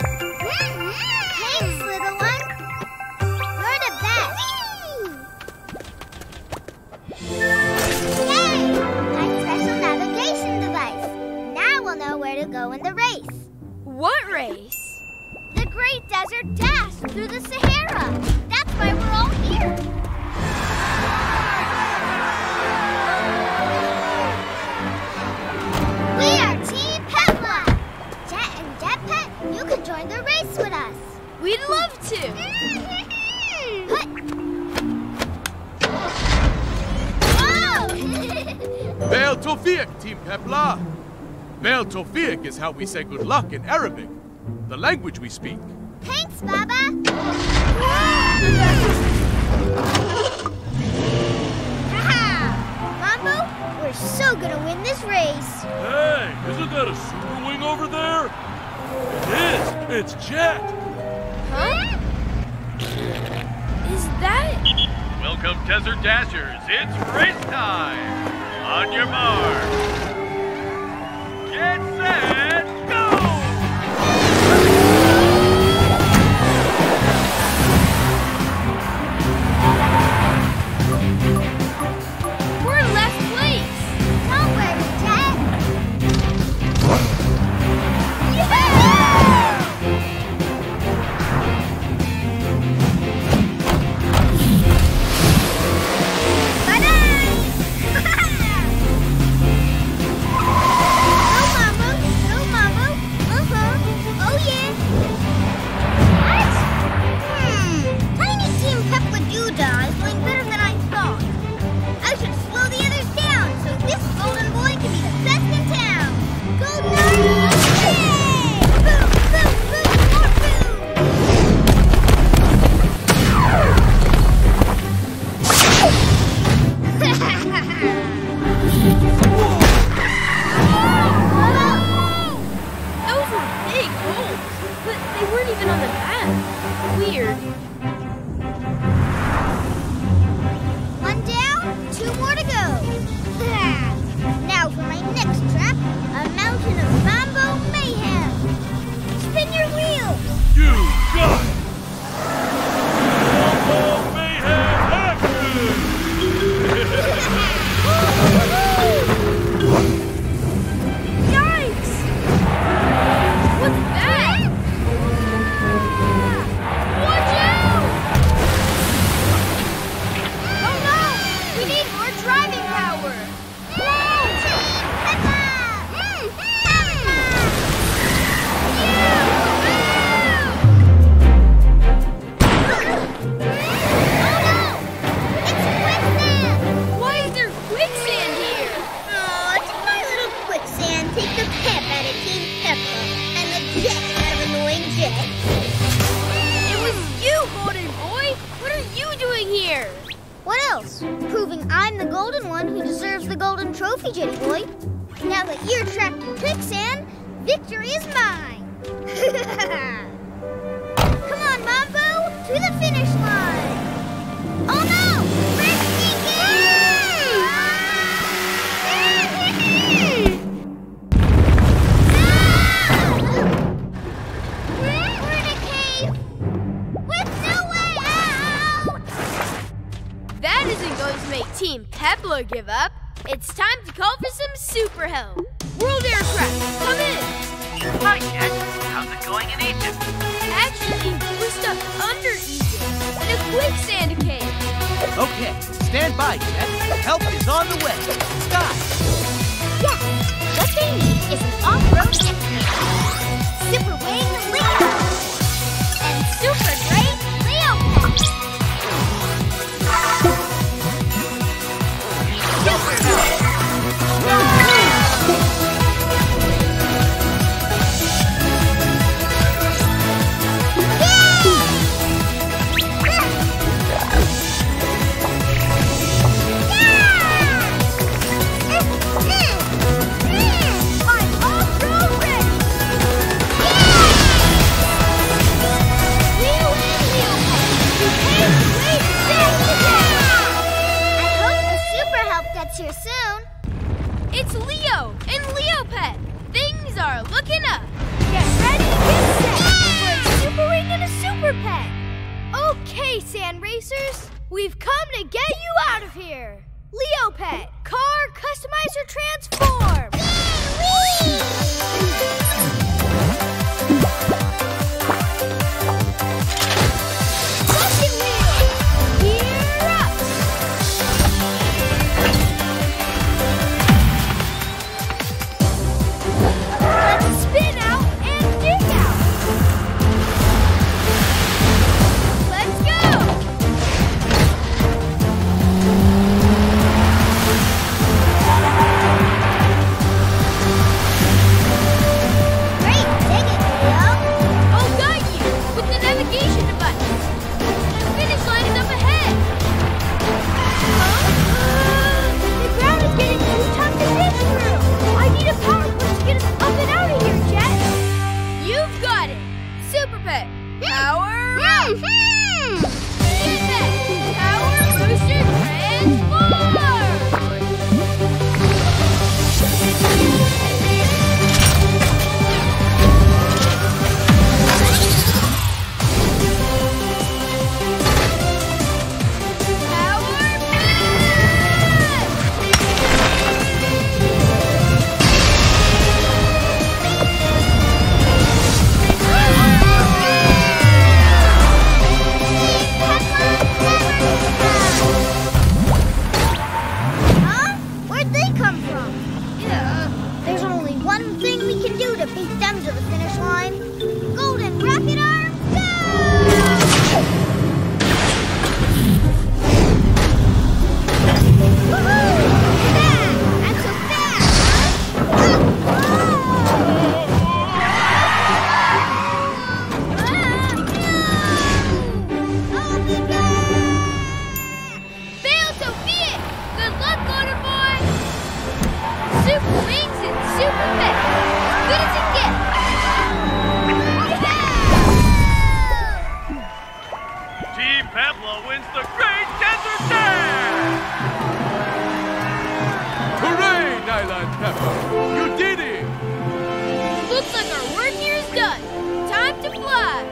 go in the race. What race? The Great Desert Dash through the Sahara. That's why we're all here. We are Team Pet Lab. Jet and Jetpet, you can join the race with us. We'd love to. Bel Tawfiq, Team Pepla. Bel Tawfiq is how we say good luck in Arabic, the language we speak. Thanks, Baba. Mambo, we're so gonna win this race. Hey, isn't that a super wing over there? It is. It's Jet. Huh? Is that... Welcome, Desert Dashers. It's race time. On your mark. Get set, go! We're in last place. Don't worry, Jet. Yeah! Give up. It's time to call for some super help. World Aircraft, come in. Hi, Jet. How's it going in Egypt? Actually, we're stuck under Egypt in a quicksand cave. Okay, stand by, Jet. Help is on the way. Scott. Yes, what they need is an off-road expert. Super Wing Leo. And Super Great Leo Pet. Here soon. It's Leo and Leopet. Things are looking up. Get ready, get set for a super wing and a super pet. Okay, sand racers, we've come to get you out of here. Leopet, car customizer transform. Yeah, wee! done. Time to fly.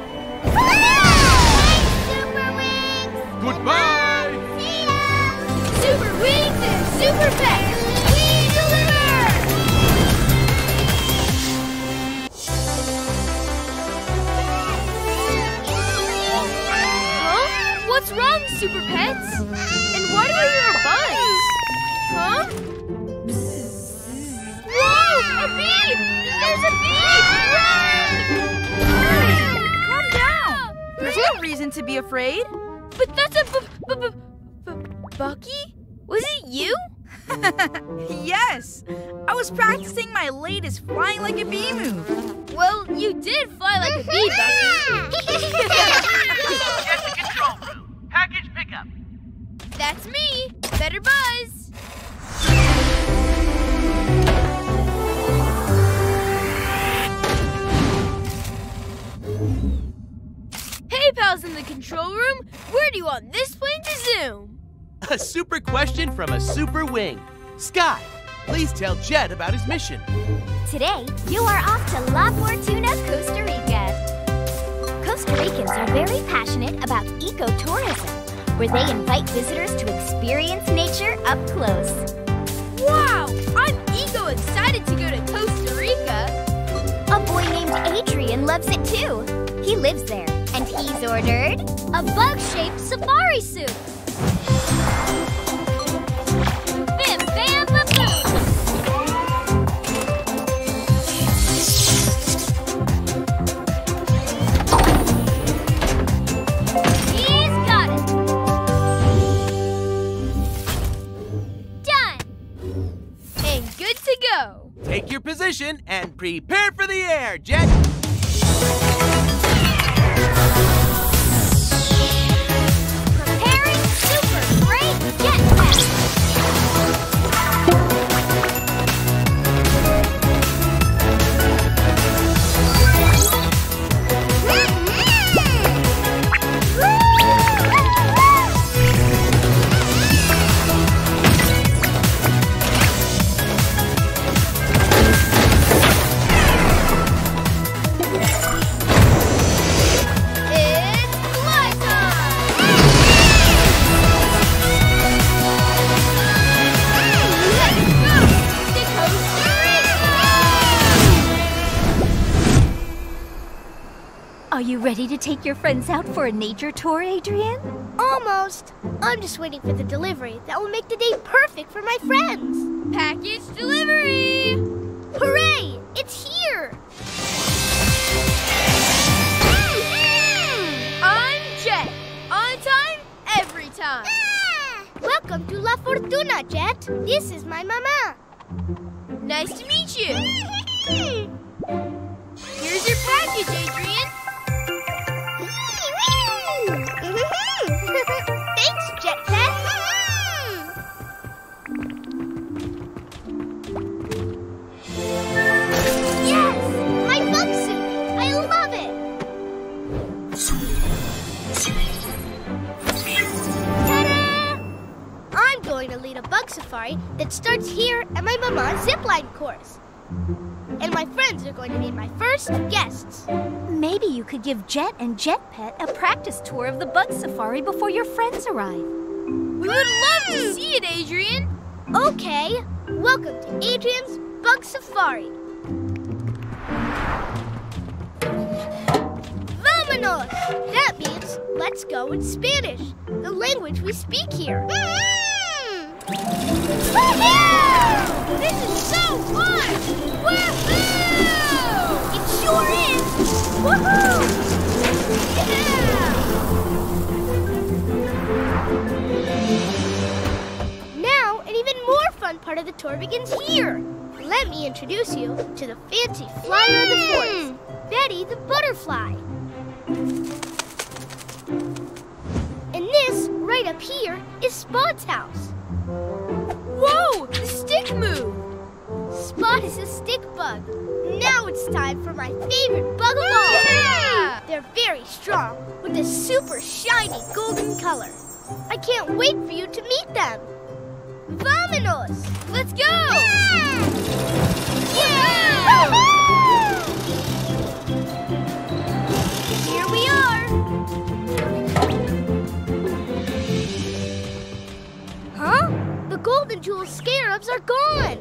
Thanks, Super Wings. Goodbye. See ya. Super Wings and Super Pets. We deliver. Huh? What's wrong, Super Pets? And why do I hear a buzz? Huh? Whoa! A bee! There's a bee! Run! Calm down. There's no reason to be afraid. But that's a Bucky? Was it you? Yes. I was practicing my latest flying like a bee move. Well, you did fly like a bee, Bucky. Jet to control room. Package pickup. That's me. Better buzz. Hey, pals in the control room. Where do you want this plane to zoom? A super question from a super wing. Skye, please tell Jet about his mission. Today, you are off to La Fortuna, Costa Rica. Costa Ricans are very passionate about ecotourism, where they invite visitors to experience nature up close. Wow! I'm ego-excited to go to Costa Rica! A boy named Adrian loves it too. He lives there, and he's ordered a bug-shaped safari suit. Bim, bam, ba-boom! He's got it! Good to go. Take your position and prepare for the air, Jet. Preparing super great jet pack. Are you ready to take your friends out for a nature tour, Adrian? Almost. I'm just waiting for the delivery that will make the day perfect for my friends. Package delivery! Hooray! It's here! I'm Jet. On time, every time. Welcome to La Fortuna, Jet. This is my mama. Nice to meet you. Here's your package, Adrian. Thanks, Jet Pet. Yes! My bug suit! I love it! Ta-da! I'm going to lead a bug safari that starts here at my mama's zipline course. And my friends are going to be my first guests. Maybe you could give Jet and Jet Pet a practice tour of the bug safari before your friends arrive. We would love to see it, Adrian. Okay, welcome to Adrian's bug safari. Vámonos! That means let's go in Spanish, the language we speak here. Woohoo! This is so fun! Woohoo! It sure is! Woohoo! Yeah! Now, an even more fun part of the tour begins here. Let me introduce you to the fancy flyer of the forest, Betty the Butterfly. And this, right up here, is Spot's house. Whoa! The stick moved! Spot is a stick bug. Now it's time for my favorite bug of all. Yeah! They're very strong, with a super shiny golden color. I can't wait for you to meet them. Vámonos! Let's go! Yeah! Yeah! clubs are gone.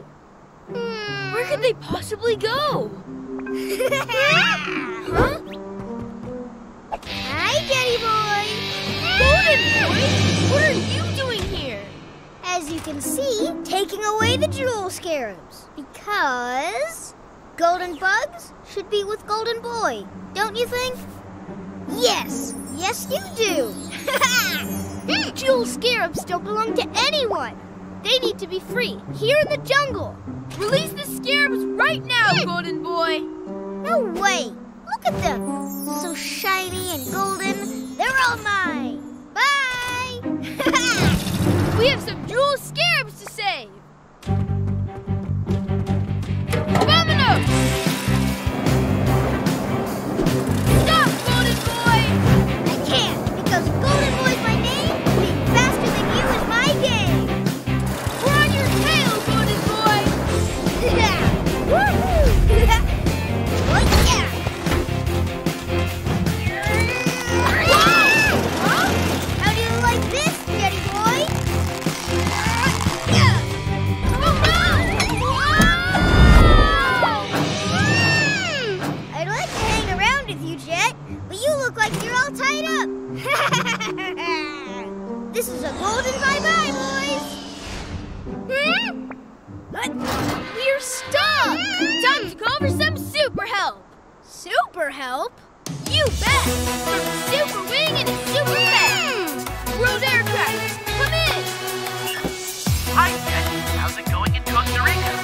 Where could they possibly go? Huh? Hi, Daddy Boy. Golden Boy, what are you doing here? As you can see, taking away the jewel scarabs. Because golden bugs should be with Golden Boy, don't you think? Yes. Yes, you do. These jewel scarabs don't belong to anyone. They need to be free, here in the jungle. Release the scarabs right now, Golden Boy. No way. Look at them. So shiny and golden. They're all mine. Bye. We have some jewel scarabs to save. Vamonos! This is a golden bye-bye, boys! But we're stuck! Time to call for some super help! Super help? You bet! From Super Wing and a Super Pet! Road aircraft, come in! Hi, Jet! How's it going in Costa Rica?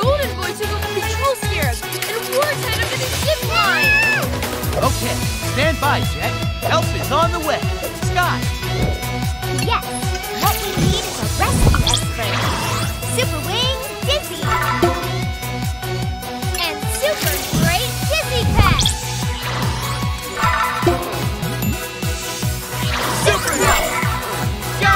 Golden Boy took over the jewel scarabs and wards head under the zip line! Okay, stand by, Jet. Help is on the way. Scott! Yes, what we need is a rescue expert. Super Wing Dizzy. And Super Great Dizzy Pet. Super Pet! Go!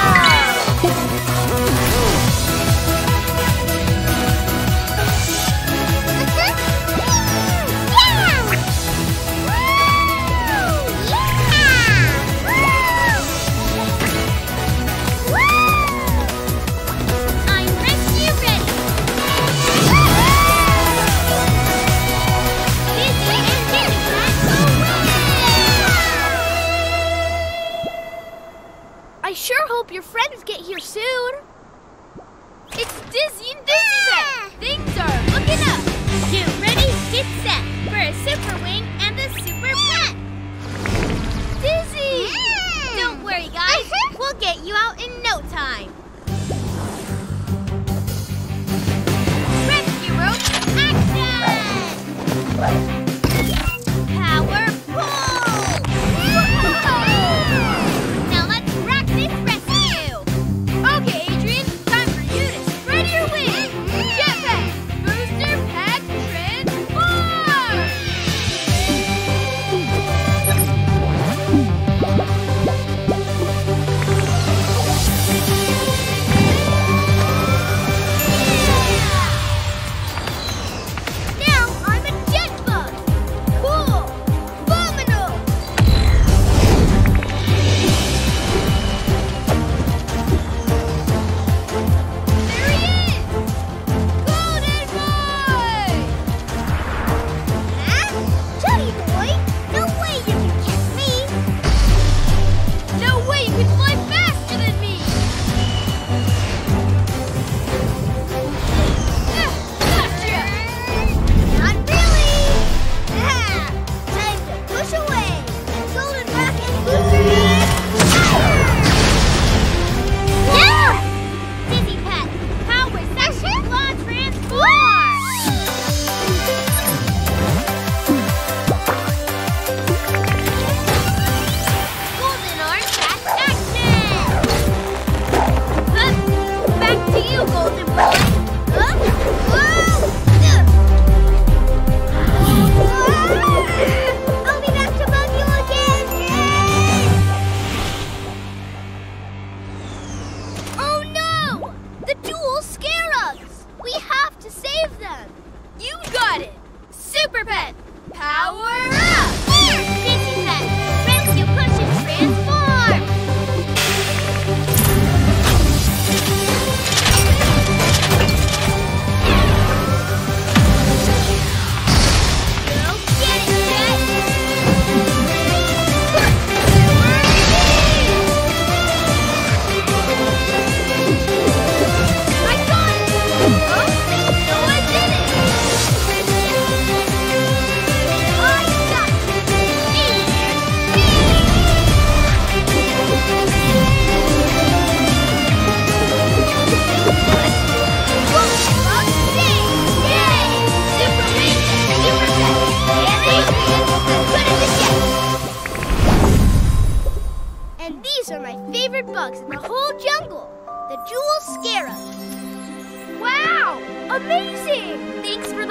Sure hope your friends get here soon. It's Dizzy and Dizzy Pet. Things are looking up. Get ready, get set for a Super Wing and a Super Pet. Dizzy! Don't worry, guys. We'll get you out in no time. Rescue rope action!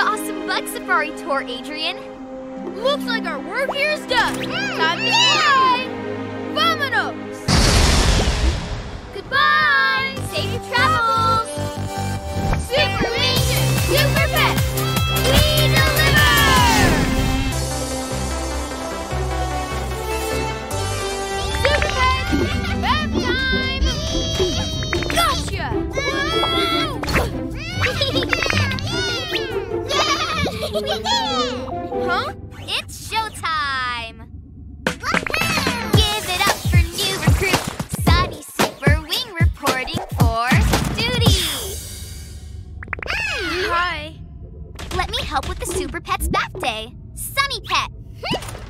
awesome bug safari tour, Adrian. Looks like our work here is done. Time to go! Vamonos! Goodbye! Safe travels! Super Legion! Super Pets! We deliver! Super Pets! Rev time! Gotcha! Huh? It's showtime! Give it up for new recruit, Sunny Super Wing reporting for duty! Hi! Let me help with the Super Pet's bath day! Sunny Pet!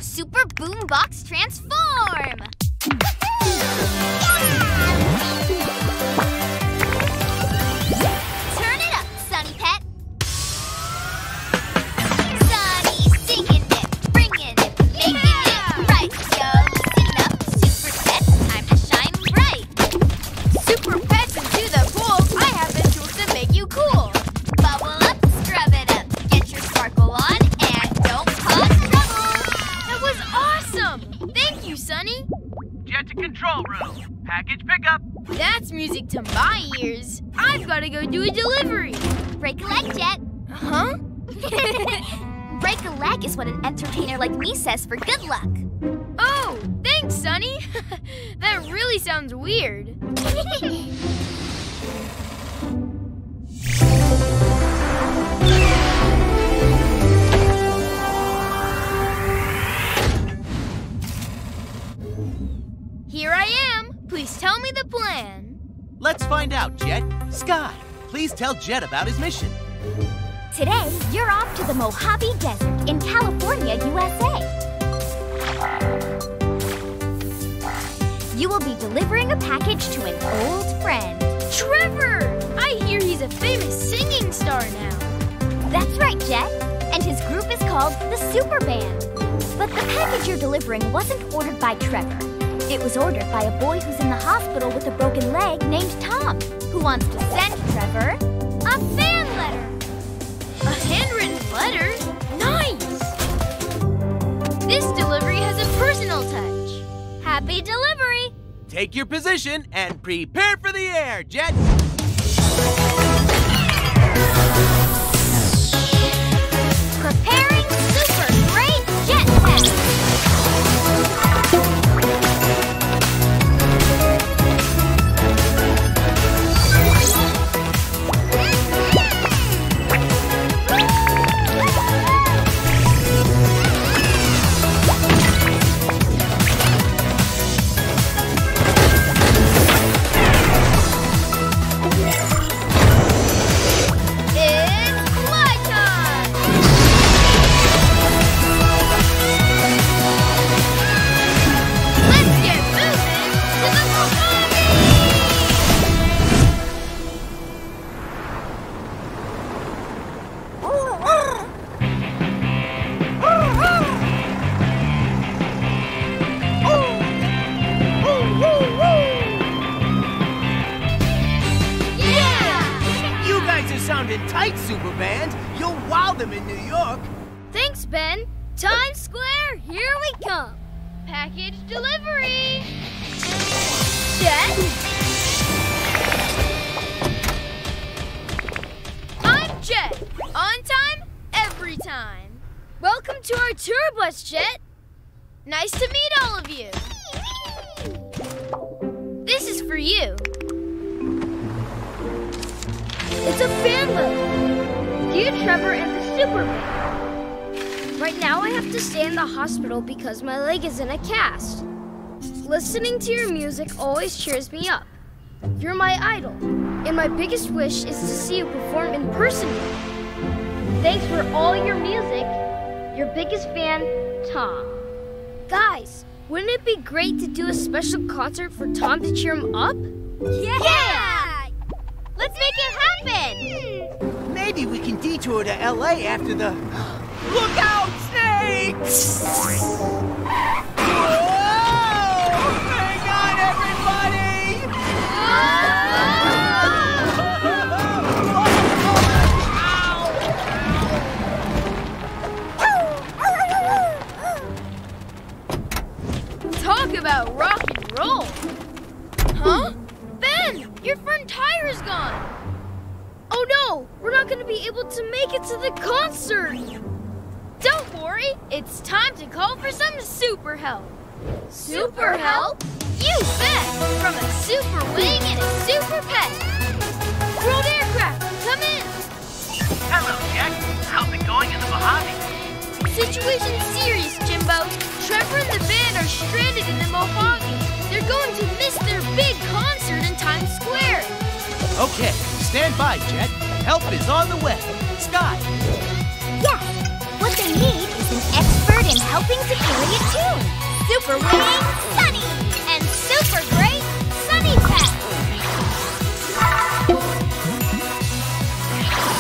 Super Boombox Transform! Turn it up, Sunny Pet! Jet to control room. Package pickup. That's music to my ears. I've got to go do a delivery. Break-a-leg, Jet. Huh? Break-a-leg is what an entertainer like me says for good luck. Oh, thanks, Sunny. That really sounds weird. Here I am. Please tell me the plan. Let's find out, Jet. Scott, please tell Jet about his mission. Today, you're off to the Mojave Desert in California, USA. You will be delivering a package to an old friend. Trevor! I hear he's a famous singing star now. That's right, Jet. And his group is called the Super Band. But the package you're delivering wasn't ordered by Trevor. It was ordered by a boy who's in the hospital with a broken leg named Tom, who wants to send Trevor a fan letter. A handwritten letter? Nice! This delivery has a personal touch. Happy delivery! Take your position and prepare for the air, Jet! Preparing super great jet package! Because my leg is in a cast. Listening to your music always cheers me up. You're my idol, and my biggest wish is to see you perform in person. Thanks for all your music. Your biggest fan, Tom. Guys, wouldn't it be great to do a special concert for Tom to cheer him up? Yeah! Let's make it happen! Maybe we can detour to LA after the... Look out, snakes! Whoa! Hang on, everybody! Ow! about rock and roll. Huh? Ben, your friend Tyra's gone. Oh no, we're not going to be able to make it to the concert. Don't worry, it's time to call for some super help. Super help? You bet! From a super wing and a super pet. World aircraft, come in. Hello, Jack. How's it going in the Mojave? Situation serious, Jimbo. Trevor and the band are stranded in the Mojave. They're going to miss their big concert in Times Square. Okay, stand by, Jet. Help is on the way. Scott. Yeah, what they need is an expert in helping to carry a tune. Super wing, Sunny. And super great, Sunny Pet.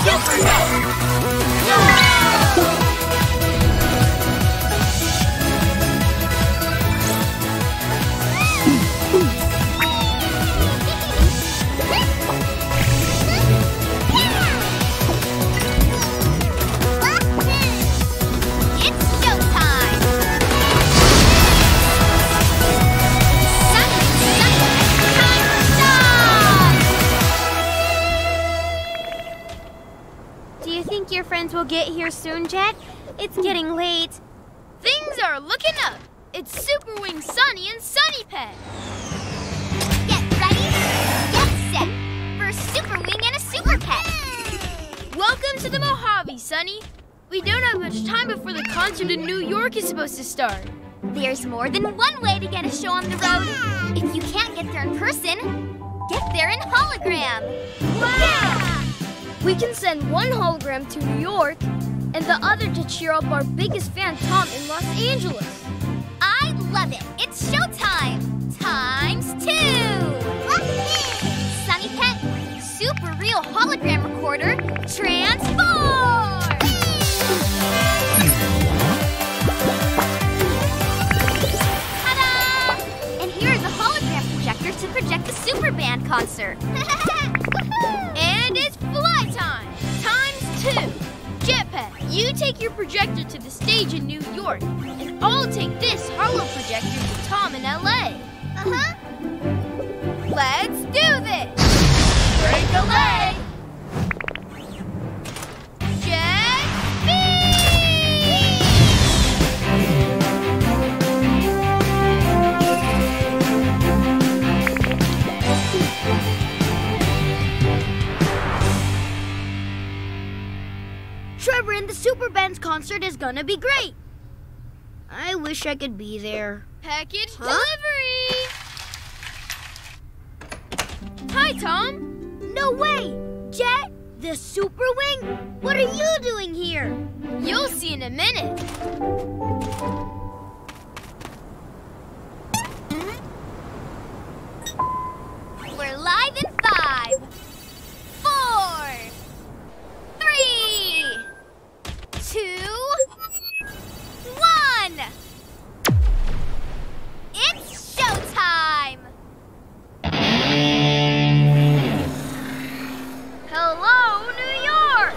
Super Pet. Yo! Your friends will get here soon, Jet. It's getting late. Things are looking up. It's Super Wing Sunny and Sunny Pet. Get ready, get set for a Super Wing and a Super Pet. Welcome to the Mojave, Sunny. We don't have much time before the concert in New York is supposed to start. There's more than one way to get a show on the road. If you can't get there in person, get there in hologram. Wow! Yeah. We can send one hologram to New York and the other to cheer up our biggest fan, Tom, in Los Angeles. I love it. It's showtime. Times 2. Sunny Pet, super real hologram recorder, transform! Ta-da! And here is a hologram projector to project the Super Band concert. And it's fly time! Times 2. Jetpack, you take your projector to the stage in New York, and I'll take this holo projector to Tom in LA. Uh-huh. Let's do this! Break a leg! Jet B! Trevor and the Super Band's concert is gonna be great. I wish I could be there. Package delivery! Hi, Tom. No way! Jet, the Super Wing? What are you doing here? You'll see in a minute. We're live in 5, 4, 3, 2, 1! It's showtime! Hello, New York!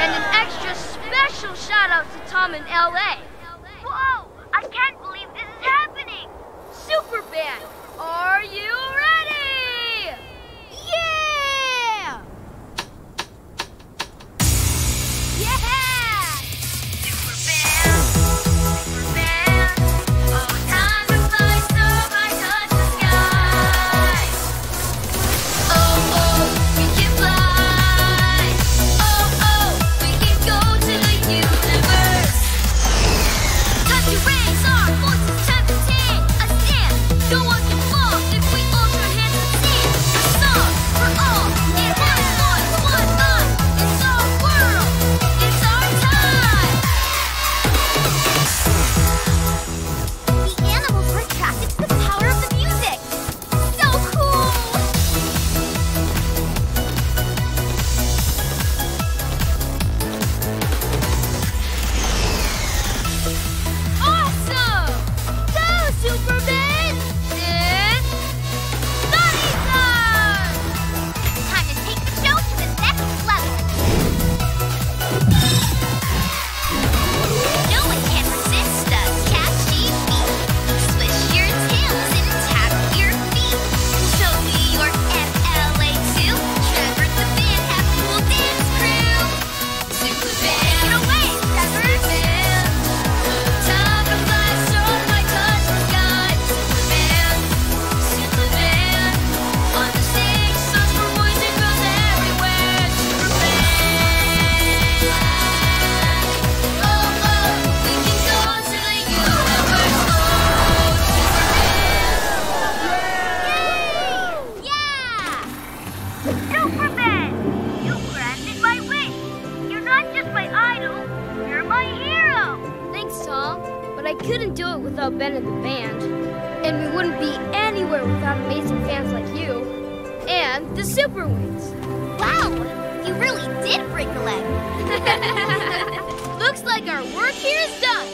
And an extra special shout out to Tom in LA. Whoa! I can't believe this is happening! Super Band, are you ready? Yeah! Yeah! Super Band, Super Band. Oh, time to fly so high, touch the sky. Oh, oh, we can fly. Oh, oh, we can go to the universe. Time to raise our voices, time to take a stand. Don't want to fall if we are. couldn't do it without Ben and the band. And we wouldn't be anywhere without amazing fans like you. And the Super Wings. Wow, you really did break a leg. Looks like our work here is done.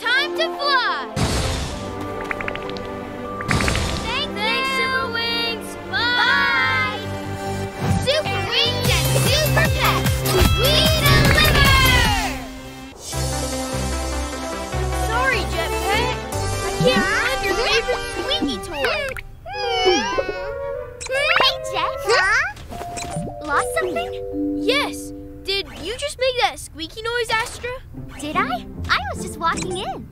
Time to fly. Thanks, Super Wings. Bye. Bye. Super Wings and Super Pets. We deliver. Sorry, Jet Pet. I can't find your favorite Twinkie toy. Hey, Jet. Huh? Lost something? Yes. Did you just make that squeaky noise, Astra? Did I? I was just walking in.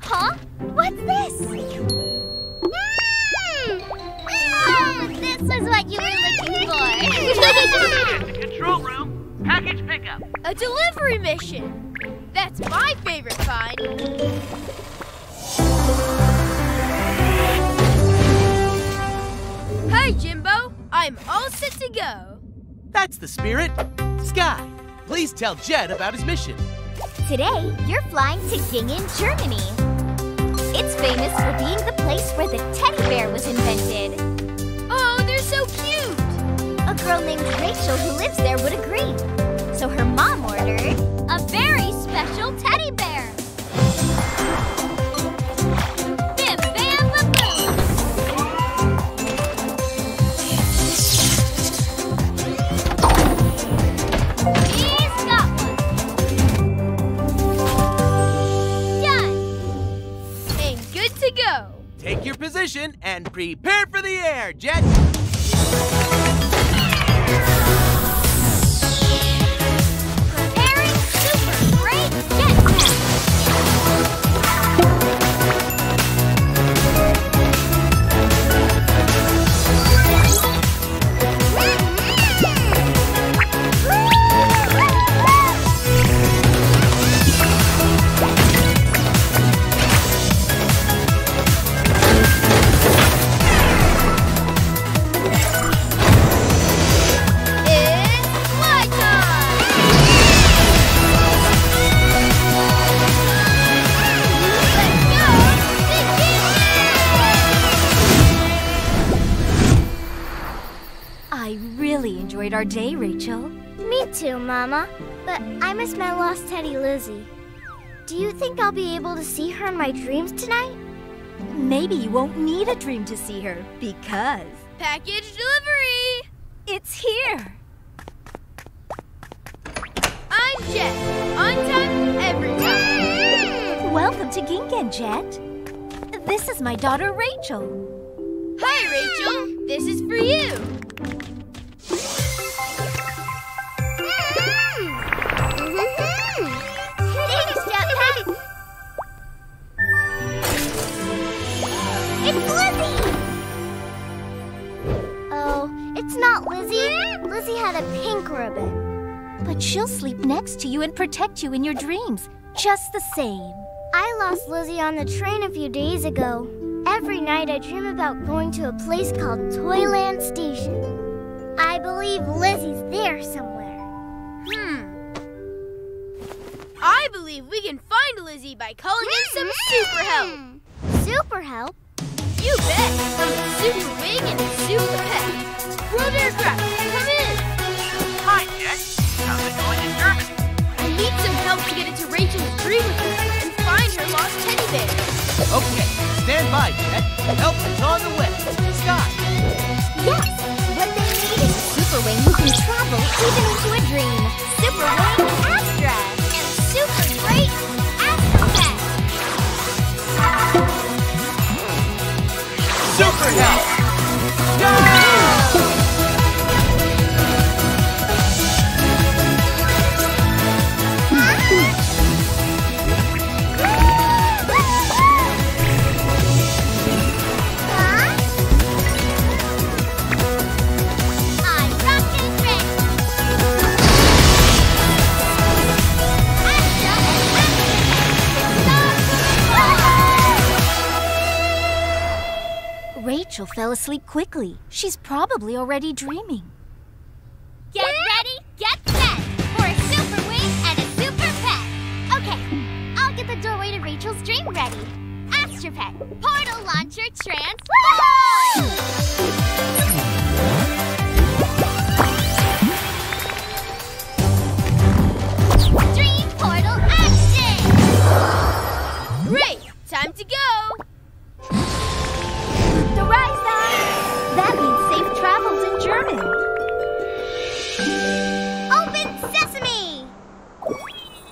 Huh? What's this? Oh, this is what you were looking for. The control room. Package pickup. A delivery mission. That's my favorite find. Hey, Jimbo. I'm all set to go. That's the spirit. Skye, please tell Jet about his mission. Today, you're flying to Gingen, Germany. It's famous for being the place where the teddy bear was invented. Oh, they're so cute! A girl named Rachel who lives there would agree. So her mom ordered a very special teddy bear. Take your position and prepare for the air, Jet! Preparing super great Jets. Our day, Rachel. Me too, Mama. But I miss my lost Teddy Lizzie. Do you think I'll be able to see her in my dreams tonight? Maybe you won't need a dream to see her, because... Package delivery! It's here! I'm Jet. On time, every time. Welcome to Gingen, Jet. This is my daughter, Rachel. Hi, Rachel. This is for you. It's not Lizzie. Lizzie had a pink ribbon. But she'll sleep next to you and protect you in your dreams, just the same. I lost Lizzie on the train a few days ago. Every night I dream about going to a place called Toyland Station. I believe Lizzie's there somewhere. I believe we can find Lizzie by calling in some super help. Super help? You bet! Super Wing and Super Pet. World Aircraft, come in! Hi, Jet. How's it going in Germany? I need some help to get into Rachel's dream with her and find her lost teddy bear. Okay, stand by, Jet. Help is on the way. Scott! Yes! What they need is a Super Wing who can travel even into a dream. Super Wing Astra! And Super Great Astra Pet! Super Help! Go! Rachel fell asleep quickly. She's probably already dreaming. Get ready, get set for a super wing and a super pet. Okay, I'll get the doorway to Rachel's dream I'm ready. Astra Pet, portal launcher transform! Dream portal action! Great! Time to go! The rise sign! That means safe travels in German. Open sesame!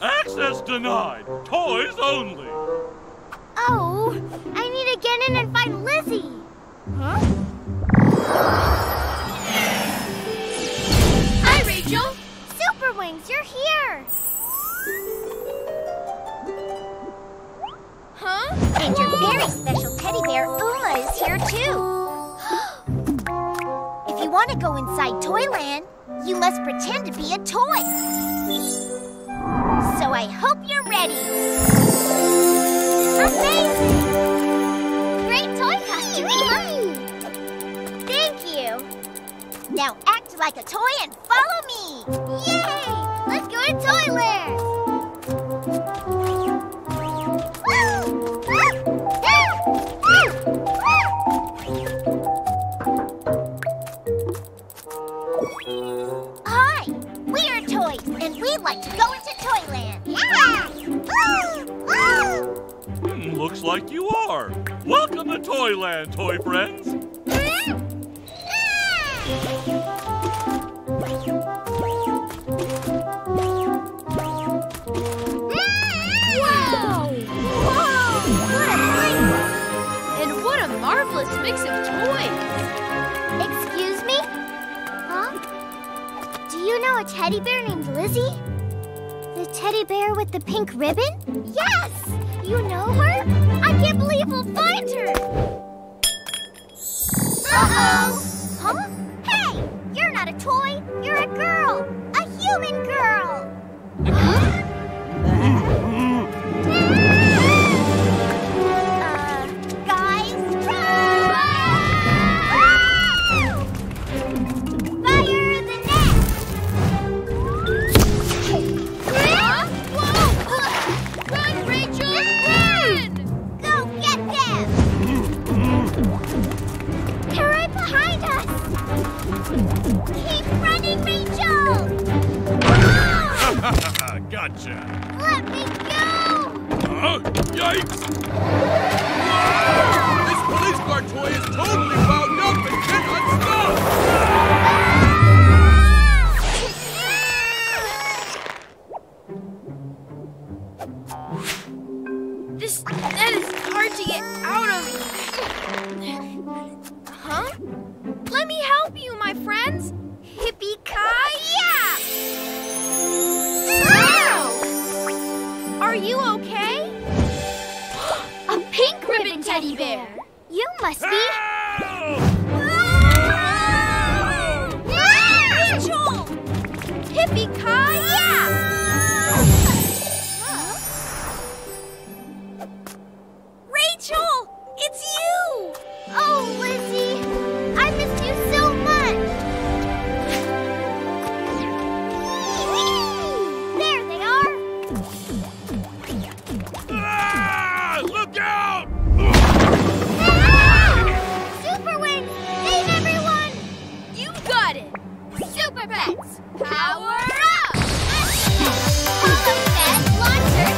Access denied! Toys only! Oh, I need to get in and find Lizzie. Huh? Hi, Rachel. Super Wings, you're here. Huh? And your very special teddy bear, Uma, is here too. If you want to go inside Toyland, you must pretend to be a toy. So I hope you're ready. Amazing! Great toy costume, Uma! Thank you! Now act like a toy and follow me! Yay! Let's go to Toyland! Hi! We are toys and we'd like to go into Toyland! Yeah! Looks like you are. Welcome to Toyland, toy friends. Wow! What a playground! And what a marvelous mix of toys. Excuse me? Huh? Do you know a teddy bear named Lizzie? The teddy bear with the pink ribbon? Yes! You know her? I can't believe we'll find her! Uh-oh! Huh? Hey! You're not a toy! You're a girl! A human girl! Guys? Fire the net! Huh? Whoa! Run, Rachel! They're right behind us! Keep running, Rachel! Ah! Gotcha! Let me go! Yikes! Whoa! This police car toy is totally wound up and cannot stop! That is hard to get out of. Huh? Let me help you, my friends. Yippee-ki-yah! Wow! Are you okay? A pink ribbon teddy bear. You must be. Rachel! Yippee-ki-yah! Rachel! It's you! Oh, Lizzie! I missed you so much! There they are! Ah, look out! Ah! Super Wings! Save everyone! You got it! Super Pets! Power up! Follow Pet Launcher!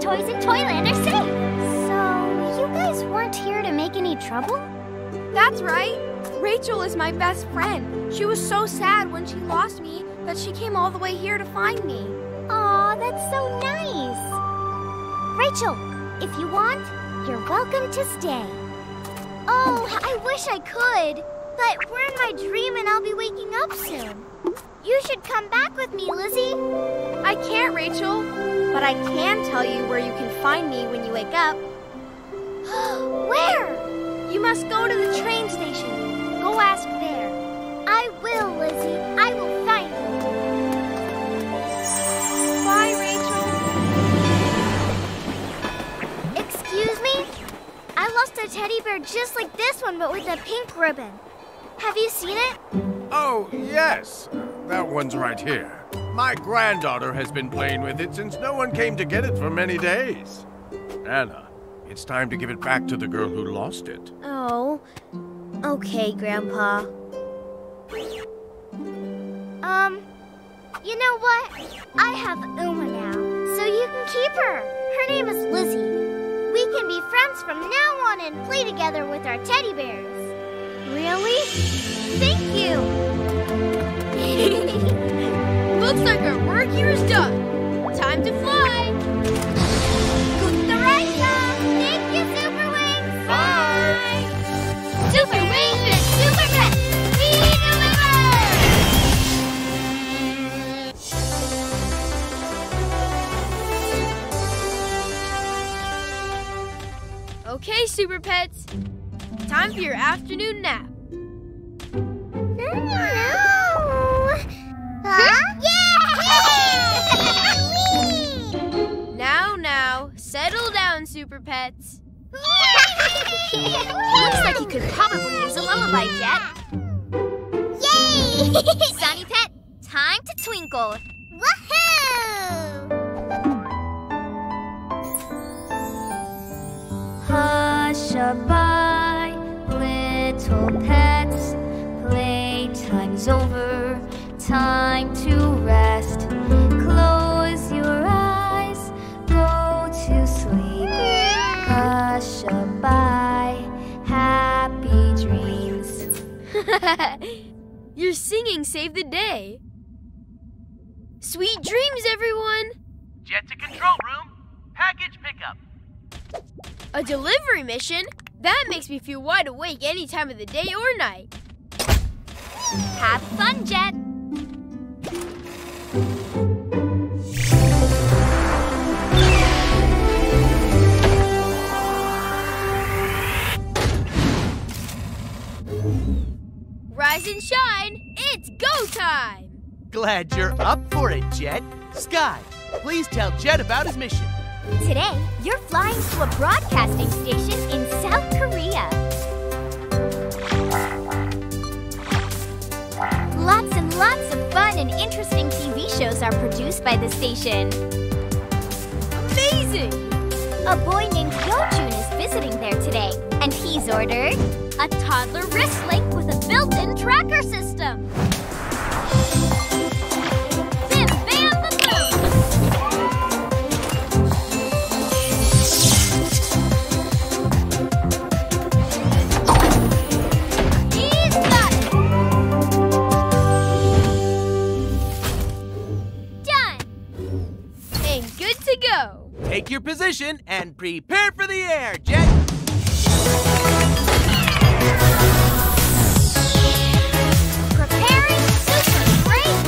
Toys in Toyland are safe. So, you guys weren't here to make any trouble? That's right. Rachel is my best friend. She was so sad when she lost me that she came all the way here to find me. Aw, that's so nice. Rachel, if you want, you're welcome to stay. Oh, I wish I could. But we're in my dream and I'll be waking up soon. You should come back with me, Lizzie. I can't, Rachel. But I can tell you where you can find me when you wake up. Where? You must go to the train station. Go ask there. I will, Lizzie. I will find you. Bye, Rachel. Excuse me? I lost a teddy bear just like this one, but with a pink ribbon. Have you seen it? Oh, yes. That one's right here. My granddaughter has been playing with it since no one came to get it for many days. Anna, it's time to give it back to the girl who lost it. Oh. Okay, Grandpa. You know what? I have Uma now, so you can keep her. Her name is Lizzie. We can be friends from now on and play together with our teddy bears. Really? Thank you! Looks like our work here is done. Time to fly! Costa Rica! Thank you, Super Wings! Bye! Super Wings and Super Band! We the rivers! Okay, Super Pets. Time for your afternoon nap. Huh? Yeah! Now, settle down, Super Pets. Looks like you could probably use a lullaby, Jet. Yay! Sunny Pet, time to twinkle. Woohoo! Hush-a-bye. Little pets, playtime's over, time to rest. Close your eyes, go to sleep. Hush-a-bye, happy dreams. Your singing saved the day. Sweet dreams, everyone! Jet to control room, package pickup. A delivery mission? That makes me feel wide awake any time of the day or night. Have fun, Jet. Rise and shine, it's go time! Glad you're up for it, Jet. Skye, please tell Jet about his mission. Today, you're flying to a broadcasting station in South Korea. Lots and lots of fun and interesting TV shows are produced by the station. Amazing! A boy named Yojun is visiting there today, and he's ordered a toddler wrist link with a built-in tracker system. Take your position and prepare for the air, Jet! Preparing Super Great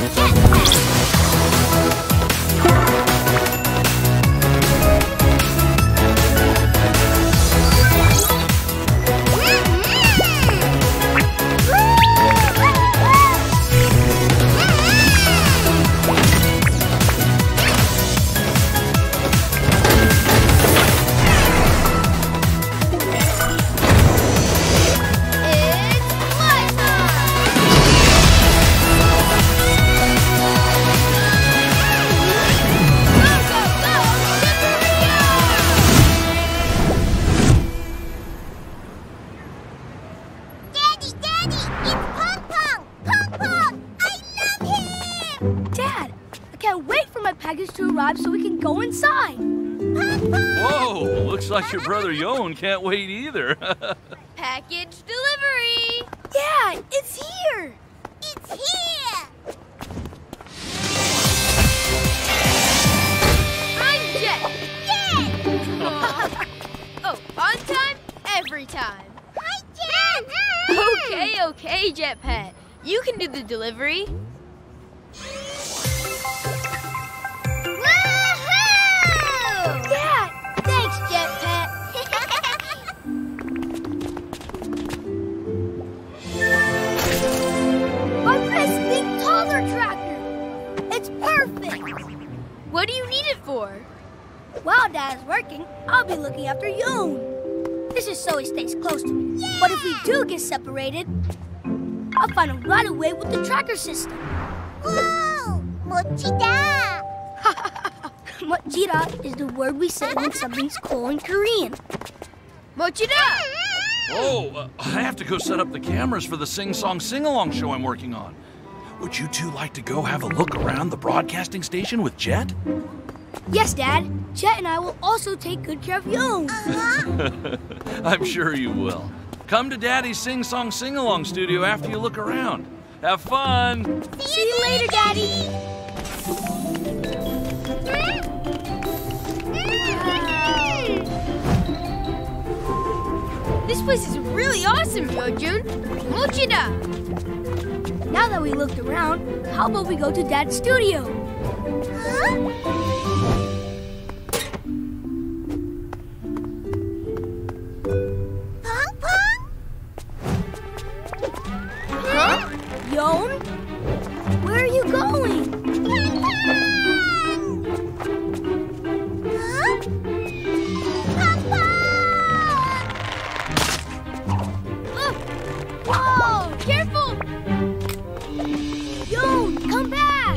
so we can go inside. Whoa, looks like your brother Yone can't wait either. Package delivery. Yeah, it's here. It's here. time. Hi, Jet! Okay, okay, Jet Pet. You can do the delivery. Woohoo! Yeah! Thanks, Jet Pet. My best big taller tractor. It's perfect. What do you need it for? While Dad's working, I'll be looking after Yojun. This is so he stays close to me. Yeah. But if we do get separated, I'll find a right away with the tracker system. Whoa! Mochida! Mochida is the word we say when something's cool in Korean. Mochida! Oh, I have to go set up the cameras for the sing-song sing-along show I'm working on. Would you two like to go have a look around the broadcasting station with Jet? Yes, Dad. Jet and I will also take good care of Yojun. I'm sure you will. Come to Daddy's sing-song sing-along studio after you look around. Have fun! See you later, Daddy! This place is really awesome, Yojun. Mochida! Now that we looked around, how about we go to Dad's studio? Huh? Yojun? Where are you going? Huh? Papa! Whoa! Careful! Yojun, come back!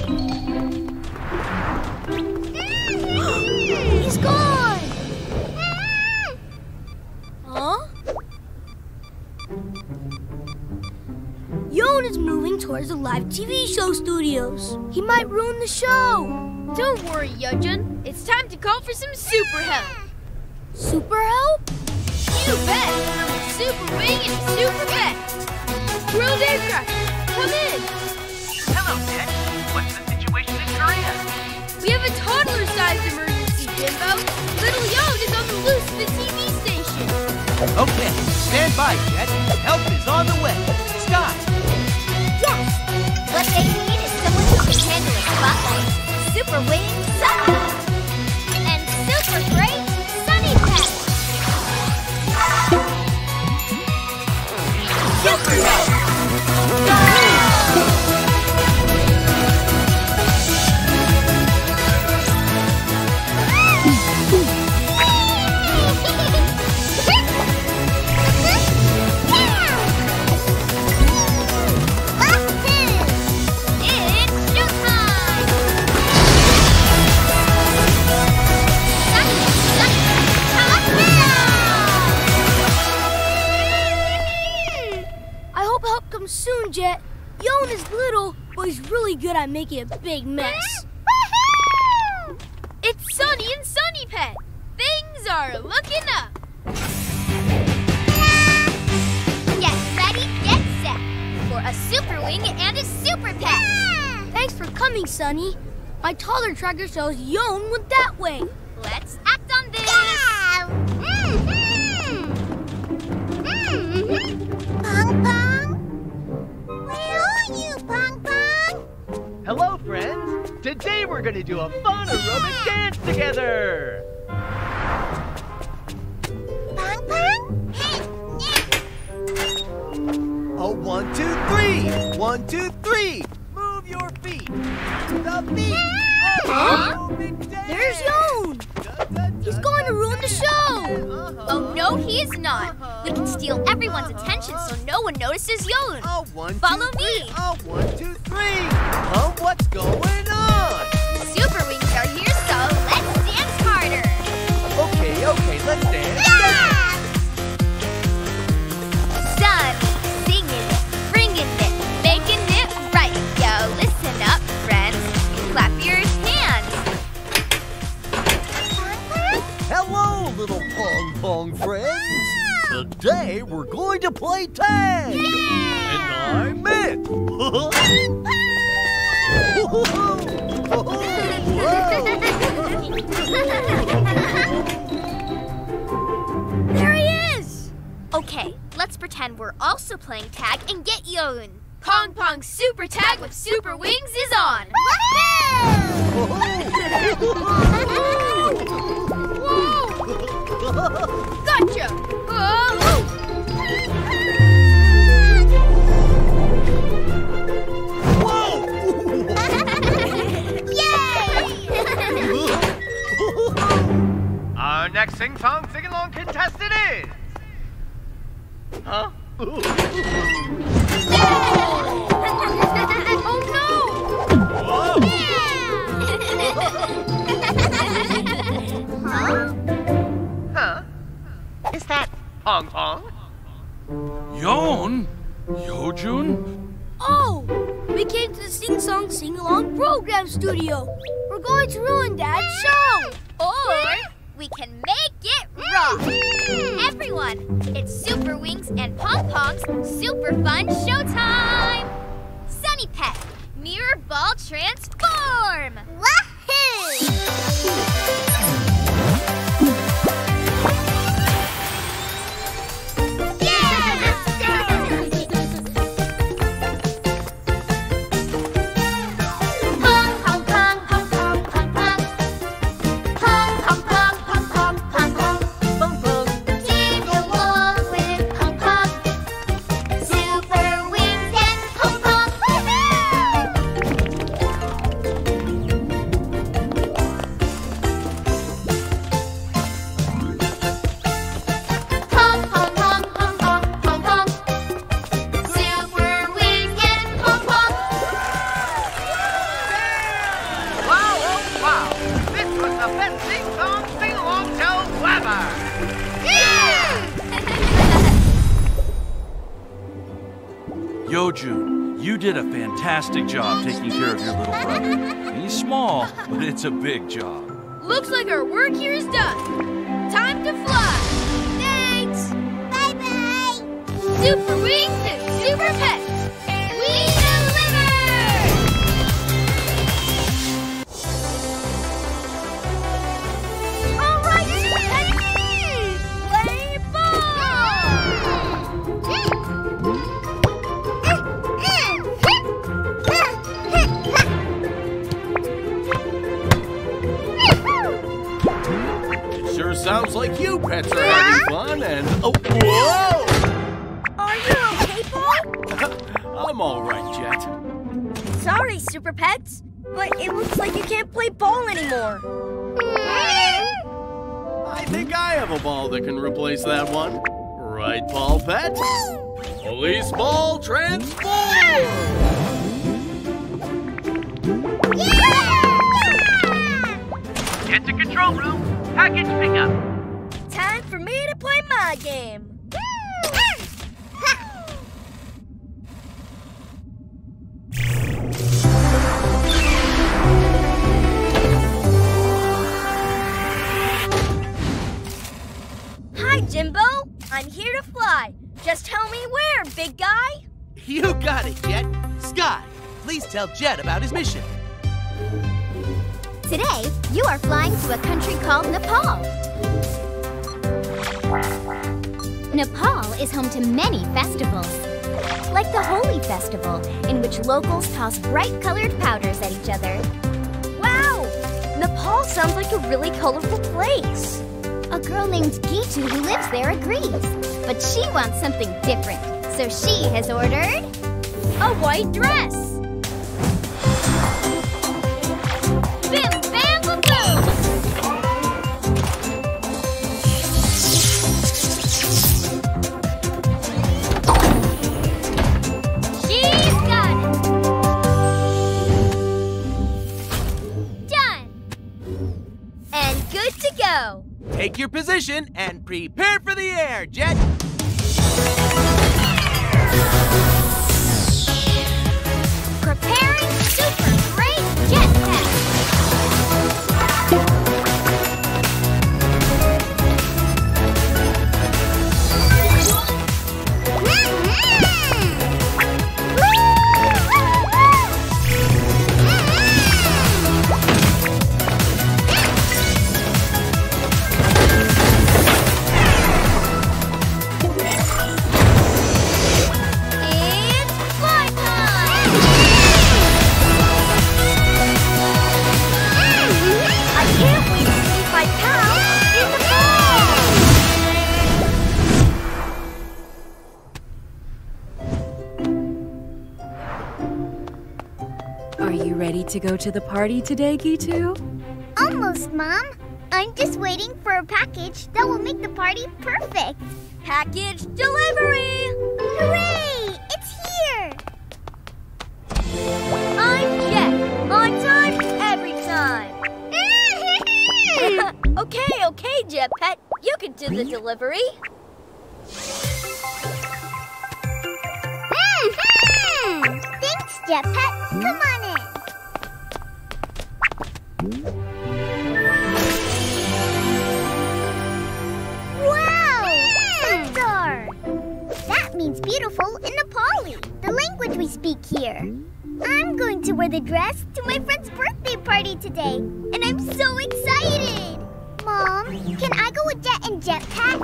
He's gone! Huh? Yojun is moving towards the live TV show studios. He might ruin the show. Don't worry, Yojun. It's time to call for some super help. Super help? You bet. Super wing and super bet. World aircraft, come in. Hello, Jet. What's the situation in Korea? We have a toddler-sized emergency, Jimbo. Little Yojun is on the loose at the TV station. Okay, stand by, Jet. Help is on the way. Scott. Yes! What they need is someone who can handle a spotlight. Super wing, Sunny! And super great, Sunny Pet! Super Pet! Go! Soon, Jet. Yojun is little, but he's really good at making a big mess. Woohoo! It's Sunny and Sunny Pet. Things are looking up. Get ready, get set for a super wing and a super pet. Yeah! Thanks for coming, Sunny. My taller tracker shows Yojun went that way. Let's act on this. Yeah! Mm-hmm. Mm-hmm. Bong bong. Hello, friends! Today we're gonna do a fun aerobic dance together! Bang, bang! Oh, 1, 2, 3! 1, 2, 3! Move your feet! The feet! Huh? There's Yojun! He's going to ruin the show! Oh, no, he is not! We can steal everyone's attention so no one notices Yojun! Oh, 1, 2, 3! Follow me! Oh, 1, 2, 3! Oh, what's going on? Super wings are here, so let's dance harder. Okay, okay, let's dance. Yeah! Sun, singing it, bringing it, making it right. Yo, listen up, friends. Clap your hands. Hello, little pong pong friends. Wow. Today, we're going to play tag. Yeah! And I'm it. Pong pong! Whoa. Whoa. There he is! Okay, Okay, let's pretend we're also playing tag and get Yojun. Pong Pong Super Tag with Super Wings is on! Whoa! Gotcha! Whoa! Yay! Our next Sing Song Sing Along contestant is... Huh? Oh no! Whoa. Yeah. Huh? Huh? Is that Pong Pong? Yojun? Oh! We came to the Sing Song Sing Along Program Studio. We're going to ruin Dad's show! Or we can make it rock! Everyone, it's Super Wings and Pong Pong's Super Fun Showtime! Sunny Pet, Mirror Ball Transform! Wahoo! Yeah! Let's go! Pong, Pong, Pong, Pong, Pong, Pong, Pong. Pong, Pong, Pong. Yojun, you did a fantastic job taking care of your little brother. He's small, but it's a big job. Looks like our work here is done. Time to fly. Thanks. Bye-bye. Super Wings and Super Pets. Sounds like you pets are having fun and... Oh, whoa! Are you okay, Paul? I'm all right, Jet. Sorry, Super Pets, but it looks like you can't play ball anymore. I think I have a ball that can replace that one. Right, Paul Pet? Police Ball Transform! Yeah! Get to control room. Package pickup. Time for me to play my game. Hi, Jimbo. I'm here to fly. Just tell me where, big guy. You got it, Jet. Skye, please tell Jet about his mission. Today, you are flying to a country called Nepal. Nepal is home to many festivals, like the Holi Festival, in which locals toss bright-colored powders at each other. Wow! Nepal sounds like a really colorful place. A girl named Gita who lives there agrees, but she wants something different, so she has ordered a white dress. Take your position and prepare for the air, Jet! Preparing super great jetpack! late to go to the party today, Gitu? Almost, Mom. I'm just waiting for a package that will make the party perfect. Package delivery! Hooray! It's here! I'm Jet. On time, every time. Okay, Jet Pet. You can do the delivery. Thanks, Jet Pet. Come on in. Wow! Star! That means beautiful in Nepali, the language we speak here. I'm going to wear the dress to my friend's birthday party today, and I'm so excited! Mom, can I go with Jet and Jet Pet?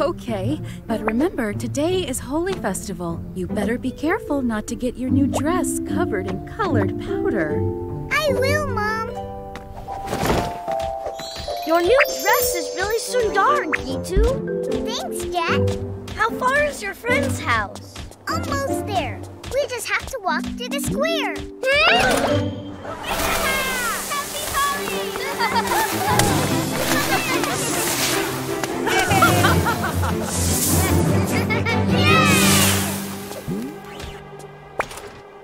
Okay, but remember, today is Holy Festival. You better be careful not to get your new dress covered in colored powder. I will, Mom. Your new dress is really sundar, Gitu. Thanks, Jet. How far is your friend's house? Almost there. We just have to walk through the square. Happy party!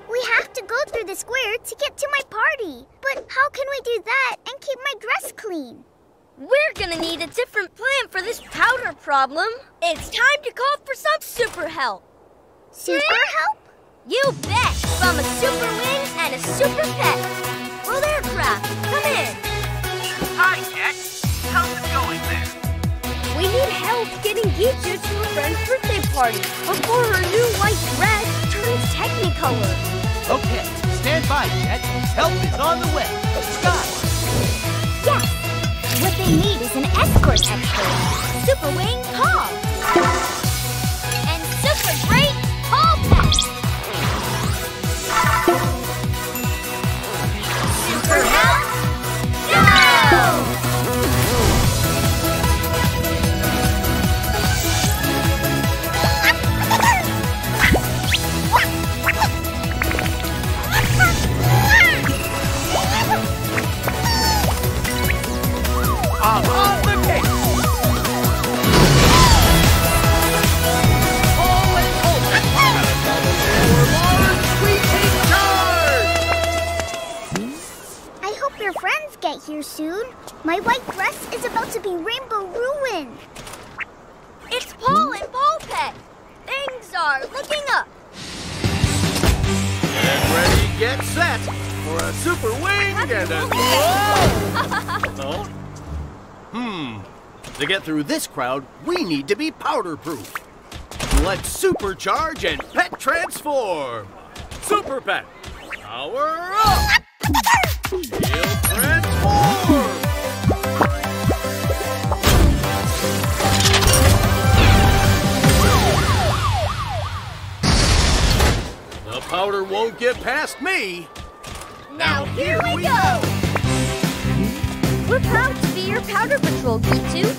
We have to go through the square to get to my party. But how can we do that and keep my dress clean? We're gonna need a different plan for this powder problem. It's time to call for some super help. Super help? You bet! From a super wing and a super pet. World Aircraft, come in. Hi, Jet. How's it going there? We need help getting Gita to a friend's birthday party before her new white dress turns technicolor. Okay, stand by, Jet. Help is on the way. Scott! Yes! What they need is an escort expert. Super Wing Paul! And Super Great Paul Pet! Super Help? Go! Get here soon. My white dress is about to be rainbow ruined. It's Paul and Paul Pet. Things are looking up. Get ready, get set for a super wing and a... Whoa! To get through this crowd, we need to be powder-proof. Let's supercharge and pet transform. Super Pet, power up! He'll transform! The powder won't get past me! Now here we go! We're proud to be your powder patrol, Gitu.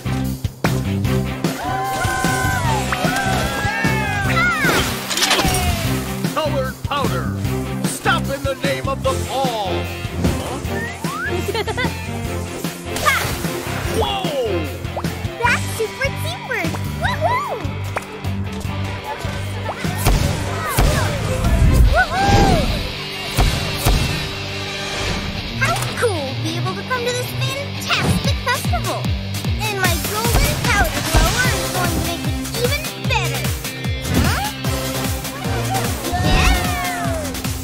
Colored powder! Stop in the name of the ball! Whoa! That's super teamwork! Woohoo! Woohoo! How cool to be able to come to this fantastic festival! And my golden powder blower is going to make it even better! Huh?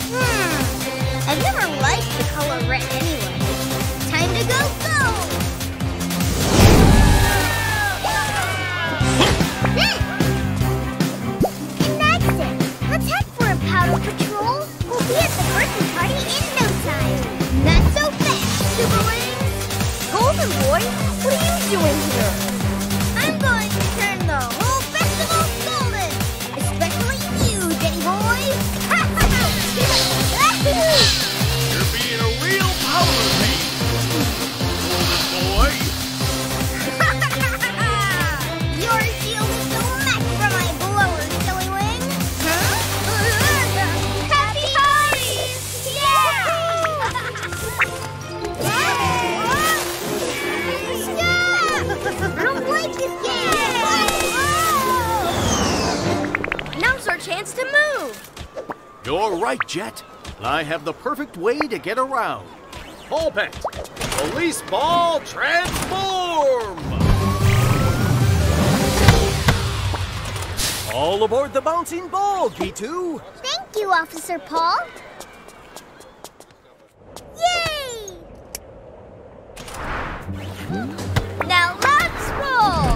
Yeah! I've never liked the color red anyway. Go, go! And that's it! Let's head for a powder patrol! We'll be at the birthday party in no time! Not so fast, Super Wings! Golden Boy, what are you doing here? I'm going to turn the whole festival golden! Especially you, Daddy Boy! You're being a real power pain! right, Jet. I have the perfect way to get around. Pulpit, police ball transform! All aboard the bouncing ball, G2! Thank you, Officer Paul. Yay! Now let's roll!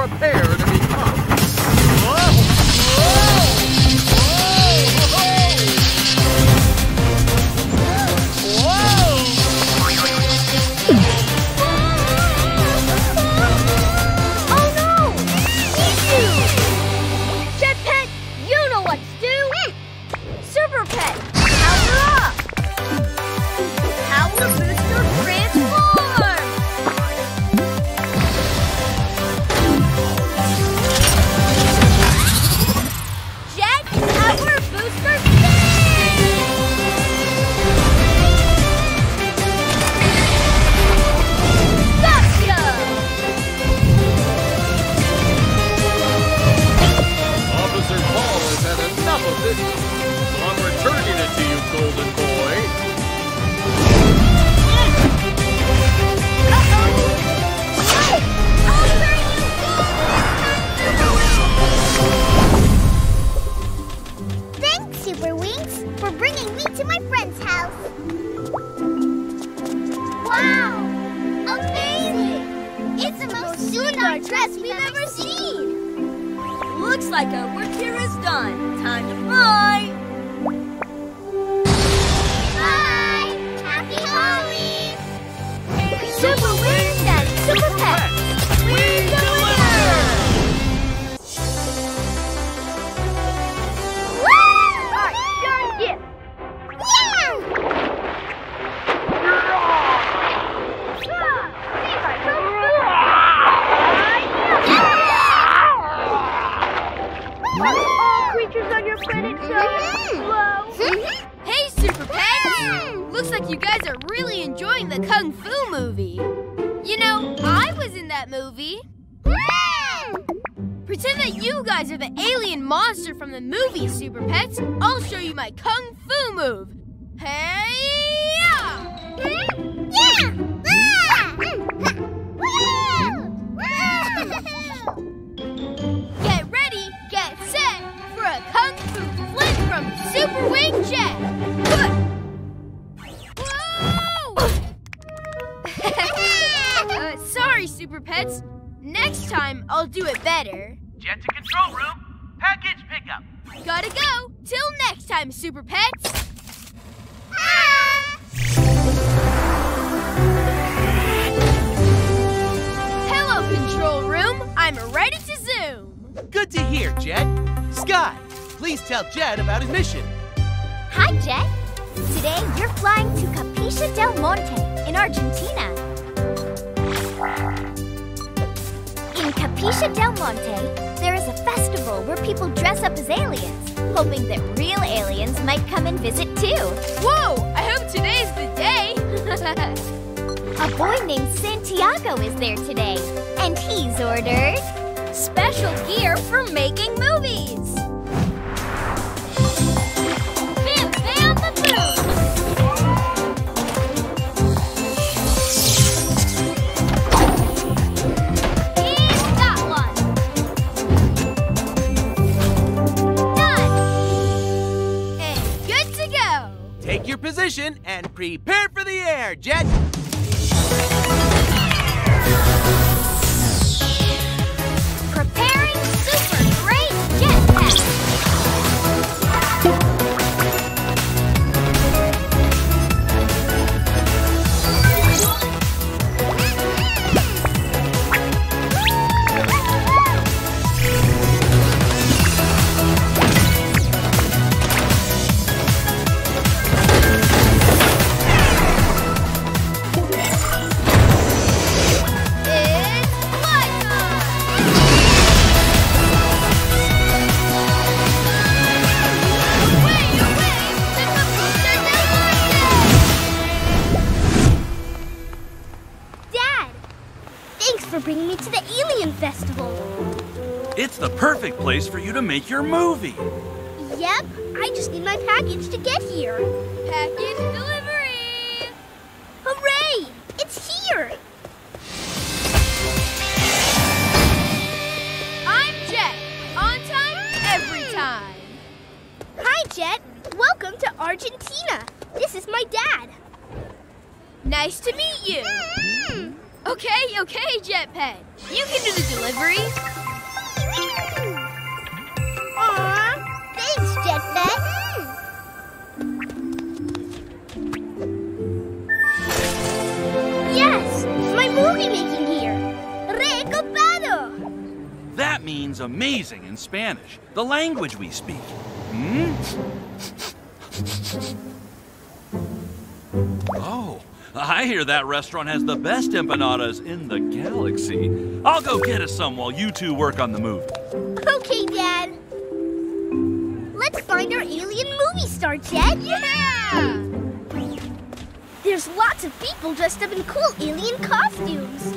Prepare to be caught. Whoa! Whoa! Oh no! You! Jet Pet, you know what to do! Super Pet, power up! Power booster transform! Well, I'm returning it to you, Golden Boy. Thanks, Super Wings, for bringing me to my friend's house. Wow! Amazing! It's the most soon-on dress we've ever seen. Looks like our work here is done. Time to fly! Bye! Happy Halloween! Super Wings and Super Pets! We deliver! Woo! Our sure gift! Yeah! All creatures on your planet Hey, Super Pets! Looks like you guys are really enjoying the Kung Fu movie. You know, I was in that movie. Pretend that you guys are the alien monster from the movie, Super Pets. I'll show you my Kung Fu move. Hey-ya! A Kung Fu flip from Super Wing Jet! Whoa! Sorry, Super Pets. Next time, I'll do it better. Jet to control room. Package pickup. Gotta go. Till next time, Super Pets. Hello, control room. I'm ready to zoom. Good to hear, Jet. Skye, please tell Jet about his mission. Hi, Jet. Today you're flying to Capixa del Monte in Argentina. In Capixa del Monte, there is a festival where people dress up as aliens, hoping that real aliens might come and visit too. Whoa, I hope today's the day. A boy named Santiago is there today, and he's ordered special gear for making movies! Bam, bam, ba, boom! He's got one! Done! And good to go! Take your position and prepare for the air, Jet! It's the perfect place for you to make your movie. Yep, I just need my package to get here. Package delivery! Hooray! It's here! I'm Jet. On time, every time. Hi, Jet. Welcome to Argentina. This is my dad. Nice to meet you. Mm-hmm. Okay, okay, Jetpet. You can do the delivery. Aw, thanks, Jetpet. Yes, my movie making gear. Recopado. That means amazing in Spanish, the language we speak. Hmm? Oh. I hear that restaurant has the best empanadas in the galaxy. I'll go get us some while you two work on the movie. Okay, Dad. Let's find our alien movie star, Jet. Yeah! There's lots of people dressed up in cool alien costumes.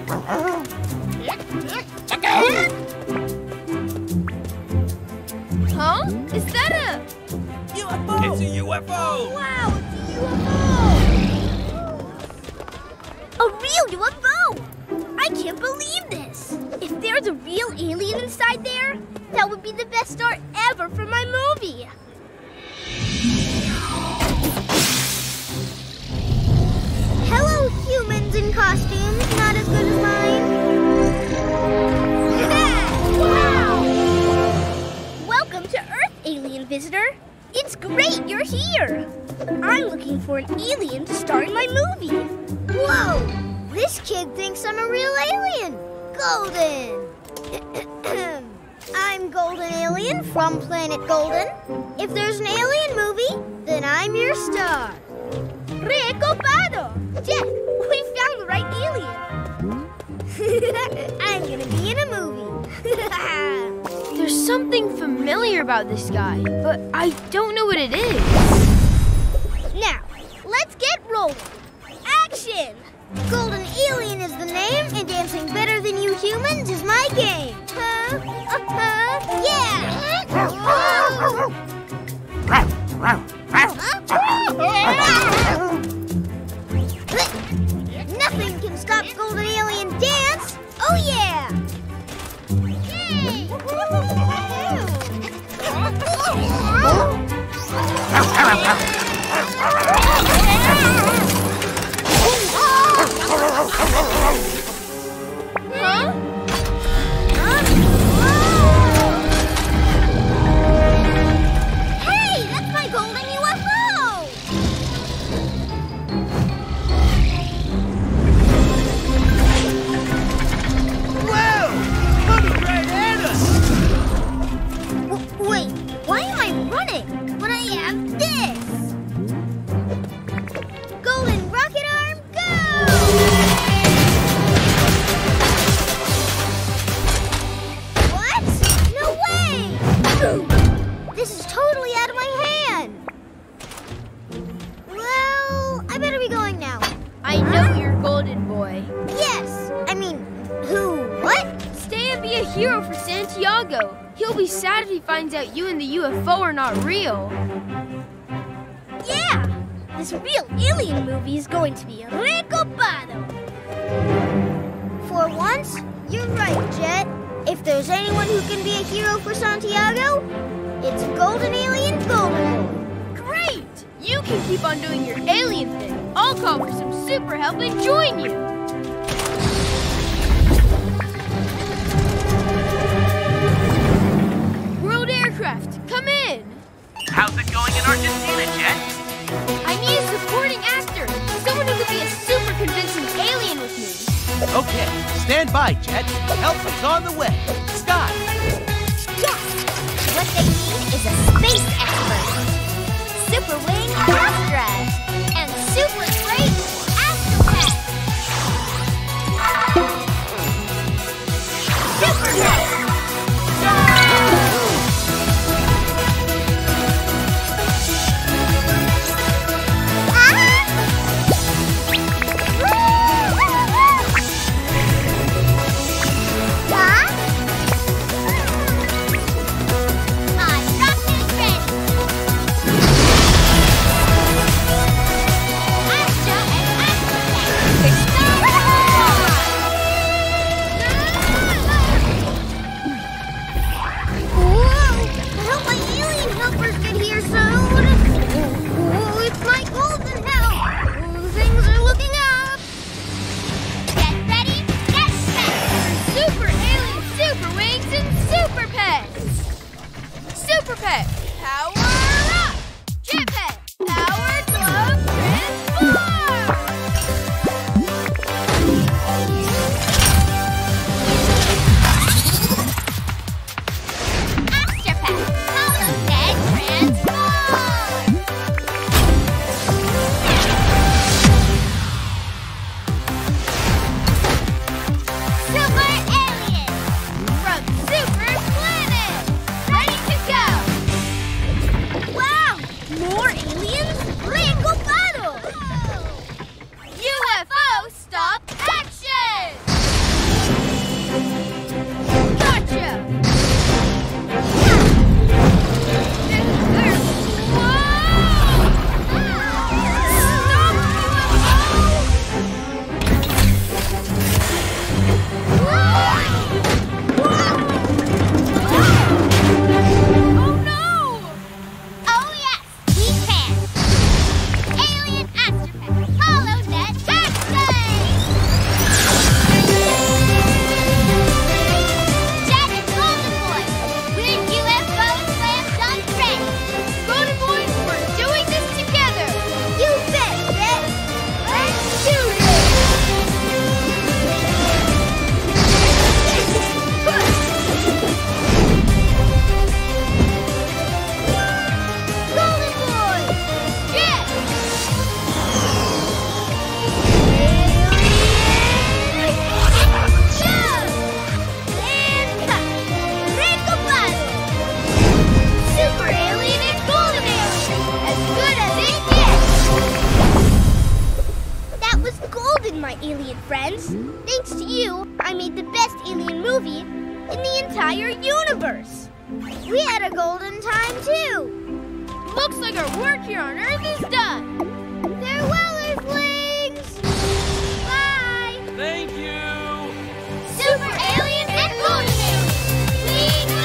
Huh? Is that a UFO? It's a UFO! Wow, it's a UFO! A real UFO! I can't believe this! If there's a real alien inside there, that would be the best star ever for my movie! Hello, humans in costumes, not as good as mine. Yeah! Wow! Welcome to Earth, alien visitor. It's great you're here. I'm looking for an alien to star in my movie. Whoa! This kid thinks I'm a real alien. Golden. I'm Golden Alien from Planet Golden. If there's an alien movie, then I'm your star. Recopado! Jet, we found the right alien. I'm gonna be in a movie. There's something familiar about this guy, but I don't know what it is. Now, let's get rolling. Action! Golden Alien is the name, and dancing better than you humans is my game. Huh? Yeah! Nothing can stop Golden Alien dance! Oh yeah! Yay! Huh? UFO are not real. Yeah! This real alien movie is going to be recopado. For once, you're right, Jet. If there's anyone who can be a hero for Santiago, it's Golden Alien Golden. Great! You can keep on doing your alien thing. I'll call for some super help and join you. Come in! How's it going in Argentina, Jet? I need a supporting actor. Someone who could be a super convincing alien with me. Okay, stand by, Jet. Help is on the way. Scott! Yes! What they need is a space expert. Super wing Astra. And super great Astronaut. Super Pet! Go! a golden time, too. Looks like our work here on Earth is done. Farewell, Earthlings! Bye! Thank you! Super Aliens and Moon! Lead the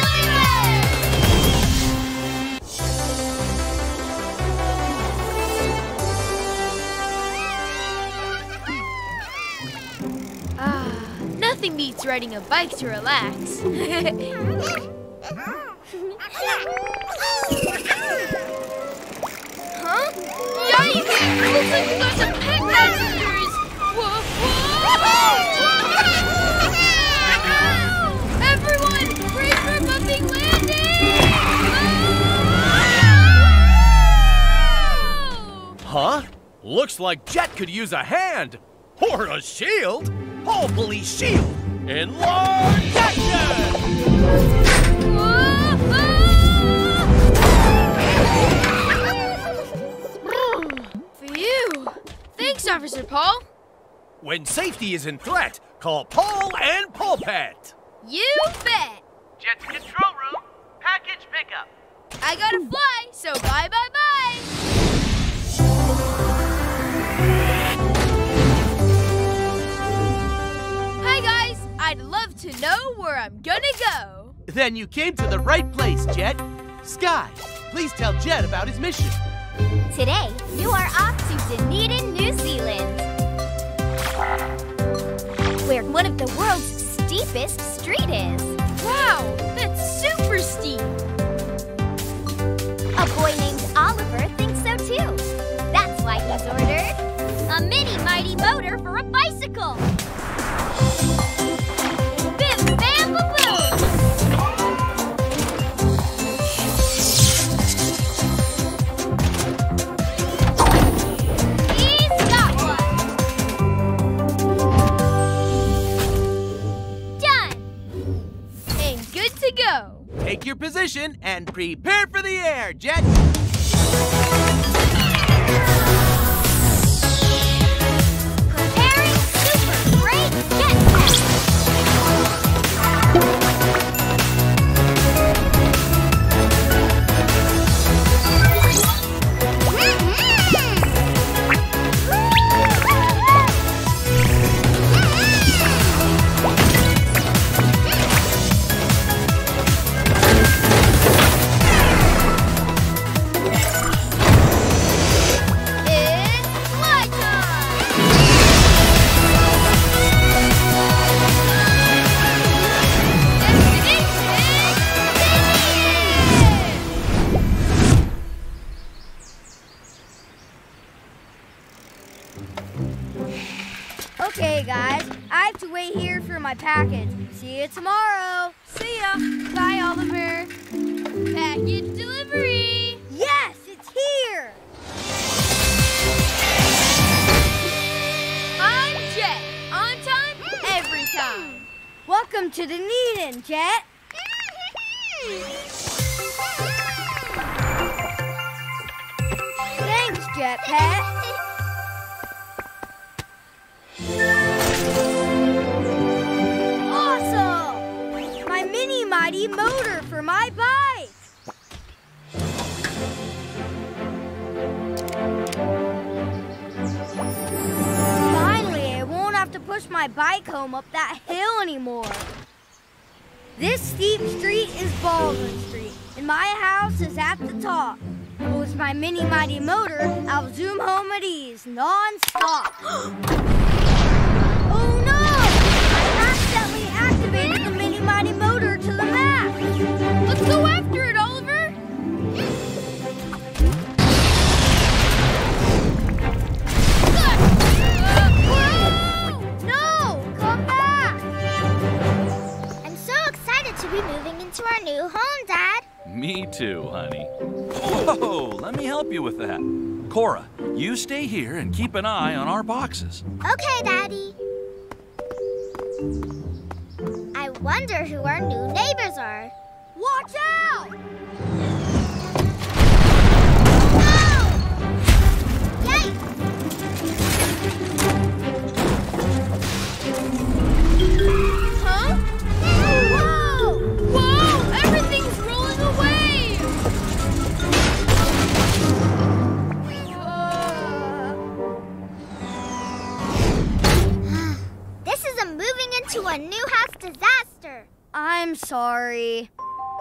way! Nothing beats riding a bike to relax. Huh? Yikes! It looks like we got some pet masters! Whoa, whoa! Everyone, brace for a bumping landing! Huh? Looks like Jet could use a hand! Or a shield! Hopefully shield! Enlarge action! Thanks, Officer Paul. When safety is in threat, call Paul and Pulpet. You bet. Jet to control room. Package pickup. I gotta fly, so bye, bye, bye. Hi, guys. I'd love to know where I'm gonna go. Then you came to the right place, Jet. Skye, please tell Jet about his mission. Today, you are off to Dunedin, New Zealand, where one of the world's steepest street is. Wow, that's super steep. A boy named Oliver thinks so too. That's why he's ordered a mini mighty motor for a bicycle. Bim, bam, boom, boom. Go. Take your position and prepare for the air, Jet. Preparing super great jet my package. See you tomorrow. See ya. Bye, Oliver. Package delivery. Yes, it's here. I'm Jet. On time, every time. Welcome to Dunedin, Jet. Thanks, Jet Pet. Mighty motor for my bike. Finally, I won't have to push my bike home up that hill anymore. This steep street is Baldwin Street, and my house is at the top. But with my mini mighty motor, I'll zoom home at ease non-stop. Oh no! I accidentally activated the mini mighty motor. Let's go after it, Oliver! No! Come back! I'm so excited to be moving into our new home, Dad. Me too, honey. Oh, let me help you with that. Cora, you stay here and keep an eye on our boxes. Okay, Daddy. I wonder who our new neighbors are. Watch out! No! Yikes! Huh? Whoa! Whoa! Everything's rolling away! I'm sorry.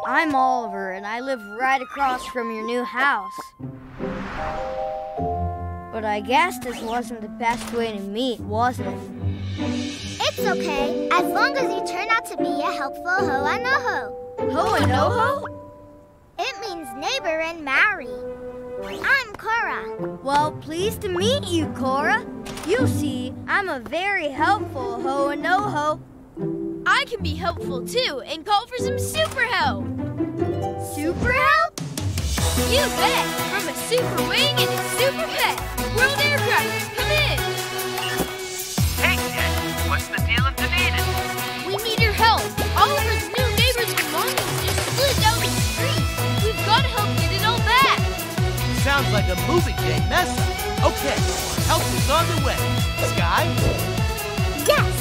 I'm Oliver, and I live right across from your new house. But I guess this wasn't the best way to meet, was it? It's okay, as long as you turn out to be a helpful hoanoho. Hoanoho? It means neighbor in Maori. I'm Cora. Well, pleased to meet you, Cora. You see, I'm a very helpful hoanoho. I can be helpful too and call for some super help. Super help? You bet! From a super wing and a super pet. World aircraft, come in! Hey, Jet, what's the deal if needed? We need your help. Oliver's new neighbor's belongings just flew down the street. We've got to help get it all back. Sounds like a movie game mess up. Okay, help is on the way. Skye? Yes!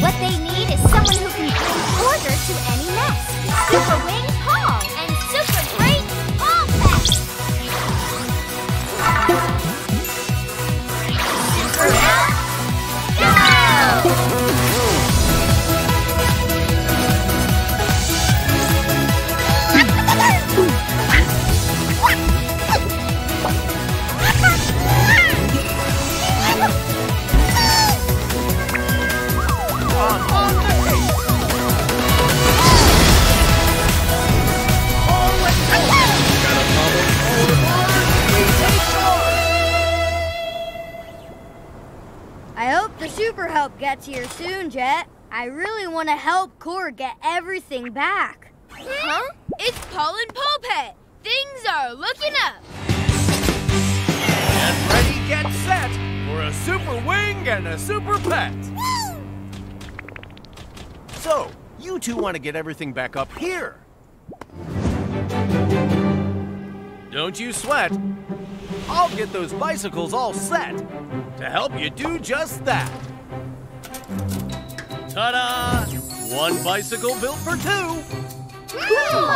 What they need is someone who can bring order to any mess. Super Wing Paul and Super Great Paul Fest. Super Help, go! On the case! All let's go! Got a bubble, hold it on! We take charge! I hope the super help gets here soon, Jet. I really want to help Cora get everything back. Huh? It's Paul and Pulpet. Things are looking up! And ready, get set for a super wing and a super pet! So, you two want to get everything back up here. Don't you sweat. I'll get those bicycles all set to help you do just that. Ta-da! One bicycle built for two. Cool.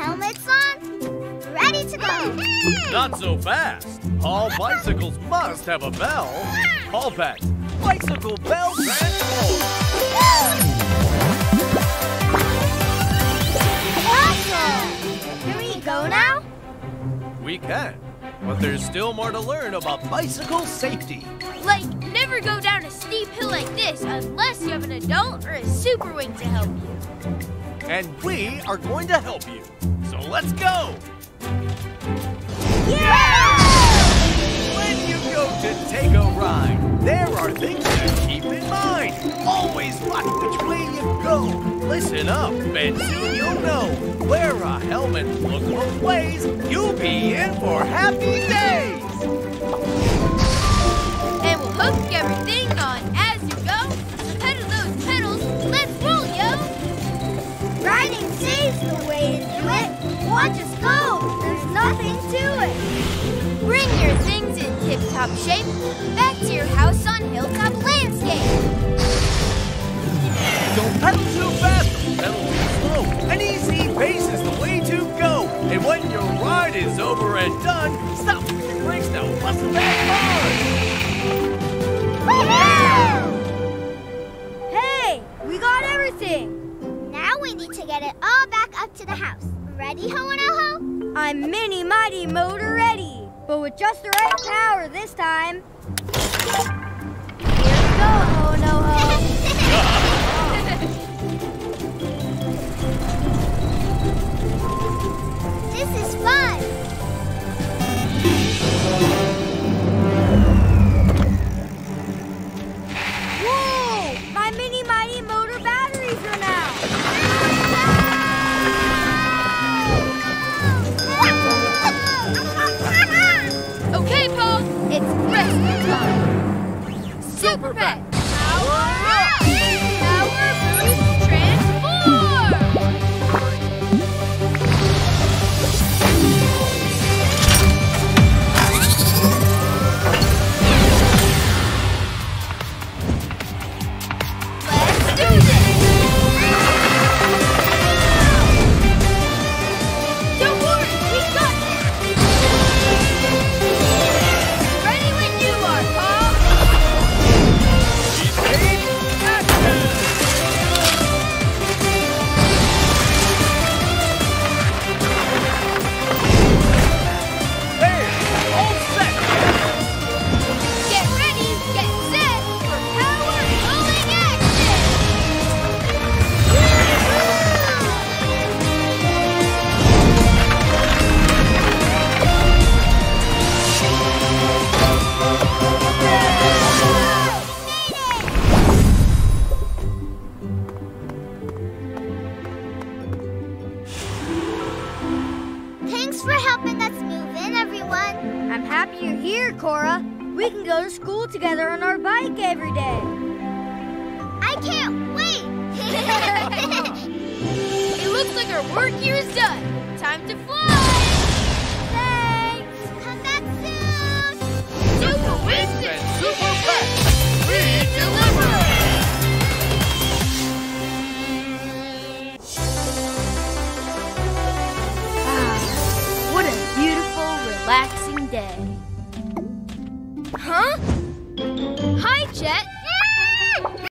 Helmets on, ready to go. Not so fast. All bicycles must have a bell. Call back. Bicycle bell transform. Awesome! Can we go now? We can, but there's still more to learn about bicycle safety. Like, never go down a steep hill like this unless you have an adult or a super wing to help you. And we are going to help you. So let's go! Yeah! When you go to take a ride, there are things to keep in mind. Always watch which way you go. Listen up, and soon you'll know. Wear a helmet, look both ways. You'll be in for happy days. And we'll hook everything on as you go. Pedal those pedals, let's roll, yo! Riding saves the way to do it. Watch us go, there's nothing to it. Bring your things in tip-top shape, back to your house on Hilltop Landscape. Don't pedal too fast, pedal too slow. An easy pace is the way to go. And when your ride is over and done, stop with your brakes now, wasn't that fun? Hey, we got everything. Now we need to get it all back up to the house. Ready, Hoanoho? I'm mini mighty motor ready. But with just the right power this time. Here we go, Hoanoho. This is fun. Whoa! My mini mighty motor batteries run out. Okay, Paul, it's rescue time. Super Pet! happy you're here, Cora. We can go to school together on our bike every day. I can't wait! It looks like our work here is done. Time to fly! Thanks! Come back soon! Super Wings and Super Band! We deliver! What a beautiful, relaxing day. Huh? Hi, Jet.